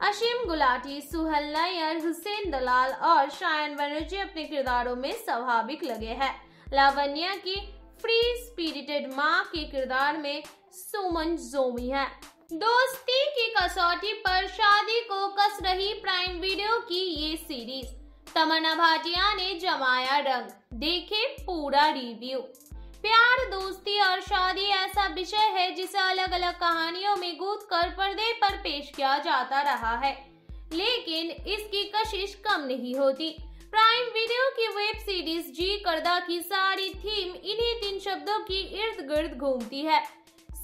आशिम गुलाटी, सुहैल नय्यर, हुसैन दलाल और शायन बनर्जी अपने किरदारों में स्वाभाविक लगे हैं। लावण्या की फ्री स्पिरिटेड माँ के किरदार में सुमन जोमी है। दोस्ती की कसौटी पर शादी को कस रही प्राइम वीडियो की ये सीरीज। तमन्ना भाटिया ने जमाया रंग, देखे पूरा रिव्यू। प्यार, दोस्ती और शादी ऐसा विषय है जिसे अलग अलग कहानियों में गूंथकर पर्दे पर पेश किया जाता रहा है, लेकिन इसकी कशिश कम नहीं होती। प्राइम वीडियो की वेब सीरीज जी करदा की सारी थीम इन्हीं तीन शब्दों की इर्द गिर्द घूमती है।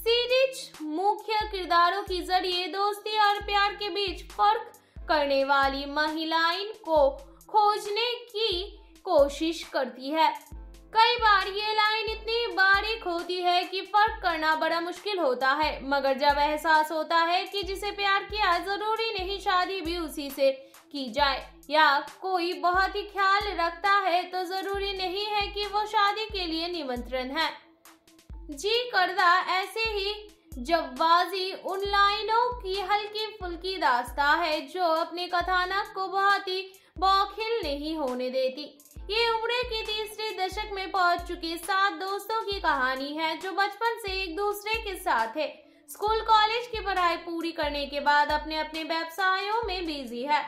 सीरीज मुख्य किरदारों के जरिए दोस्ती और प्यार के बीच फर्क करने वाली महिलाएं को खोजने की कोशिश करती है। कई बार ये लाइन इतनी बारीक होती है कि फर्क करना बड़ा मुश्किल होता है, मगर जब एहसास होता है कि जिसे प्यार किया जरूरी नहीं शादी भी उसी से की जाए, या कोई बहुत ही ख्याल रखता है तो जरूरी नहीं है कि वो शादी के लिए निमंत्रण है। जी करदा ऐसे ही जवाजी उन लाइनों की हल्की फुल्की दास्ता है जो अपने कथानक को बहुत ही बौखिल नहीं होने देती। ये उम्र के तीसरे दशक में पहुंच चुके सात दोस्तों की कहानी है जो बचपन से एक दूसरे के साथ है। स्कूल कॉलेज की पढ़ाई पूरी करने के बाद अपने अपने व्यवसायों में बिजी है।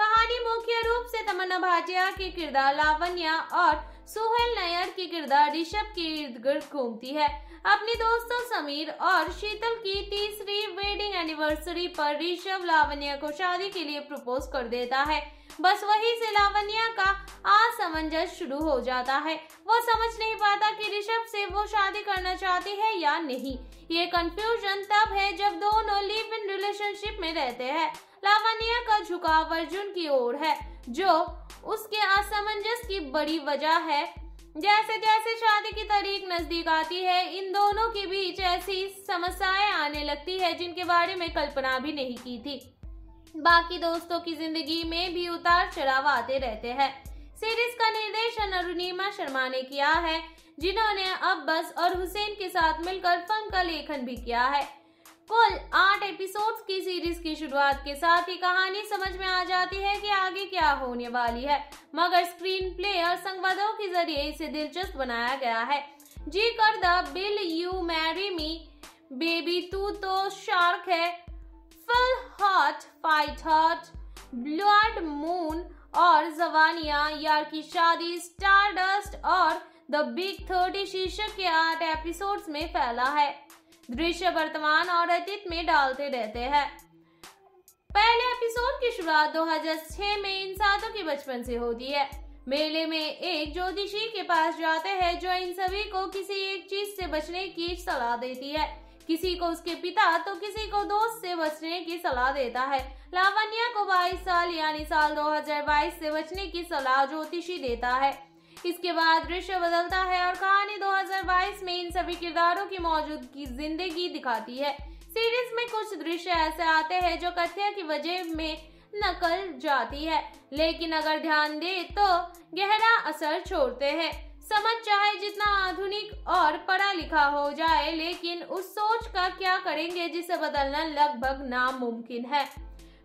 कहानी मुख्य रूप से तमन्ना भाटिया के किरदार लावण्या और सुहैल नय्यर के किरदार ऋषभ के इर्द गिर्द घूमती है। अपने दोस्तों समीर और शीतल की तीसरी वेडिंग एनिवर्सरी पर ऋषभ लावण्या को शादी के लिए प्रपोज कर देता है। बस वहीं से लावण्या का असमंजस शुरू हो जाता है। वो समझ नहीं पाता कि ऋषभ से वो शादी करना चाहती है या नहीं। ये कंफ्यूजन तब है जब दोनों लिव इन रिलेशनशिप में रहते हैं। लावण्या का झुकाव अर्जुन की ओर है जो उसके असमंजस की बड़ी वजह है। जैसे जैसे शादी की तारीख नजदीक आती है, इन दोनों के बीच ऐसी समस्याएं आने लगती है जिनके बारे में कल्पना भी नहीं की थी। बाकी दोस्तों की जिंदगी में भी उतार चढ़ाव आते रहते हैं। सीरीज का निर्देशन अरुणिमा शर्मा ने किया है, जिन्होंने अब्बास और हुसैन के साथ मिलकर फिल्म का लेखन भी किया है। कुल आठ एपिसोड्स की सीरीज की शुरुआत के साथ ही कहानी समझ में आ जाती है कि आगे क्या होने वाली है, मगर स्क्रीन प्ले और संवादों के जरिए इसे दिलचस्प बनाया गया है। जी करदा, will you marry me, baby तू तो शार्क है, feel hot, fight hot, blood moon और जवानियां, यार की शादी, स्टारडस्ट और द बिग थर्टी शीर्षक के आठ एपिसोड्स में फैला है। दृश्य वर्तमान और अतीत में डालते रहते हैं। पहले एपिसोड की शुरुआत दो हज़ार छह में इन सातों के बचपन से होती है। मेले में एक ज्योतिषी के पास जाते हैं जो इन सभी को किसी एक चीज से बचने की सलाह देती है। किसी को उसके पिता तो किसी को दोस्त से बचने की सलाह देता है। लावण्या को बाईस साल यानी साल दो हज़ार बाईस से बचने की सलाह ज्योतिषी देता है। इसके बाद दृश्य बदलता है और कहानी दो हज़ार बाईस में इन सभी किरदारों की मौजूदगी जिंदगी दिखाती है। सीरीज में कुछ दृश्य ऐसे आते हैं जो कथ्य की वजह में नकल जाती है, लेकिन अगर ध्यान दे तो गहरा असर छोड़ते हैं। समझ चाहे जितना आधुनिक और पढ़ा लिखा हो जाए, लेकिन उस सोच का क्या करेंगे जिसे बदलना लगभग नामुमकिन है।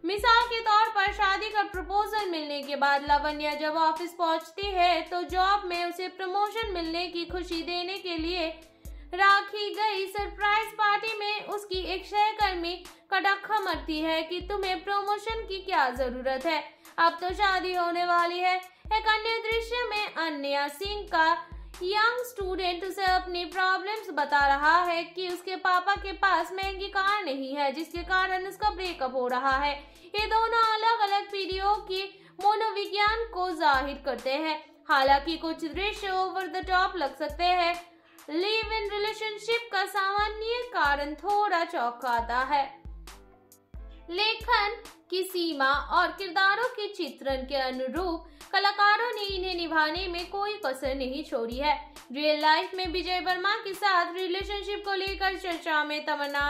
मिसाल के तौर पर शादी का प्रपोजल मिलने के बाद लावण्या जब ऑफिस पहुंचती है तो जॉब में उसे प्रमोशन मिलने की खुशी देने के लिए राखी गई सरप्राइज पार्टी में उसकी एक सहकर्मी कड़ाखा मरती है कि तुम्हें प्रमोशन की क्या जरूरत है, अब तो शादी होने वाली है। एक अन्य दृश्य में अनन्या सिंह का यंग स्टूडेंट उसे अपनी प्रॉब्लम्स बता रहा है कि उसके पापा के पास महंगी कार नहीं है, जिसके कारण उसका ब्रेकअप हो रहा है। ये दोनों अलग अलग पीढ़ियों की मनोविज्ञान को जाहिर करते हैं। हालांकि कुछ दृश्य ओवर द टॉप लग सकते हैं, लिव इन रिलेशनशिप का सामान्य कारण थोड़ा चौंकाता है। लेखन की सीमा और किरदारों के चित्रण के अनुरूप कलाकारों ने इन्हें निभाने में कोई कसर नहीं छोड़ी है। रियल लाइफ में विजय वर्मा के साथ रिलेशनशिप को लेकर चर्चा में तमन्ना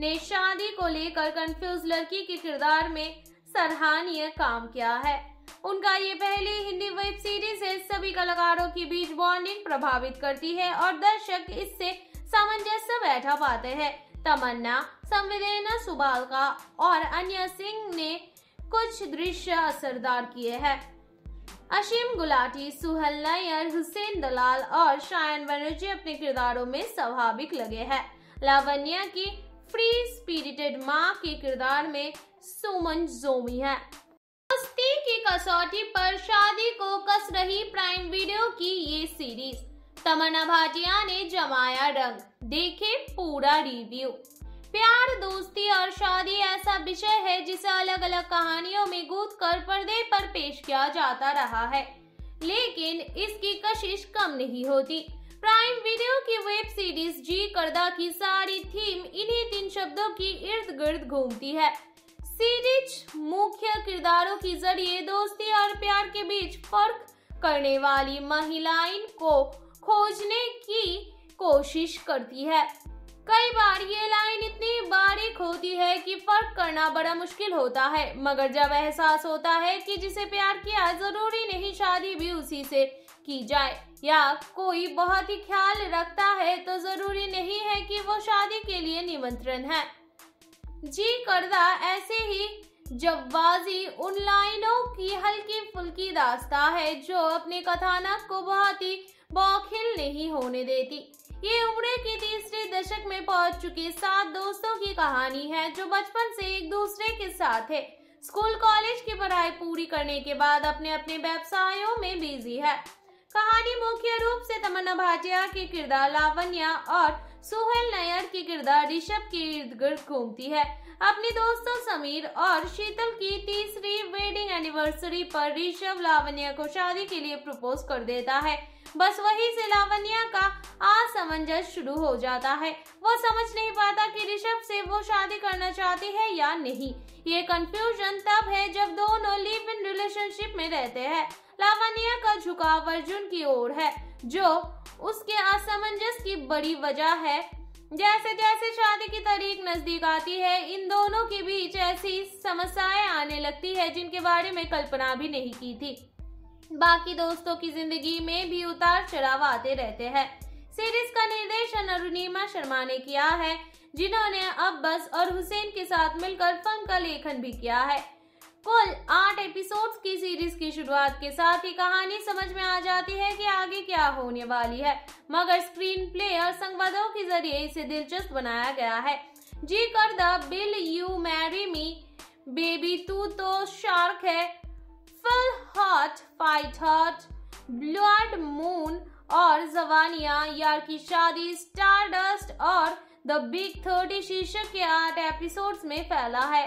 ने शादी को लेकर कंफ्यूज लड़की के किरदार में सराहनीय काम किया है। उनका ये पहली हिंदी वेब सीरीज है। सभी कलाकारों के बीच बॉन्डिंग प्रभावित करती है और दर्शक इससे सामंजस्य बैठा पाते हैं। तमन्ना, संवेदना सुबालका और अनन्या सिंह ने कुछ दृश्य असरदार किए हैं। आशिम गुलाटी, सुहैल नय्यर, हुसैन दलाल और शायन बनर्जी अपने किरदारों में स्वाभाविक लगे हैं। लावण्या की फ्री स्पिरिटेड माँ के किरदार में सुमन जोमी है। दोस्ती की कसौटी पर शादी को कस रही प्राइम वीडियो की ये सीरीज। तमन्ना भाटिया ने जमाया रंग, देखे पूरा रिव्यू। प्यार, दोस्ती और शादी ऐसा विषय है जिसे अलग अलग कहानियों में गूंथकर पर्दे पर पेश किया जाता रहा है, लेकिन इसकी कशिश कम नहीं होती। प्राइम वीडियो की वेब सीरीज जी करदा की सारी थीम इन्हीं तीन शब्दों की इर्द गिर्द घूमती है। सीरीज मुख्य किरदारों के जरिए दोस्ती और प्यार के बीच फर्क करने वाली महिलाएं को खोजने की कोशिश करती है। कई बार ये लाइन इतनी बारीक होती है कि फर्क करना बड़ा मुश्किल होता है, मगर जब एहसास होता है कि जिसे प्यार किया जरूरी नहीं शादी भी उसी से की जाए, या कोई बहुत ही ख्याल रखता है तो जरूरी नहीं है कि वो शादी के लिए निमंत्रण है। जी करदा ऐसे ही जवाजी उन लाइनों की हल्की फुल्की दास्ता है जो अपने कथानक को बहुत ही बौखिल नहीं होने देती। ये उम्र के तीसरे दशक में पहुंच चुके सात दोस्तों की कहानी है जो बचपन से एक दूसरे के साथ है। स्कूल कॉलेज की पढ़ाई पूरी करने के बाद अपने अपने व्यवसायों में बिजी है। कहानी मुख्य रूप से तमन्ना भाटिया के किरदार लावण्या और सुहैल नय्यर के किरदार ऋषभ के इर्द गिर्द घूमती है। अपने दोस्तों समीर और शीतल की तीसरी वेडिंग एनिवर्सरी पर ऋषभ लावण्या को शादी के लिए प्रपोज कर देता है। बस वहीं से लावण्या का असमंजस शुरू हो जाता है। वो समझ नहीं पाता कि ऋषभ से वो शादी करना चाहती है या नहीं। ये कंफ्यूजन तब है जब दोनों लिव इन रिलेशनशिप में रहते हैं। लावण्या का झुकाव अर्जुन की ओर है जो उसके असमंजस की बड़ी वजह है। जैसे जैसे शादी की तारीख नजदीक आती है, इन दोनों के बीच ऐसी समस्याएं आने लगती है जिनके बारे में कल्पना भी नहीं की थी। बाकी दोस्तों की जिंदगी में भी उतार चढ़ाव आते रहते हैं। सीरीज का निर्देशन अरुणिमा शर्मा ने किया है, जिन्होंने अब्बास और हुसैन के साथ मिलकर फिल्म का लेखन भी किया है। कुल आठ एपिसोड्स की सीरीज की शुरुआत के साथ ही कहानी समझ में आ जाती है कि आगे क्या होने वाली है, मगर स्क्रीन प्ले और संवादों के जरिए इसे दिलचस्प बनाया गया है। जी करदा, will you marry me, baby तू तो शार्क है, feel hot fight hot, blood moon और जवानिया, यार की शादी, स्टारडस्ट और द बिग थर्टी शीर्षक के आठ एपिसोड्स में फैला है।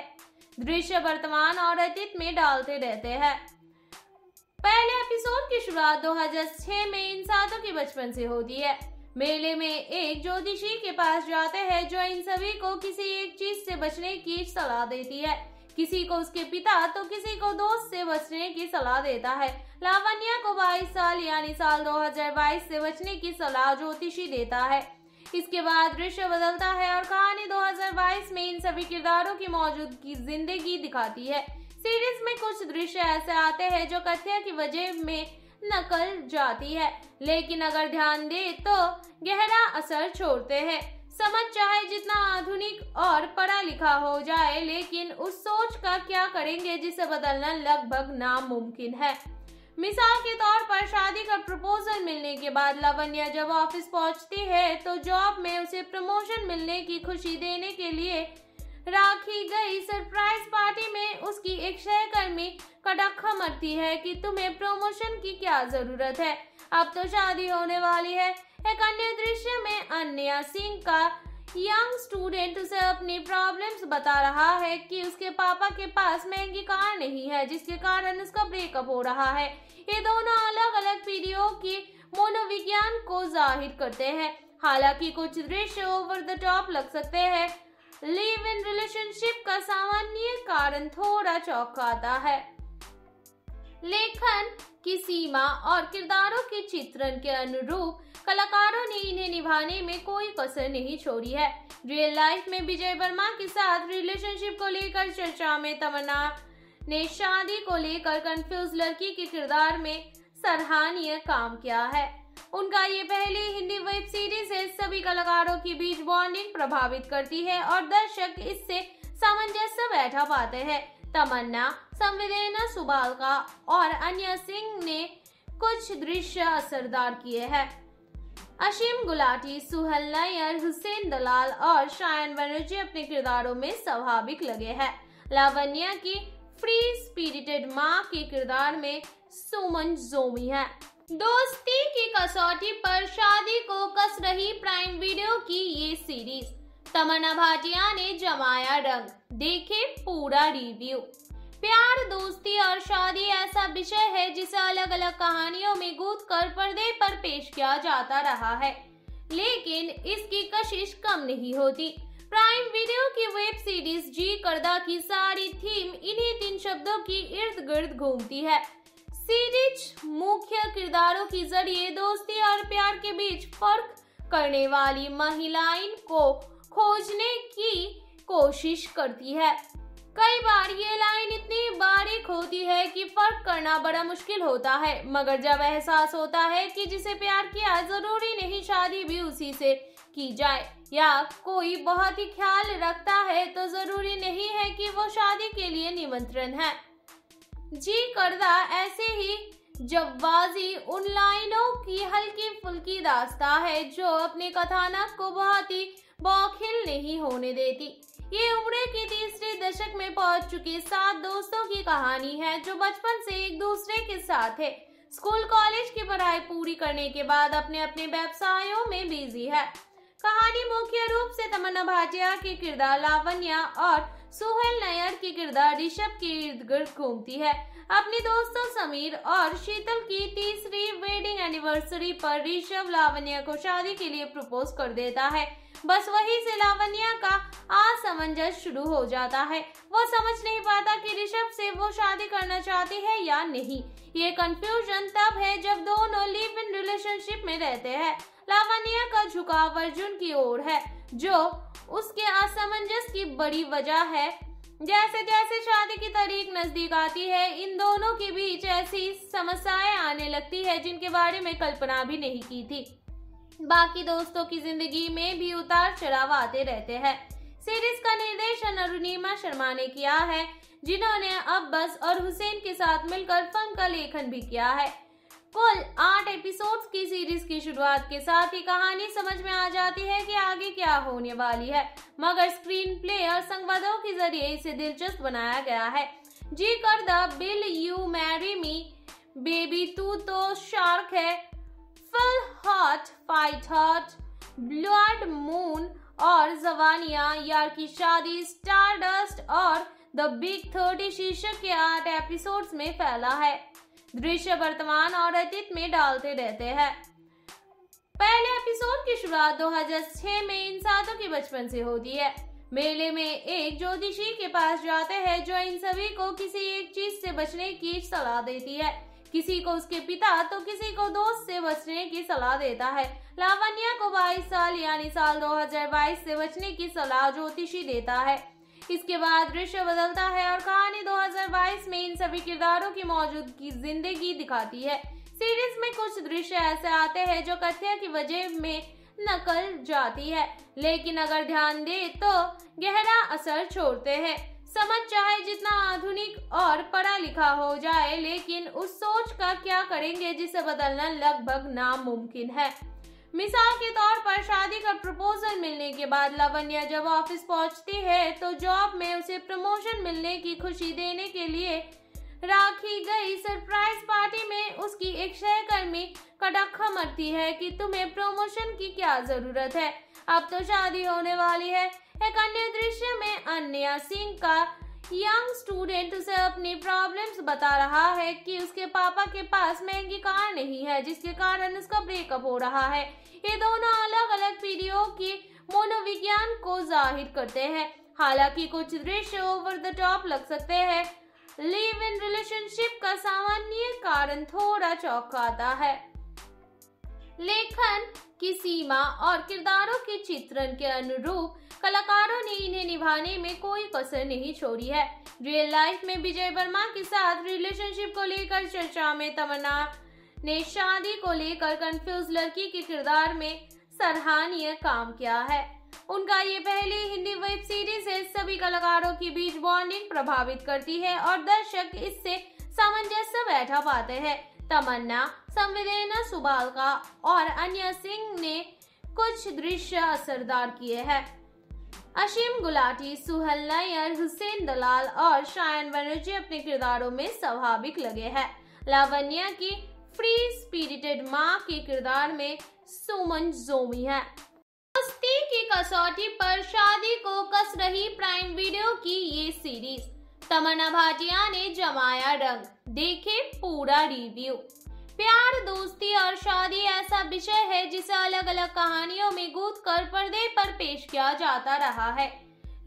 दृश्य वर्तमान और अतीत में डालते रहते हैं। पहले एपिसोड की शुरुआत दो हज़ार छह में इन सातों के बचपन से होती है। मेले में एक ज्योतिषी के पास जाते हैं जो इन सभी को किसी एक चीज से बचने की सलाह देती है। किसी को उसके पिता तो किसी को दोस्त से बचने की सलाह देता है। लावण्या को बाईस साल यानी साल दो हज़ार बाईस से बचने की सलाह ज्योतिषी देता है। इसके बाद दृश्य बदलता है और कहानी दो हज़ार बाईस में इन सभी किरदारों की मौजूदगी जिंदगी दिखाती है। सीरीज में कुछ दृश्य ऐसे आते हैं जो कथ्य की वजह में नकल जाती है, लेकिन अगर ध्यान दे तो गहरा असर छोड़ते हैं। समझ चाहे जितना आधुनिक और पढ़ा लिखा हो जाए, लेकिन उस सोच का क्या करेंगे जिसे बदलना लगभग नामुमकिन है। मिसाल के तौर पर शादी का प्रपोजल मिलने के बाद लावण्या जब ऑफिस पहुंचती है तो जॉब में उसे प्रमोशन मिलने की खुशी देने के लिए राखी गई सरप्राइज पार्टी में उसकी एक सहकर्मी कटाखा मरती है कि तुम्हें प्रमोशन की क्या जरूरत है, अब तो शादी होने वाली है। एक अन्य दृश्य में अनन्या सिंह का यंग स्टूडेंट उसे अपनी प्रॉब्लम्स बता रहा है कि उसके पापा के पास महंगी कार नहीं है जिसके कारण उसका ब्रेकअप हो रहा है। ये दोनों अलग अलग पीढ़ियों की मनोविज्ञान को जाहिर करते हैं। हालांकि कुछ दृश्य ओवर द टॉप लग सकते हैं, लिव इन रिलेशनशिप का सामान्य कारण थोड़ा चौंकाता है। लेखन की सीमा और किरदारों के चित्रण के अनुरूप कलाकारों ने इन्हें निभाने में कोई कसर नहीं छोड़ी है। रियल लाइफ में विजय वर्मा के साथ रिलेशनशिप को लेकर चर्चा में तमन्ना ने शादी को लेकर कंफ्यूज लड़की के किरदार में सराहनीय काम किया है। उनका ये पहली हिंदी वेब सीरीज है। सभी कलाकारों के बीच बॉन्डिंग प्रभावित करती है और दर्शक इससे सामंजस्य बैठा पाते हैं। तमन्ना, संवेदना सुबालका और अनन्या सिंह ने कुछ दृश्य असरदार किए हैं। आशिम गुलाटी, सुहैल नय्यर, हुसैन दलाल और शायन बनर्जी अपने किरदारों में स्वाभाविक लगे हैं। लावण्या की फ्री स्पिरिटेड माँ के किरदार में सुमन जोमी है। दोस्ती की कसौटी पर शादी को कस रही प्राइम वीडियो की ये सीरीज। तमन्ना भाटिया ने जमाया रंग, देखे पूरा रिव्यू। प्यार, दोस्ती और शादी ऐसा विषय है जिसे अलग अलग कहानियों में गूंथ कर पर्दे पर पेश किया जाता रहा है, लेकिन इसकी कशिश कम नहीं होती। प्राइम वीडियो की वेब सीरीज जी करदा की सारी थीम इन्हीं तीन शब्दों की इर्द गिर्द घूमती है। सीरीज मुख्य किरदारों के जरिए दोस्ती और प्यार के बीच फर्क करने वाली महिलाएं को खोजने की कोशिश करती है। कई बार ये लाइन इतनी बारीक होती है कि फर्क करना बड़ा मुश्किल होता है, मगर जब एहसास होता है कि जिसे प्यार किया जरूरी नहीं शादी भी उसी से की जाए, या कोई बहुत ही ख्याल रखता है तो जरूरी नहीं है कि वो शादी के लिए निमंत्रण है। जी करदा ऐसे ही जवाजी उन लाइनों की हल्की फुल्की दास्ता है जो अपने कथानक को बहुत ही बौखिल नहीं होने देती। ये उम्र के तीसरे दशक में पहुंच चुके सात दोस्तों की कहानी है जो बचपन से एक दूसरे के साथ है। स्कूल कॉलेज की पढ़ाई पूरी करने के बाद अपने अपने व्यवसायों में बिजी है। कहानी मुख्य रूप से तमन्ना भाटिया के किरदार लावण्या और सुहैल नय्यर के किरदार ऋषभ के इर्द गिर्द घूमती है। अपने दोस्तों समीर और शीतल की तीसरी वेडिंग एनिवर्सरी पर ऋषभ लावण्या को शादी के लिए प्रपोज कर देता है। बस वहीं से लावण्या का असमंजस शुरू हो जाता है। वो समझ नहीं पाता कि ऋषभ से वो शादी करना चाहती है या नहीं। ये कंफ्यूजन तब है जब दोनों लिव इन रिलेशनशिप में रहते हैं। लावण्या का झुकाव अर्जुन की ओर है जो उसके असमंजस की बड़ी वजह है। जैसे जैसे शादी की तारीख नजदीक आती है, इन दोनों के बीच ऐसी समस्याएं आने लगती है जिनके बारे में कल्पना भी नहीं की थी। बाकी दोस्तों की जिंदगी में भी उतार चढ़ाव आते रहते हैं। सीरीज का निर्देशन अरुणिमा शर्मा ने किया है, जिन्होंने अब्बास और हुसैन के साथ मिलकर फिल्म का लेखन भी किया है। कुल आठ एपिसोड्स की सीरीज की शुरुआत के साथ ही कहानी समझ में आ जाती है कि आगे क्या होने वाली है, मगर स्क्रीन प्ले और संवादों के जरिए इसे दिलचस्प बनाया गया है। जी करदा, will you marry me, baby तू तो शार्क है, feel hot fight hot, blood moon और जवानिया, यार की शादी, स्टारडस्ट और द बिग थर्टी शीर्षक के आठ एपिसोड्स में फैला है। दृश्य वर्तमान और अतीत में डालते रहते हैं। पहले एपिसोड की शुरुआत दो हज़ार छह में इन सातों के बचपन से होती है। मेले में एक ज्योतिषी के पास जाते हैं जो इन सभी को किसी एक चीज से बचने की सलाह देती है। किसी को उसके पिता तो किसी को दोस्त से बचने की सलाह देता है। लावण्या को बाईस साल यानी साल दो हज़ार बाईस से बचने की सलाह ज्योतिषी देता है। इसके बाद दृश्य बदलता है और कहानी दो हज़ार बाईस में इन सभी किरदारों की मौजूदगी जिंदगी दिखाती है। सीरीज में कुछ दृश्य ऐसे आते हैं जो कथ्य की वजह में नकल जाती है, लेकिन अगर ध्यान दे तो गहरा असर छोड़ते हैं। समझ चाहे जितना आधुनिक और पढ़ा लिखा हो जाए, लेकिन उस सोच का क्या करेंगे जिसे बदलना लगभग नामुमकिन है। मिसाल के तौर पर शादी का प्रपोजल मिलने के बाद लावण्या जब ऑफिस पहुंचती है तो जॉब में उसे प्रमोशन मिलने की खुशी देने के लिए रखी गई सरप्राइज पार्टी में उसकी एक सहकर्मी कड़क मरती है कि तुम्हें प्रमोशन की क्या जरूरत है, अब तो शादी होने वाली है। एक अन्य दृश्य में अनन्या सिंह का यंग स्टूडेंट उसे अपनी प्रॉब्लम्स बता रहा है कि उसके पापा के पास महंगी कार नहीं है जिसके कारण उसका ब्रेकअप हो रहा है। ये दोनों अलग अलग पीढ़ियों की मनोविज्ञान को जाहिर करते हैं। हालांकि कुछ दृश्य ओवर द टॉप लग सकते हैं, लिव इन रिलेशनशिप का सामान्य कारण थोड़ा चौंकाता है। लेखन की सीमा और किरदारों के चित्रण के अनुरूप कलाकारों ने इन्हें निभाने में कोई कसर नहीं छोड़ी है। रियल लाइफ में विजय वर्मा के साथ रिलेशनशिप को लेकर चर्चा में तमन्ना ने शादी को लेकर कंफ्यूज लड़की के किरदार में सराहनीय काम किया है। उनका ये पहली हिंदी वेब सीरीज है। सभी कलाकारों के बीच बॉन्डिंग प्रभावित करती है और दर्शक इससे सामंजस्य बैठा पाते हैं। तमन्ना, संवेदना सुबालका और अनन्या सिंह ने कुछ दृश्य असरदार किए हैं। आशिम गुलाटी, सुहैल नय्यर, हुसैन दलाल और शायन बनर्जी अपने किरदारों में स्वाभाविक लगे हैं। लावण्या की फ्री स्पिरिटेड माँ के किरदार में सुमन जोमी है। दोस्ती की कसौटी पर शादी को कस रही प्राइम वीडियो की ये सीरीज। तमन्ना भाटिया ने जमाया रंग, देखे पूरा रिव्यू। प्यार, दोस्ती और शादी ऐसा विषय है जिसे अलग अलग कहानियों में गूंथकर पर्दे पर पेश किया जाता रहा है,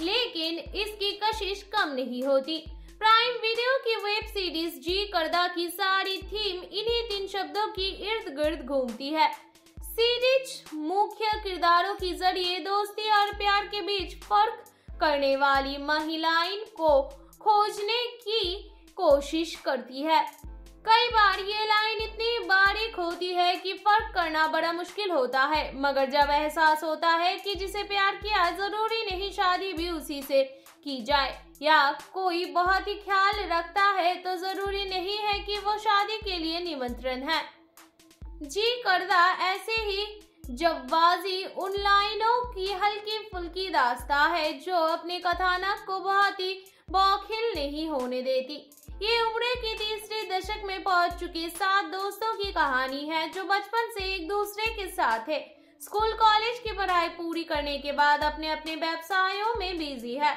लेकिन इसकी कशिश कम नहीं होती। प्राइम वीडियो की वेब सीरीज जी करदा की सारी थीम इन्हीं तीन शब्दों की इर्द गिर्द घूमती है। सीरीज मुख्य किरदारों के जरिए दोस्ती और प्यार के बीच फर्क करने वाली महिलाएं को खोजने की कोशिश करती है। कई बार ये लाइन इतनी बारीक होती है कि फर्क करना बड़ा मुश्किल होता है, मगर जब एहसास होता है कि जिसे प्यार किया जरूरी नहीं शादी भी उसी से की जाए, या कोई बहुत ही ख्याल रखता है तो जरूरी नहीं है कि वो शादी के लिए निमंत्रण है। जी करदा ऐसे ही जवाजी उन लाइनों की हल्की फुल्की दास्ता है जो अपने कथानक को बहुत ही बौखिल नहीं होने देती। ये उम्र के तीसरे दशक में पहुंच चुके सात दोस्तों की कहानी है जो बचपन से एक दूसरे के साथ है। स्कूल कॉलेज की पढ़ाई पूरी करने के बाद अपने अपने व्यवसायों में बिजी है।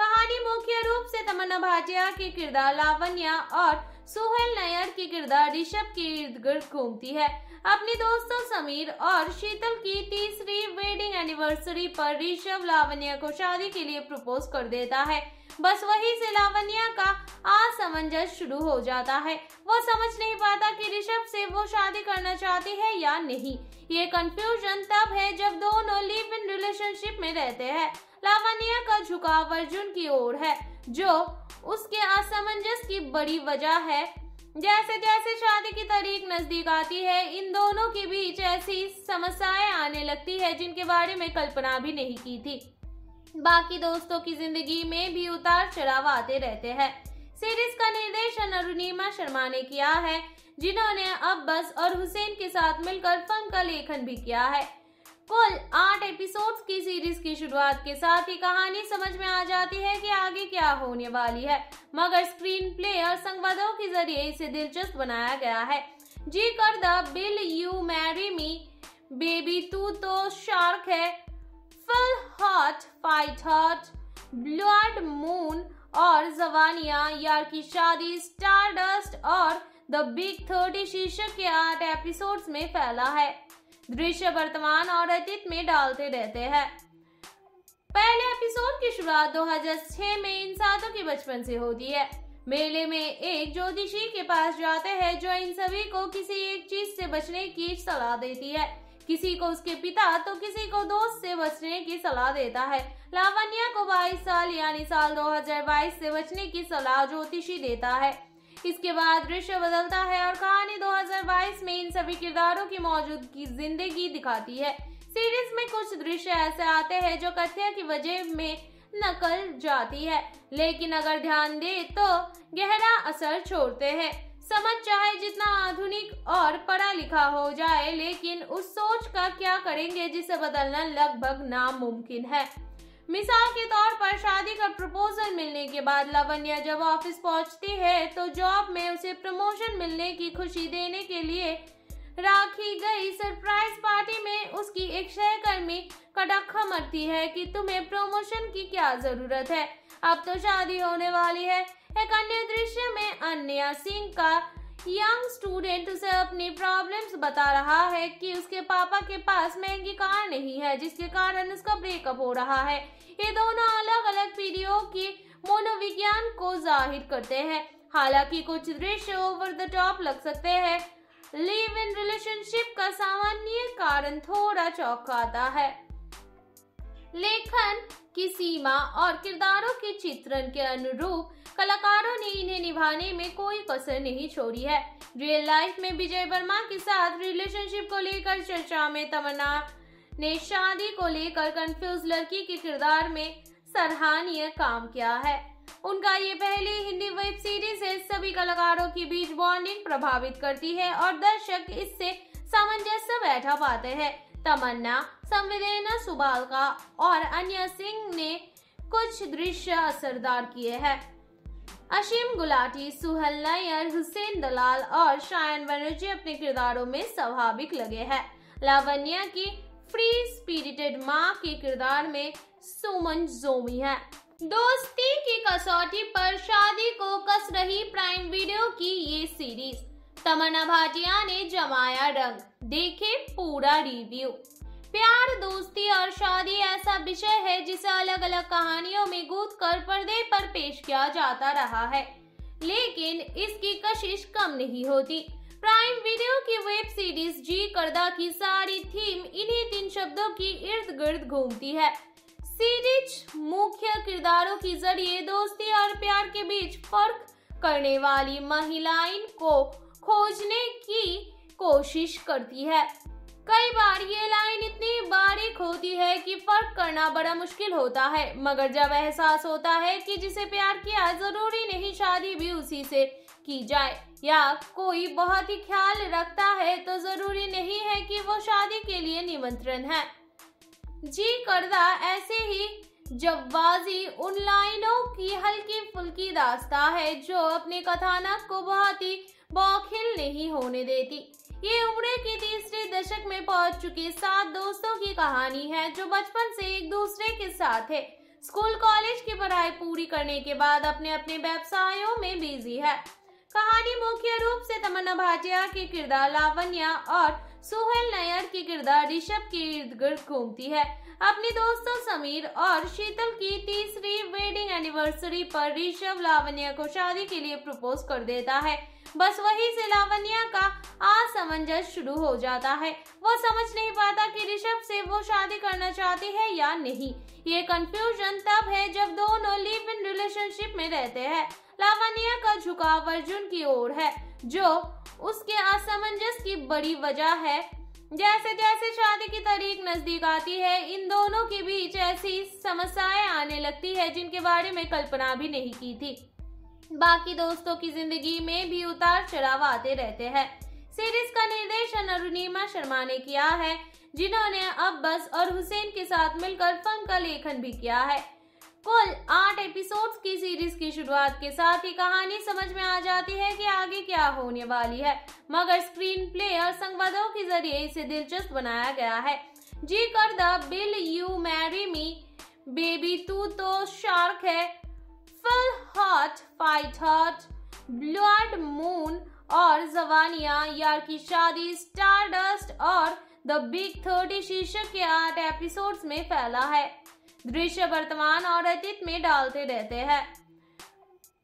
कहानी मुख्य रूप से तमन्ना भाटिया के किरदार लावण्या और सुहैल नय्यर के किरदार ऋषभ के इर्द गिर्द घूमती है। अपने दोस्तों समीर और शीतल की तीसरी वेडिंग एनिवर्सरी पर ऋषभ लावण्या को शादी के लिए प्रपोज कर देता है। बस वहीं से लावण्या का असमंजस शुरू हो जाता है। वो समझ नहीं पाता कि ऋषभ से वो शादी करना चाहती है या नहीं। ये कंफ्यूजन तब है जब दोनों लिव इन रिलेशनशिप में रहते हैं। लावण्या का झुकाव अर्जुन की ओर है जो उसके असमंजस की बड़ी वजह है। जैसे जैसे शादी की तारीख नजदीक आती है, इन दोनों के बीच ऐसी समस्याएं आने लगती है जिनके बारे में कल्पना भी नहीं की थी। बाकी दोस्तों की जिंदगी में भी उतार चढ़ाव आते रहते हैं। सीरीज का निर्देशन अरुणिमा शर्मा ने किया है, जिन्होंने अब्बास और हुसैन के साथ मिलकर फिल्म का लेखन भी किया है। कुल आठ एपिसोड्स की सीरीज की शुरुआत के साथ ही कहानी समझ में आ जाती है कि आगे क्या होने वाली है, मगर स्क्रीन प्ले और संवादों के जरिए इसे दिलचस्प बनाया गया है। जी करदा, will you marry me, baby तू तो शार्क है, hot fight hot, blood moon और जवानिया, यार की शादी, स्टारडस्ट और द बिग थर्टी शीर्षक के आठ एपिसोड्स में फैला है। दृश्य वर्तमान और अतीत में डालते रहते हैं। पहले एपिसोड की शुरुआत दो हज़ार छह में इन सातों के बचपन से होती है। मेले में एक ज्योतिषी के पास जाते हैं जो इन सभी को किसी एक चीज से बचने की सलाह देती है। किसी को उसके पिता तो किसी को दोस्त से बचने की सलाह देता है। लावण्या को बाईस साल यानी साल दो हज़ार बाईस से बचने की सलाह ज्योतिषी देता है। इसके बाद दृश्य बदलता है और कहानी दो हज़ार बाईस में इन सभी किरदारों की मौजूदगी जिंदगी दिखाती है। सीरीज में कुछ दृश्य ऐसे आते हैं जो कथ्य की वजह में नकल जाती है, लेकिन अगर ध्यान दे तो गहरा असर छोड़ते हैं। समझ चाहे जितना आधुनिक और पढ़ा लिखा हो जाए, लेकिन उस सोच का क्या करेंगे जिसे बदलना लगभग नामुमकिन है। मिसाल के तौर पर शादी का प्रपोजल मिलने के बाद लावण्या जब ऑफिस पहुंचती है तो जॉब में उसे प्रमोशन मिलने की खुशी देने के लिए राखी गई सरप्राइज पार्टी में उसकी एक सहकर्मी कड़ाखा मरती है कि तुम्हें प्रमोशन की क्या जरूरत है, अब तो शादी होने वाली है। एक अन्य दृश्य में अनन्या सिंह का यंग स्टूडेंट उसे अपनी प्रॉब्लम्स बता रहा है कि उसके पापा के पास महंगी कार नहीं है जिसके कारण उसका ब्रेकअप हो रहा है। ये दोनों अलग अलग पीढ़ियों की मनोविज्ञान को जाहिर करते हैं। हालांकि कुछ दृश्य ओवर द टॉप लग सकते हैं, लिव इन रिलेशनशिप का सामान्य कारण थोड़ा चौंकाता है। लेखन की सीमा और किरदारों के चित्रण के अनुरूप कलाकारों ने इन्हें निभाने में कोई कसर नहीं छोड़ी है। रियल लाइफ में विजय वर्मा के साथ रिलेशनशिप को लेकर चर्चा में तमन्ना ने शादी को लेकर कंफ्यूज लड़की के किरदार में सराहनीय काम किया है। उनका ये पहली हिंदी वेब सीरीज है। सभी कलाकारों के बीच बॉन्डिंग प्रभावित करती है और दर्शक इससे सामंजस्य बैठा पाते हैं। तमन्ना, संवेदना सुबालका और अनन्या सिंह ने कुछ दृश्य असरदार किए हैं। आशिम गुलाटी, सुहैल नय्यर, हुसैन दलाल और शायन बनर्जी अपने किरदारों में स्वाभाविक लगे हैं। लावण्या की फ्री स्पिरिटेड माँ के किरदार में सुमन जोमी है। दोस्ती की कसौटी पर शादी को कस रही प्राइम वीडियो की ये सीरीज। तमन्ना भाटिया ने जमाया रंग, देखे पूरा रिव्यू। प्यार, दोस्ती और शादी ऐसा विषय है जिसे अलग अलग कहानियों में गूंथकर पर्दे पर पेश किया जाता रहा है, लेकिन इसकी कशिश कम नहीं होती। प्राइम वीडियो की वेब सीरीज जी करदा की सारी थीम इन्हीं तीन शब्दों की इर्द गिर्द घूमती है। सीरीज मुख्य किरदारों के जरिए दोस्ती और प्यार के बीच फर्क करने वाली महिलाएं को खोजने की कोशिश करती है। कई बार ये लाइन इतनी बारीक होती है कि फर्क करना बड़ा मुश्किल होता है, मगर जब एहसास होता है कि जिसे प्यार किया जरूरी नहीं शादी भी उसी से की जाए, या कोई बहुत ही ख्याल रखता है तो जरूरी नहीं है कि वो शादी के लिए निमंत्रण है। जी करदा ऐसे ही जवाजी उन लाइनों की हल्की फुल्की दास्ता है जो अपने कथानक को बहुत ही बौखिल नहीं होने देती। ये उम्र के तीसरे दशक में पहुंच चुके सात दोस्तों की कहानी है जो बचपन से एक दूसरे के साथ है। स्कूल कॉलेज की पढ़ाई पूरी करने के बाद अपने अपने व्यवसायों में बिजी है। कहानी मुख्य रूप से तमन्ना भाटिया के किरदार लावण्या और सुहैल नय्यर के किरदार ऋषभ के इर्द गिर्द घूमती है। अपने दोस्तों समीर और शीतल की तीसरी वेडिंग एनिवर्सरी पर ऋषभ लावण्या को शादी के लिए प्रपोज कर देता है। बस वहीं से लावण्या का असमंजस शुरू हो जाता है। वो समझ नहीं पाता कि ऋषभ से वो शादी करना चाहती है या नहीं। ये कंफ्यूजन तब है जब दोनों लिव इन रिलेशनशिप में रहते हैं। लावण्या का झुकाव अर्जुन की ओर है जो उसके असमंजस की बड़ी वजह है। जैसे जैसे शादी की तारीख नजदीक आती है, इन दोनों के बीच ऐसी समस्याएं आने लगती है जिनके बारे में कल्पना भी नहीं की थी। बाकी दोस्तों की जिंदगी में भी उतार चढ़ाव आते रहते हैं। सीरीज का निर्देशन अरुणिमा शर्मा ने किया है, जिन्होंने अब्बास और हुसैन के साथ मिलकर फिल्म का लेखन भी किया है। कुल आठ एपिसोड्स की सीरीज की शुरुआत के साथ ही कहानी समझ में आ जाती है कि आगे क्या होने वाली है, मगर स्क्रीन प्ले और संवादों के जरिए इसे दिलचस्प बनाया गया है। जी करदा, will you marry me, baby तू तो शार्क है, full hot fight hot, blood moon और जवानिया, यार की शादी, स्टारडस्ट और द बिग थर्टी शीर्षक के आठ एपिसोड्स में फैला है। दृश्य वर्तमान और अतीत में डालते रहते हैं।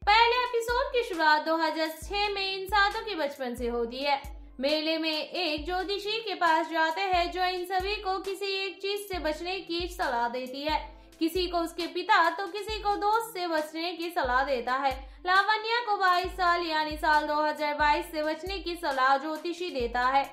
पहले एपिसोड की शुरुआत दो हज़ार छह में इन सातों के बचपन से होती है। मेले में एक ज्योतिषी के पास जाते हैं जो इन सभी को किसी एक चीज से बचने की सलाह देती है। किसी को उसके पिता तो किसी को दोस्त से बचने की सलाह देता है। लावण्या को बाईस साल यानी साल दो हज़ार बाईस से बचने की सलाह ज्योतिषी देता है।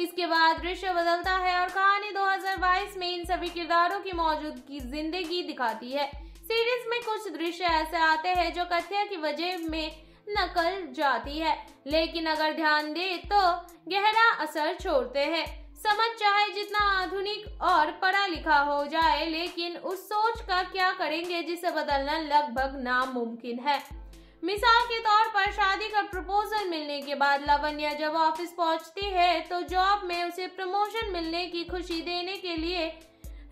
इसके बाद दृश्य बदलता है और कहानी दो हज़ार बाईस में इन सभी किरदारों की मौजूदगी जिंदगी दिखाती है। सीरीज में कुछ दृश्य ऐसे आते हैं जो कथ्य की वजह में नकल जाती है, लेकिन अगर ध्यान दे तो गहरा असर छोड़ते हैं। समझ चाहे जितना आधुनिक और पढ़ा लिखा हो जाए, लेकिन उस सोच का क्या करेंगे जिसे बदलना लगभग नामुमकिन है। मिसाल के तौर पर शादी का प्रपोजल मिलने के बाद लावण्या जब ऑफिस पहुंचती है तो जॉब में उसे प्रमोशन मिलने की खुशी देने के लिए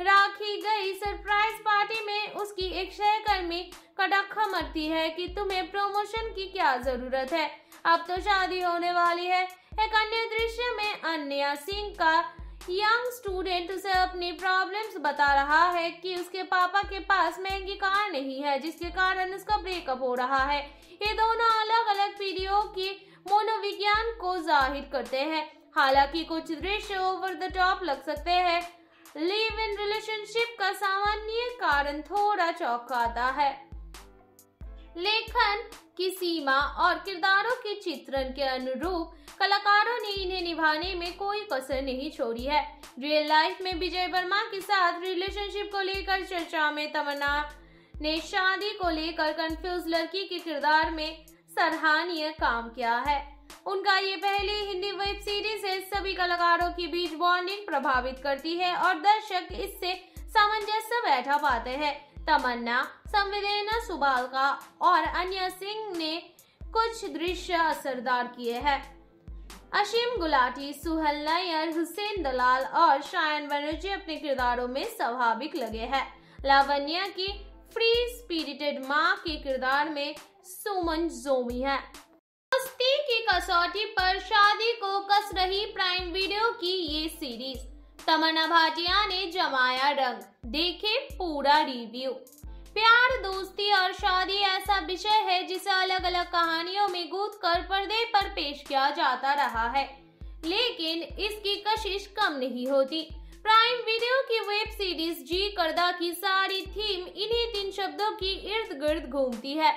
रखी गई सरप्राइज पार्टी में उसकी एक सहकर्मी कड़ाखा मरती है कि तुम्हें प्रमोशन की क्या जरूरत है, अब तो शादी होने वाली है। एक अन्य दृश्य में अनन्या सिंह का यंग स्टूडेंट उसे अपनी प्रॉब्लम्स बता रहा है कि उसके पापा के पास महंगी कार नहीं है जिसके कारण उसका ब्रेकअप हो रहा है। ये दोनों अलग अलग पीढ़ियों की मनोविज्ञान को जाहिर करते हैं। हालांकि कुछ दृश्य ओवर द टॉप लग सकते हैं, लिव इन रिलेशनशिप का सामान्य कारण थोड़ा चौंकाता है। लेखन की सीमा और किरदारों के चित्रण के अनुरूप कलाकारों ने इन्हें निभाने में कोई कसर नहीं छोड़ी है। रियल लाइफ में विजय वर्मा के साथ रिलेशनशिप को लेकर चर्चा में तमन्ना ने शादी को लेकर कंफ्यूज लड़की के किरदार में सराहनीय काम किया है। उनका ये पहली हिंदी वेब सीरीज है। सभी कलाकारों के बीच बॉन्डिंग प्रभावित करती है और दर्शक इससे सामंजस्य बैठा पाते हैं। तमन्ना, संवेदना सुबालका और अनन्या सिंह ने कुछ दृश्य असरदार किए हैं। आशिम गुलाटी, सुहैल नय्यर, हुसैन दलाल और शायन बनर्जी अपने किरदारों में स्वाभाविक लगे हैं। लावण्या की फ्री स्पिरिटेड माँ के किरदार में सुमन जोमी है। दोस्ती की कसौटी पर शादी को कस रही प्राइम वीडियो की ये सीरीज। तमन्ना भाटिया ने जमाया रंग, देखे पूरा रिव्यू। प्यार, दोस्ती और शादी ऐसा विषय है जिसे अलग अलग कहानियों में गूंथकर पर्दे पर पेश किया जाता रहा है, लेकिन इसकी कशिश कम नहीं होती। प्राइम वीडियो की वेब सीरीज जी करदा की सारी थीम इन्हीं तीन शब्दों की इर्द गिर्द घूमती है।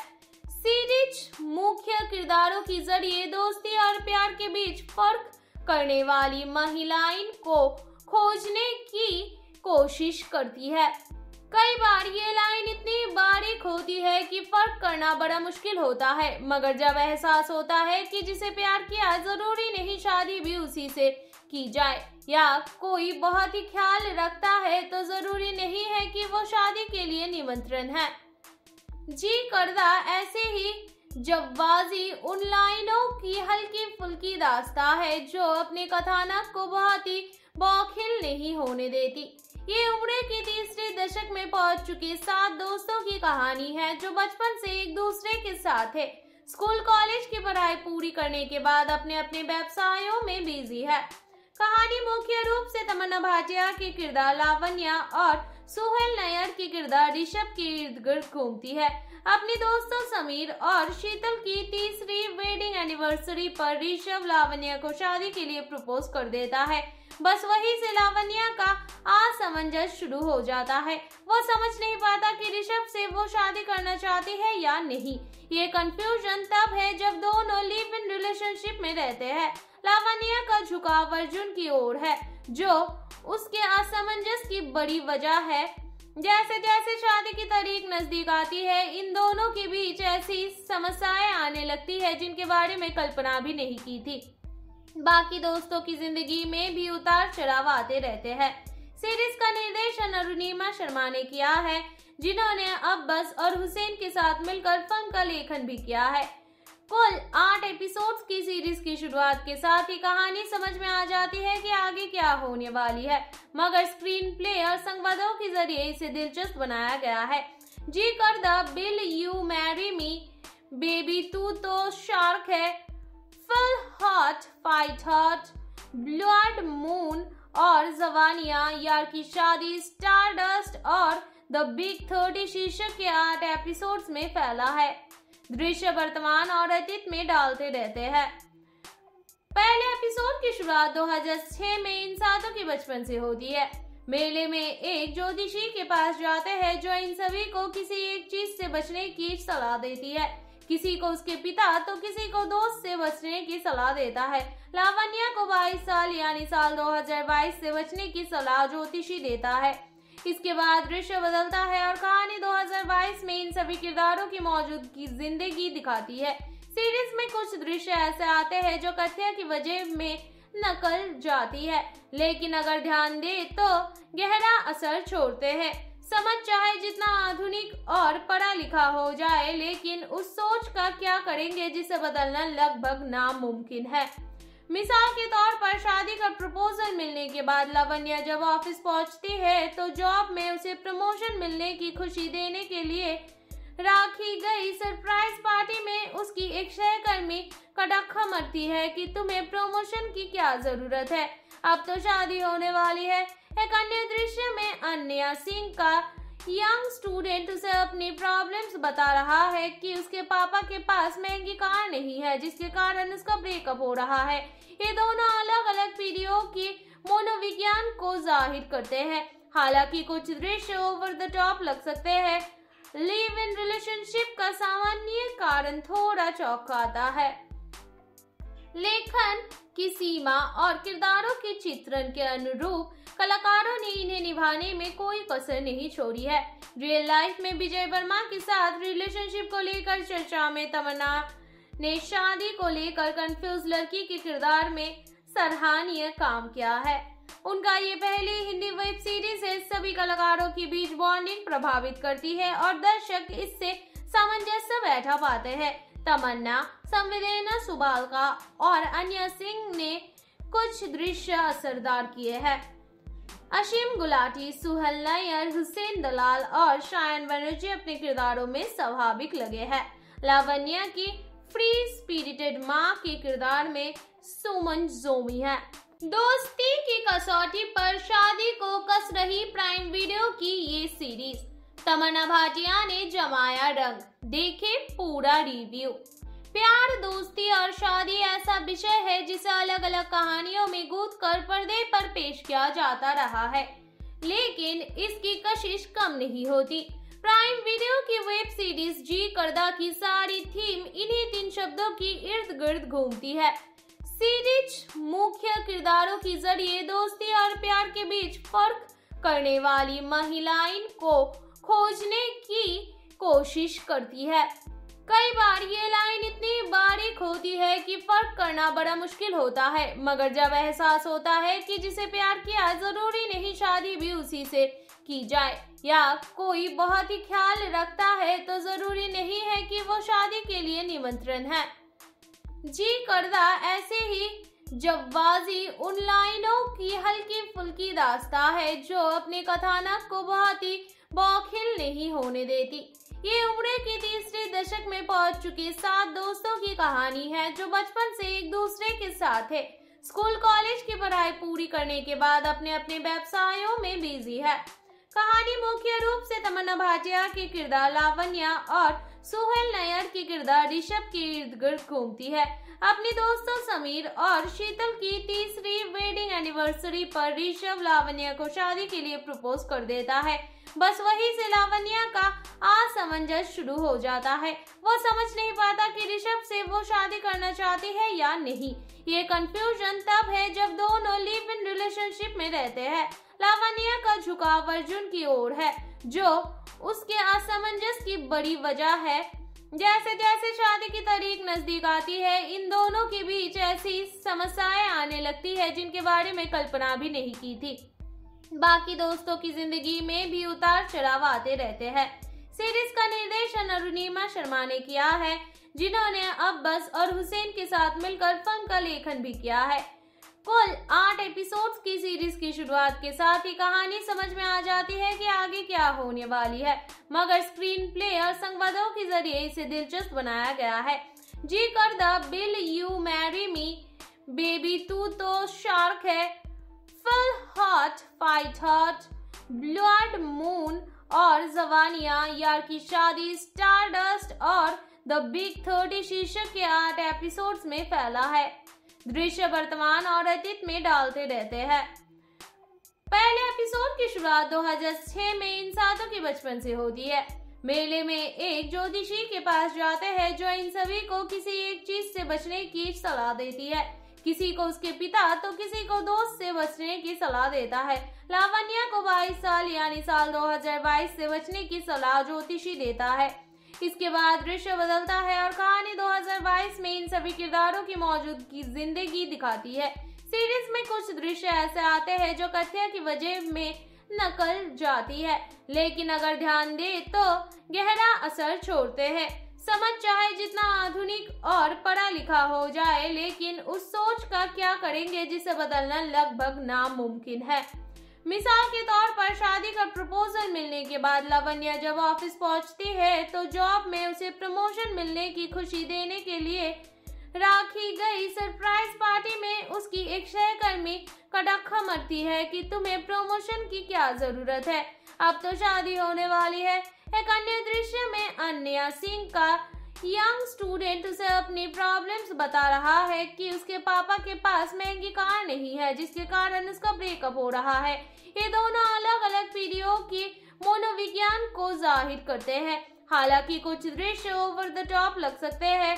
सीरीज मुख्य किरदारों के जरिए दोस्ती और प्यार के बीच फर्क करने वाली महिलाएं को खोजने की कोशिश करती है। कई बार ये लाइन इतनी बारीक होती है कि फर्क करना बड़ा मुश्किल होता है, मगर जब एहसास होता है कि जिसे प्यार किया जरूरी नहीं शादी भी उसी से की जाए, या कोई बहुत ही ख्याल रखता है तो जरूरी नहीं है कि वो शादी के लिए निमंत्रण है। जी करदा ऐसे ही जवाजी उन लाइनों की हल्की फुल्की दास्ता है जो अपने कथानक को बहुत ही बौखिल नहीं होने देती। ये उम्र के तीसरे दशक में पहुंच चुके सात दोस्तों की कहानी है जो बचपन से एक दूसरे के साथ है। स्कूल कॉलेज की पढ़ाई पूरी करने के बाद अपने अपने व्यवसायों में बिजी है। कहानी मुख्य रूप से तमन्ना भाटिया के किरदार लावण्या और सुहैल नय्यर के किरदार ऋषभ के इर्द गिर्द घूमती है। अपने दोस्तों समीर और शीतल की तीसरी वेडिंग एनिवर्सरी पर ऋषभ लावण्या को शादी के लिए प्रपोज कर देता है। बस वहीं से लावण्या का असमंजस शुरू हो जाता है। वो समझ नहीं पाता कि ऋषभ से वो शादी करना चाहती है या नहीं। ये कंफ्यूजन तब है जब दोनों लिव इन रिलेशनशिप में रहते हैं। लावण्या का झुकाव अर्जुन की ओर है जो उसके असमंजस की बड़ी वजह है। जैसे जैसे शादी की तारीख नजदीक आती है, इन दोनों के बीच ऐसी समस्याएं आने लगती है जिनके बारे में कल्पना भी नहीं की थी। बाकी दोस्तों की जिंदगी में भी उतार चढ़ाव आते रहते हैं। सीरीज का निर्देशन अरुणिमा शर्मा ने किया है, जिन्होंने अब्बास और हुसैन के साथ मिलकर फिल्म का लेखन भी किया है। कुल आठ एपिसोड्स की सीरीज की शुरुआत के साथ ही कहानी समझ में आ जाती है कि आगे क्या होने वाली है, मगर स्क्रीन प्ले और संवादों के जरिए इसे दिलचस्प बनाया गया है। जी करदा, will you marry me, baby तू तो शार्क है, full hot, fight hot, blood moon और जवानियां, यार की शादी, स्टारडस्ट और द बिग थर्टी शीर्षक के आठ एपिसोड्स में फैला है। दृश्य वर्तमान और अतीत में डालते रहते हैं। पहले एपिसोड की शुरुआत दो हज़ार छह में इन सातों के बचपन से होती है। मेले में एक ज्योतिषी के पास जाते हैं जो इन सभी को किसी एक चीज से बचने की सलाह देती है। किसी को उसके पिता तो किसी को दोस्त से बचने की सलाह देता है। लावण्या को बाईस साल यानी साल दो हज़ार बाईस से बचने की सलाह ज्योतिषी देता है। इसके बाद दृश्य बदलता है और कहानी दो हज़ार बाईस में इन सभी किरदारों की मौजूदगी जिंदगी दिखाती है। सीरीज में कुछ दृश्य ऐसे आते हैं जो कथ्य की वजह में नकल जाती है, लेकिन अगर ध्यान दे तो गहरा असर छोड़ते हैं। समझ चाहे जितना आधुनिक और पढ़ा लिखा हो जाए, लेकिन उस सोच का क्या करेंगे जिसे बदलना लगभग नामुमकिन है। मिसाल के तौर पर शादी का प्रपोजल मिलने के बाद लावण्या जब ऑफिस पहुंचती है तो जॉब में उसे प्रमोशन मिलने की खुशी देने के लिए रखी गई सरप्राइज पार्टी में उसकी एक सहकर्मी कड़ाखा मरती है कि तुम्हें प्रमोशन की क्या जरूरत है, अब तो शादी होने वाली है। एक अन्य दृश्य में अनन्या सिंह का यंग स्टूडेंट उसे अपनी प्रॉब्लम्स बता रहा है कि उसके पापा के पास महंगी कार नहीं है जिसके कारण उसका ब्रेकअप हो रहा है। ये दोनों अलग अलग पीढ़ियों की मनोविज्ञान को जाहिर करते हैं। हालांकि कुछ दृश्य ओवर द टॉप लग सकते हैं, लिव इन रिलेशनशिप का सामान्य कारण थोड़ा चौंकाता है। लेखन की सीमा और किरदारों के चित्रण के अनुरूप कलाकारों ने इन्हें निभाने में कोई कसर नहीं छोड़ी है। रियल लाइफ में विजय वर्मा के साथ रिलेशनशिप को लेकर चर्चा में तमन्ना ने शादी को लेकर कंफ्यूज लड़की के किरदार में सराहनीय काम किया है। उनका ये पहली हिंदी वेब सीरीज है। सभी कलाकारों के बीच बॉन्डिंग प्रभावित करती है और दर्शक इससे सामंजस्य बैठा पाते हैं। तमन्ना, संवेदना सुबालका और अनन्या सिंह ने कुछ दृश्य असरदार किए हैं। आशिम गुलाटी, सुहैल नय्यर, हुसैन दलाल और शायन बनर्जी अपने किरदारों में स्वाभाविक लगे हैं। लावण्या की फ्री स्पिरिटेड माँ के किरदार में सुमन जोमी है। दोस्ती की कसौटी पर शादी को कस रही प्राइम वीडियो की ये सीरीज। तमन्ना भाटिया ने जमाया रंग, देखे पूरा रिव्यू। प्यार, दोस्ती और शादी ऐसा विषय है जिसे अलग अलग कहानियों में गूंथकर पर्दे पर पेश किया जाता रहा है, लेकिन इसकी कशिश कम नहीं होती। प्राइम वीडियो की वेब सीरीज जी करदा की सारी थीम इन्हीं तीन शब्दों की इर्द गिर्द घूमती है। सीरीज मुख्य किरदारों के जरिए दोस्ती और प्यार के बीच फर्क करने वाली महिलाएं को खोजने की कोशिश करती है। कई बार ये लाइन इतनी बारीक होती है कि फर्क करना बड़ा मुश्किल होता है, मगर जब एहसास होता है कि जिसे प्यार किया जरूरी नहीं शादी भी उसी से की जाए, या कोई बहुत ही ख्याल रखता है तो जरूरी नहीं है कि वो शादी के लिए निमंत्रण है। जी करदा ऐसे ही जवाजी उन लाइनों की हल्की फुल्की दास्ता है जो अपने कथानक को बहुत ही बौखिल नहीं होने देती। ये उम्र के तीसरे दशक में पहुंच चुके सात दोस्तों की कहानी है जो बचपन से एक दूसरे के साथ है। स्कूल कॉलेज की पढ़ाई पूरी करने के बाद अपने अपने व्यवसायों में बिजी है। कहानी मुख्य रूप से तमन्ना भाटिया के किरदार लावण्या और सुहैल नय्यर के किरदार ऋषभ के इर्द गिर्द घूमती है। अपने दोस्तों समीर और शीतल की तीसरी वेडिंग एनिवर्सरी पर ऋषभ लावण्या को शादी के लिए प्रपोज कर देता है। बस वहीं से लावण्या का असमंजस शुरू हो जाता है। वो समझ नहीं पाता कि ऋषभ से वो शादी करना चाहती है या नहीं। ये कंफ्यूजन तब है जब दोनों लिव इन रिलेशनशिप में रहते हैं। लावण्या का झुकाव अर्जुन की ओर है जो उसके असमंजस की बड़ी वजह है। जैसे जैसे शादी की तारीख नजदीक आती है, इन दोनों के बीच ऐसी समस्याएं आने लगती है जिनके बारे में कल्पना भी नहीं की थी। बाकी दोस्तों की जिंदगी में भी उतार चढ़ाव आते रहते हैं। सीरीज का निर्देशन अरुणिमा शर्मा ने किया है, जिन्होंने अब्बास और हुसैन के साथ मिलकर फिल्म का लेखन भी किया है। कुल आठ एपिसोड्स की सीरीज की शुरुआत के साथ ही कहानी समझ में आ जाती है कि आगे क्या होने वाली है, मगर स्क्रीन प्ले और संवादों के जरिए इसे दिलचस्प बनाया गया है। जी करदा, will you marry me, baby तू तो शार्क है full heart, fight heart, blood moon और जवानियां, यार की शादी, स्टारडस्ट और द बिग थर्टी शीर्षक के आठ एपिसोड्स में फैला है। दृश्य वर्तमान और अतीत में डालते रहते हैं। पहले एपिसोड की शुरुआत दो हज़ार छह में इन सातों के बचपन से होती है। मेले में एक ज्योतिषी के पास जाते हैं जो इन सभी को किसी एक चीज से बचने की सलाह देती है। किसी को उसके पिता तो किसी को दोस्त से बचने की सलाह देता है। लावण्या को बाईस साल यानी साल दो हज़ार बाईस से बचने की सलाह ज्योतिषी देता है। इसके बाद दृश्य बदलता है और कहानी दो हज़ार बाईस में इन सभी किरदारों की मौजूदगी जिंदगी दिखाती है। सीरीज में कुछ दृश्य ऐसे आते हैं जो कथ्य की वजह में नकल जाती है, लेकिन अगर ध्यान दें तो गहरा असर छोड़ते हैं। समझ चाहे जितना आधुनिक और पढ़ा लिखा हो जाए, लेकिन उस सोच का क्या करेंगे जिसे बदलना लगभग नामुमकिन है। मिसाल के तौर पर शादी का प्रपोजल मिलने के बाद लावण्या जब ऑफिस पहुंचती है तो जॉब में उसे प्रमोशन मिलने की खुशी देने के लिए राखी गई सरप्राइज पार्टी में उसकी एक सहकर्मी कटाखा मरती है कि तुम्हें प्रमोशन की क्या जरूरत है, अब तो शादी होने वाली है। एक अन्य दृश्य में अनन्या सिंह का यंग स्टूडेंट उसे अपनी प्रॉब्लम्स बता रहा है कि उसके पापा के पास महंगी कार नहीं है जिसके कारण उसका ब्रेकअप हो रहा है। ये दोनों अलग अलग पीढ़ियों की मनोविज्ञान को जाहिर करते हैं। हालांकि कुछ दृश्य ओवर द टॉप लग सकते हैं।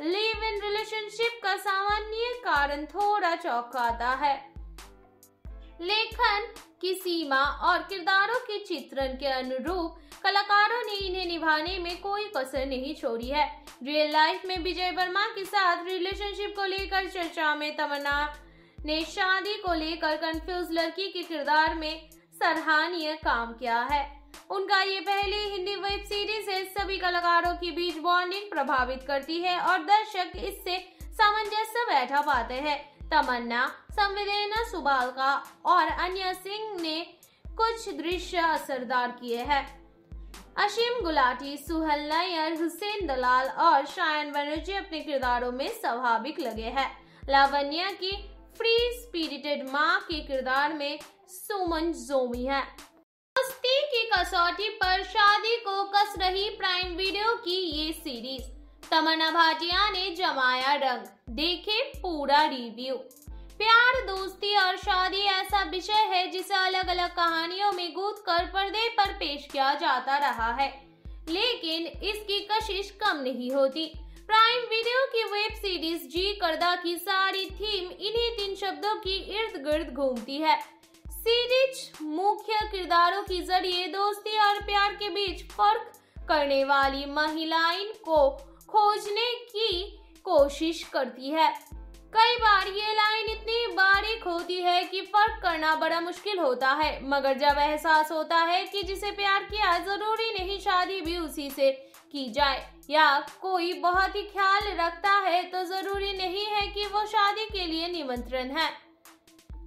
लिव इन रिलेशनशिप का सामान्य कारण थोड़ा चौंकाता है। लेखन की सीमा और किरदारों के चित्रण के अनुरूप कलाकारों ने इन्हें निभाने में कोई कसर नहीं छोड़ी है। रियल लाइफ में विजय वर्मा के साथ रिलेशनशिप को लेकर चर्चा में तमन्ना ने शादी को लेकर कंफ्यूज लड़की के किरदार में सराहनीय काम किया है। उनका ये पहली हिंदी वेब सीरीज है। सभी कलाकारों के बीच बॉन्डिंग प्रभावित करती है और दर्शक इससे सामंजस्य बैठा पाते हैं। तमन्ना, संवेदना सुबालका और अनन्या सिंह ने कुछ दृश्य असरदार किए हैं। आशिम गुलाटी, सुहैल नय्यर, हुसैन दलाल और शायन बनर्जी अपने किरदारों में स्वाभाविक लगे हैं। लावण्या की फ्री स्पिरिटेड माँ के किरदार में सुमन जोमी है। दोस्ती की कसौटी पर शादी को कस रही प्राइम वीडियो की ये सीरीज। तमन्ना भाटिया ने जमाया रंग, देखे पूरा रिव्यू। प्यार, दोस्ती और शादी ऐसा विषय है जिसे अलग अलग कहानियों में गूंथ कर पर्दे पर पेश किया जाता रहा है, लेकिन इसकी कशिश कम नहीं होती। प्राइम वीडियो की वेब सीरीज जी करदा की सारी थीम इन्हीं तीन शब्दों की इर्द गिर्द घूमती है। सीरीज मुख्य किरदारों के जरिए दोस्ती और प्यार के बीच फर्क करने वाली महिलाएं को खोजने की कोशिश करती है। कई बार ये लाइन इतनी बारीक होती है कि फर्क करना बड़ा मुश्किल होता है, मगर जब एहसास होता है कि जिसे प्यार किया जरूरी नहीं शादी भी उसी से की जाए, या कोई बहुत ही ख्याल रखता है तो जरूरी नहीं है कि वो शादी के लिए निमंत्रण है।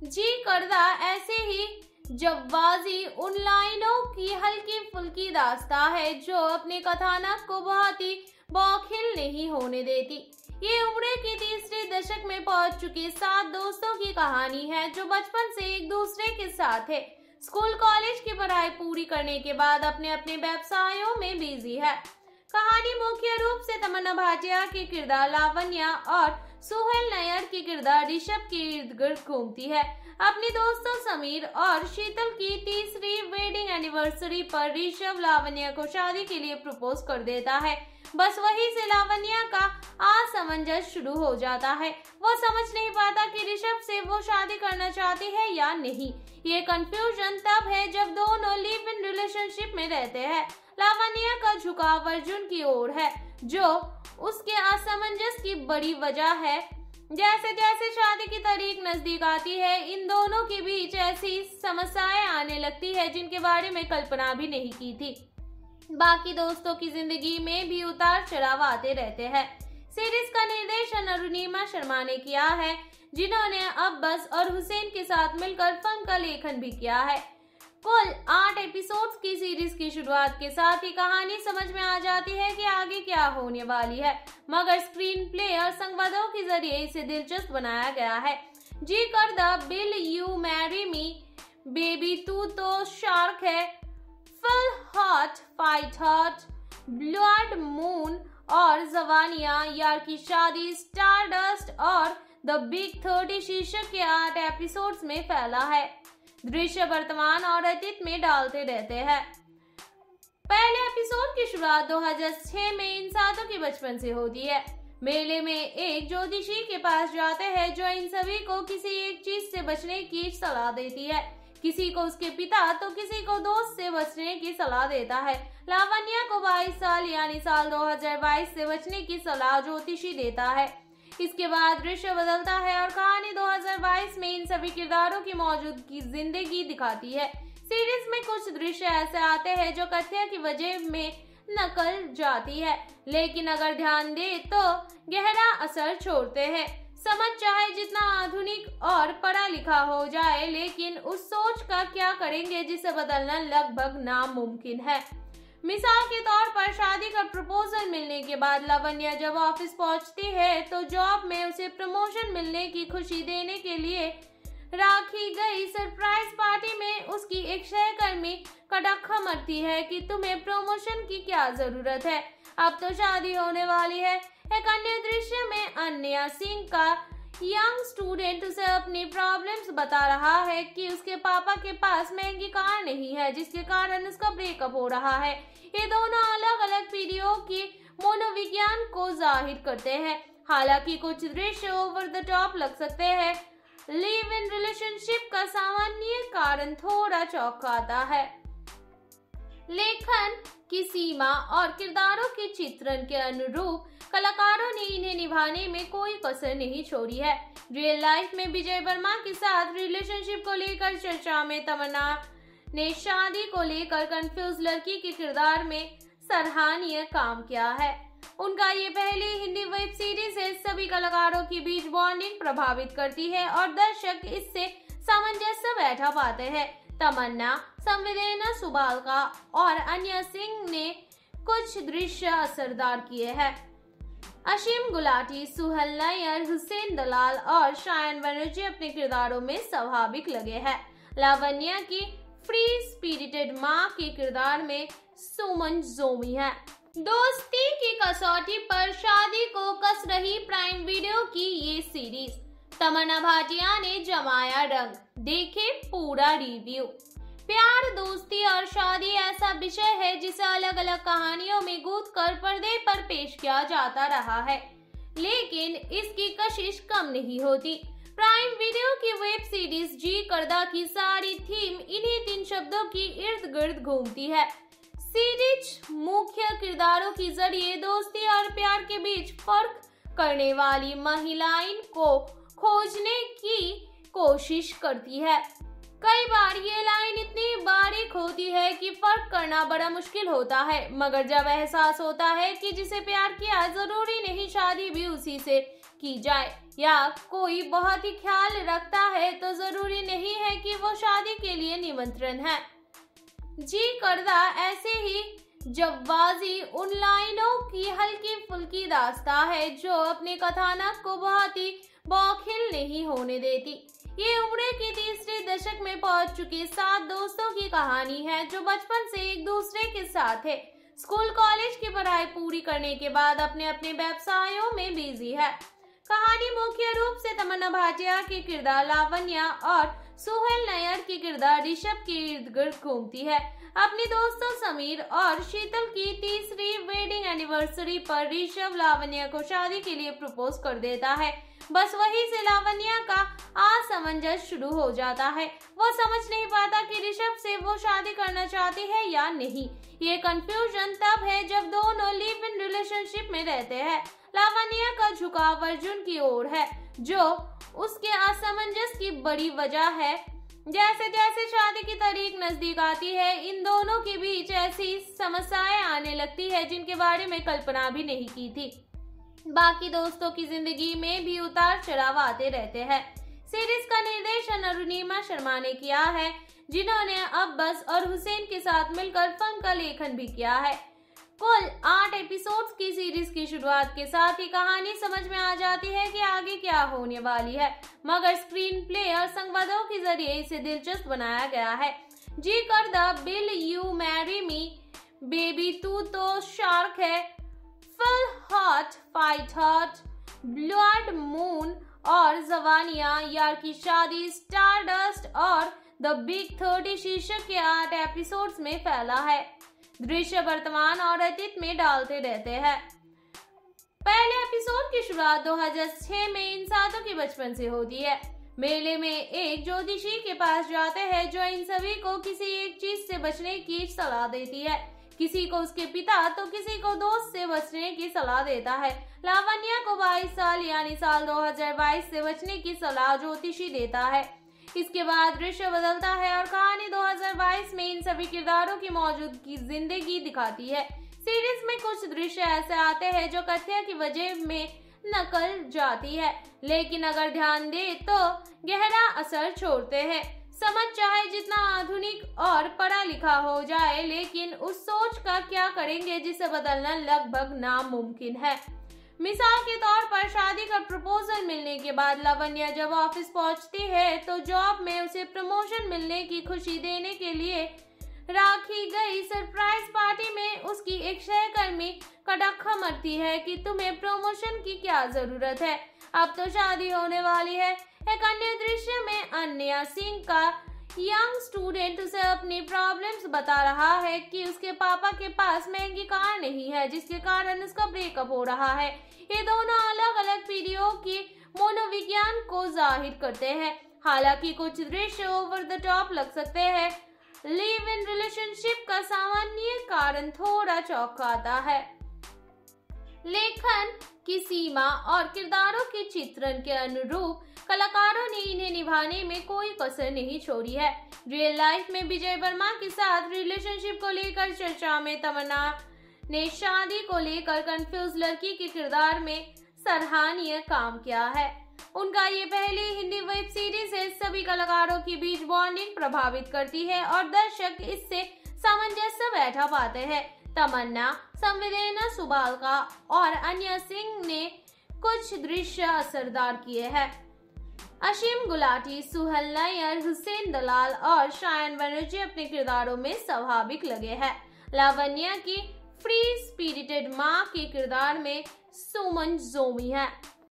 जी करदा ऐसे ही जवाजी उन लाइनों की हल्की फुल्की दास्ता है जो अपने कथानक को बहुत ही बौखिल नहीं होने देती। ये उम्र के तीसरे दशक में पहुंच चुके सात दोस्तों की कहानी है जो बचपन से एक दूसरे के साथ है। स्कूल कॉलेज की पढ़ाई पूरी करने के बाद अपने अपने व्यवसायों में बिजी है। कहानी मुख्य रूप से तमन्ना भाटिया के किरदार लावण्या और सुहैल नय्यर के किरदार ऋषभ के इर्द गिर्द घूमती है। अपने दोस्तों समीर और शीतल की तीसरी वेडिंग एनिवर्सरी पर ऋषभ लावण्या को शादी के लिए प्रपोज कर देता है। बस वहीं से लावण्या का असमंजस शुरू हो जाता है। वो समझ नहीं पाता कि ऋषभ से वो शादी करना चाहती है या नहीं। ये कंफ्यूजन तब है जब दोनों लिव इन रिलेशनशिप में रहते हैं। लावण्या का झुकाव अर्जुन की ओर है जो उसके असमंजस की बड़ी वजह है। जैसे जैसे शादी की तारीख नजदीक आती है, इन दोनों के बीच ऐसी समस्याएं आने लगती है जिनके बारे में कल्पना भी नहीं की थी। बाकी दोस्तों की जिंदगी में भी उतार चढ़ाव आते रहते हैं। सीरीज का निर्देशन अरुणिमा शर्मा ने किया है, जिन्होंने अब्बास और हुसैन के साथ मिलकर फिल्म का लेखन भी किया है। कुल आठ एपिसोड्स की सीरीज की शुरुआत के साथ ही कहानी समझ में आ जाती है कि आगे क्या होने वाली है, मगर स्क्रीन प्ले और संवादों के जरिए इसे दिलचस्प बनाया गया है। जी करदा, will you marry me, baby तू तो शार्क है, feel hot fight hot, blood moon और जवानियां, यार की शादी, स्टारडस्ट और द बिग थर्टी शीर्षक के आठ एपिसोड्स में फैला है। दृश्य वर्तमान और अतीत में डालते रहते हैं। पहले एपिसोड की शुरुआत दो हज़ार छह में इन सातों के बचपन से होती है। मेले में एक ज्योतिषी के पास जाते हैं जो इन सभी को किसी एक चीज से बचने की सलाह देती है। किसी को उसके पिता तो किसी को दोस्त से बचने की सलाह देता है। लावण्या को बाईस साल यानी साल दो हज़ार बाईस से बचने की सलाह ज्योतिषी देता है। इसके बाद दृश्य बदलता है और कहानी दो हज़ार बाईस में इन सभी किरदारों की मौजूदगी जिंदगी दिखाती है। सीरीज में कुछ दृश्य ऐसे आते हैं जो कथ्य की वजह में नकल जाती है, लेकिन अगर ध्यान दे तो गहरा असर छोड़ते हैं। समझ चाहे जितना आधुनिक और पढ़ा लिखा हो जाए, लेकिन उस सोच का क्या करेंगे जिसे बदलना लगभग नामुमकिन है। मिसाल के तौर पर शादी का प्रपोजल मिलने के बाद लावण्या जब ऑफिस पहुंचती है तो जॉब में उसे प्रमोशन मिलने की खुशी देने के लिए रखी गई सरप्राइज पार्टी में उसकी एक सहकर्मी कटाखा मरती है कि तुम्हें प्रमोशन की क्या जरूरत है, अब तो शादी होने वाली है। एक अन्य दृश्य में अनन्या सिंह का यंग स्टूडेंट उसे अपनी प्रॉब्लम्स बता रहा है कि उसके पापा के पास महंगी कार नहीं है जिसके कारण उसका ब्रेकअप हो रहा है। ये दोनों अलग अलग पीढ़ियों की मनोविज्ञान को जाहिर करते हैं। हालांकि कुछ दृश्य ओवर द टॉप लग सकते हैं, लिव इन रिलेशनशिप का सामान्य कारण थोड़ा चौंकाता है। लेखन की सीमा और किरदारों के चित्रण के अनुरूप कलाकारों ने इन्हें निभाने में कोई कसर नहीं छोड़ी है। रियल लाइफ में विजय वर्मा के साथ रिलेशनशिप को लेकर चर्चा में तमन्ना ने शादी को लेकर कंफ्यूज लड़की के किरदार में सराहनीय काम किया है। उनका ये पहली हिंदी वेब सीरीज है। सभी कलाकारों के बीच बॉन्डिंग प्रभावित करती है और दर्शक इससे सामंजस्य बैठा पाते हैं। तमन्ना, संवेदना सुबालका और अनन्या सिंह ने कुछ दृश्य असरदार किए हैं। आशिम गुलाटी, सुहैल नय्यर, हुसैन दलाल और शायन बनर्जी अपने किरदारों में स्वाभाविक लगे हैं। लावण्या की फ्री स्पिरिटेड माँ के किरदार में सुमन जोमी है। दोस्ती की कसौटी पर शादी को कस रही प्राइम वीडियो की ये सीरीज। तमन्ना भाटिया ने जमाया रंग, देखे पूरा रिव्यू। प्यार, दोस्ती और शादी ऐसा विषय है जिसे अलग अलग कहानियों में गूंथकर पर्दे पर पेश किया जाता रहा है, लेकिन इसकी कशिश कम नहीं होती। प्राइम वीडियो की वेब सीरीज जी करदा की सारी थीम इन्हीं तीन शब्दों की इर्द गिर्द घूमती है। सीरीज मुख्य किरदारों के जरिए दोस्ती और प्यार के बीच फर्क करने वाली महिलाएं को खोजने की कोशिश करती है। कई बार ये लाइन इतनी बारीक होती है कि फर्क करना बड़ा मुश्किल होता है, मगर जब एहसास होता है कि जिसे प्यार किया जरूरी नहीं शादी भी उसी से की जाए, या कोई बहुत ही ख्याल रखता है तो जरूरी नहीं है कि वो शादी के लिए निमंत्रण है। जी करदा ऐसे ही जवाजी उन लाइनों की हल्की फुल्की दास्ता है जो अपने कथानक को बहुत ही बौखिल नहीं होने देती। ये उम्र के तीसरे दशक में पहुंच चुके सात दोस्तों की कहानी है जो बचपन से एक दूसरे के साथ है। स्कूल कॉलेज की पढ़ाई पूरी करने के बाद अपने अपने व्यवसायों में बिजी है। कहानी मुख्य रूप से तमन्ना भाटिया के किरदार लावण्या और सुहैल नय्यर के किरदार ऋषभ के इर्द गिर्द घूमती है। अपने दोस्तों समीर और शीतल की तीसरी वेडिंग एनिवर्सरी पर ऋषभ लावण्या को शादी के लिए प्रपोज कर देता है। बस वहीं से लावण्या का असमंजस शुरू हो जाता है। वो समझ नहीं पाता कि ऋषभ से वो शादी करना चाहती है या नहीं। ये कंफ्यूजन तब है जब दोनों लिव इन रिलेशनशिप में रहते हैं। लावण्या का झुकाव अर्जुन की ओर है जो उसके असमंजस की बड़ी वजह है। जैसे जैसे शादी की तारीख नजदीक आती है, इन दोनों के बीच ऐसी समस्याएं आने लगती है जिनके बारे में कल्पना भी नहीं की थी। बाकी दोस्तों की जिंदगी में भी उतार चढ़ाव आते रहते हैं। सीरीज का निर्देशन अरुणिमा शर्मा ने किया है, जिन्होंने अब्बास और हुसैन के साथ मिलकर फिल्म का लेखन भी किया है। कुल आठ एपिसोड्स की सीरीज की शुरुआत के साथ ही कहानी समझ में आ जाती है कि आगे क्या होने वाली है, मगर स्क्रीन प्ले और संवादों के जरिए इसे दिलचस्प बनाया गया है। जी करदा, will you marry me, baby तू तो शार्क है, feel hot fight hot, blood moon और जवानिया, यार की शादी, स्टारडस्ट और द बिग थर्टी शीर्षक के आठ एपिसोड्स में फैला है। दृश्य वर्तमान और अतीत में डालते रहते हैं। पहले एपिसोड की शुरुआत दो हज़ार छह में इन सातों के बचपन से होती है। मेले में एक ज्योतिषी के पास जाते हैं जो इन सभी को किसी एक चीज से बचने की सलाह देती है। किसी को उसके पिता तो किसी को दोस्त से बचने की सलाह देता है। लावण्या को बाईस साल यानी साल दो हज़ार बाईस से बचने की सलाह ज्योतिषी देता है। इसके बाद दृश्य बदलता है और कहानी दो हज़ार बाईस में इन सभी किरदारों की मौजूदगी जिंदगी दिखाती है। सीरीज में कुछ दृश्य ऐसे आते हैं जो कथ्य की वजह में नकल जाती है, लेकिन अगर ध्यान दे तो गहरा असर छोड़ते हैं। समझ चाहे जितना आधुनिक और पढ़ा लिखा हो जाए, लेकिन उस सोच का क्या करेंगे जिसे बदलना लगभग नामुमकिन है। मिसाल के तौर पर शादी का प्रपोजल मिलने के बाद लावण्या जब ऑफिस पहुंचती है तो जॉब में उसे प्रमोशन मिलने की खुशी देने के लिए रखी गई सरप्राइज पार्टी में उसकी एक सहकर्मी कड़ाखा मरती है कि तुम्हें प्रमोशन की क्या जरूरत है, अब तो शादी होने वाली है। एक अन्य दृश्य में अनन्या सिंह का यंग स्टूडेंट उसे अपनी प्रॉब्लम्स बता रहा है कि उसके पापा के पास महंगी कार नहीं है जिसके कारण उसका ब्रेकअप हो रहा है। ये दोनों अलग अलग पीढ़ियों की मनोविज्ञान को जाहिर करते हैं। हालांकि कुछ दृश्य ओवर द टॉप लग सकते हैं, लिव इन रिलेशनशिप का सामान्य कारण थोड़ा चौंकाता है। लेखन की सीमा और किरदारों के चित्रण के अनुरूप कलाकारों ने इन्हें निभाने में कोई कसर नहीं छोड़ी है। रियल लाइफ में विजय वर्मा के साथ रिलेशनशिप को लेकर चर्चा में तमन्ना ने शादी को लेकर कंफ्यूज लड़की के किरदार में सराहनीय काम किया है। उनका ये पहली हिंदी वेब सीरीज है। सभी कलाकारों के बीच बॉन्डिंग प्रभावित करती है और दर्शक इससे सामंजस्य बैठा पाते हैं। तमन्ना, संवेदना सुबालका और अनन्या सिंह ने कुछ दृश्य असरदार किए हैं। आशिम गुलाटी, सुहैल नय्यर, हुसैन दलाल और शायन बनर्जी अपने किरदारों में स्वाभाविक लगे हैं। लावण्या की फ्री स्पिरिटेड माँ के किरदार में सुमन जोमी है।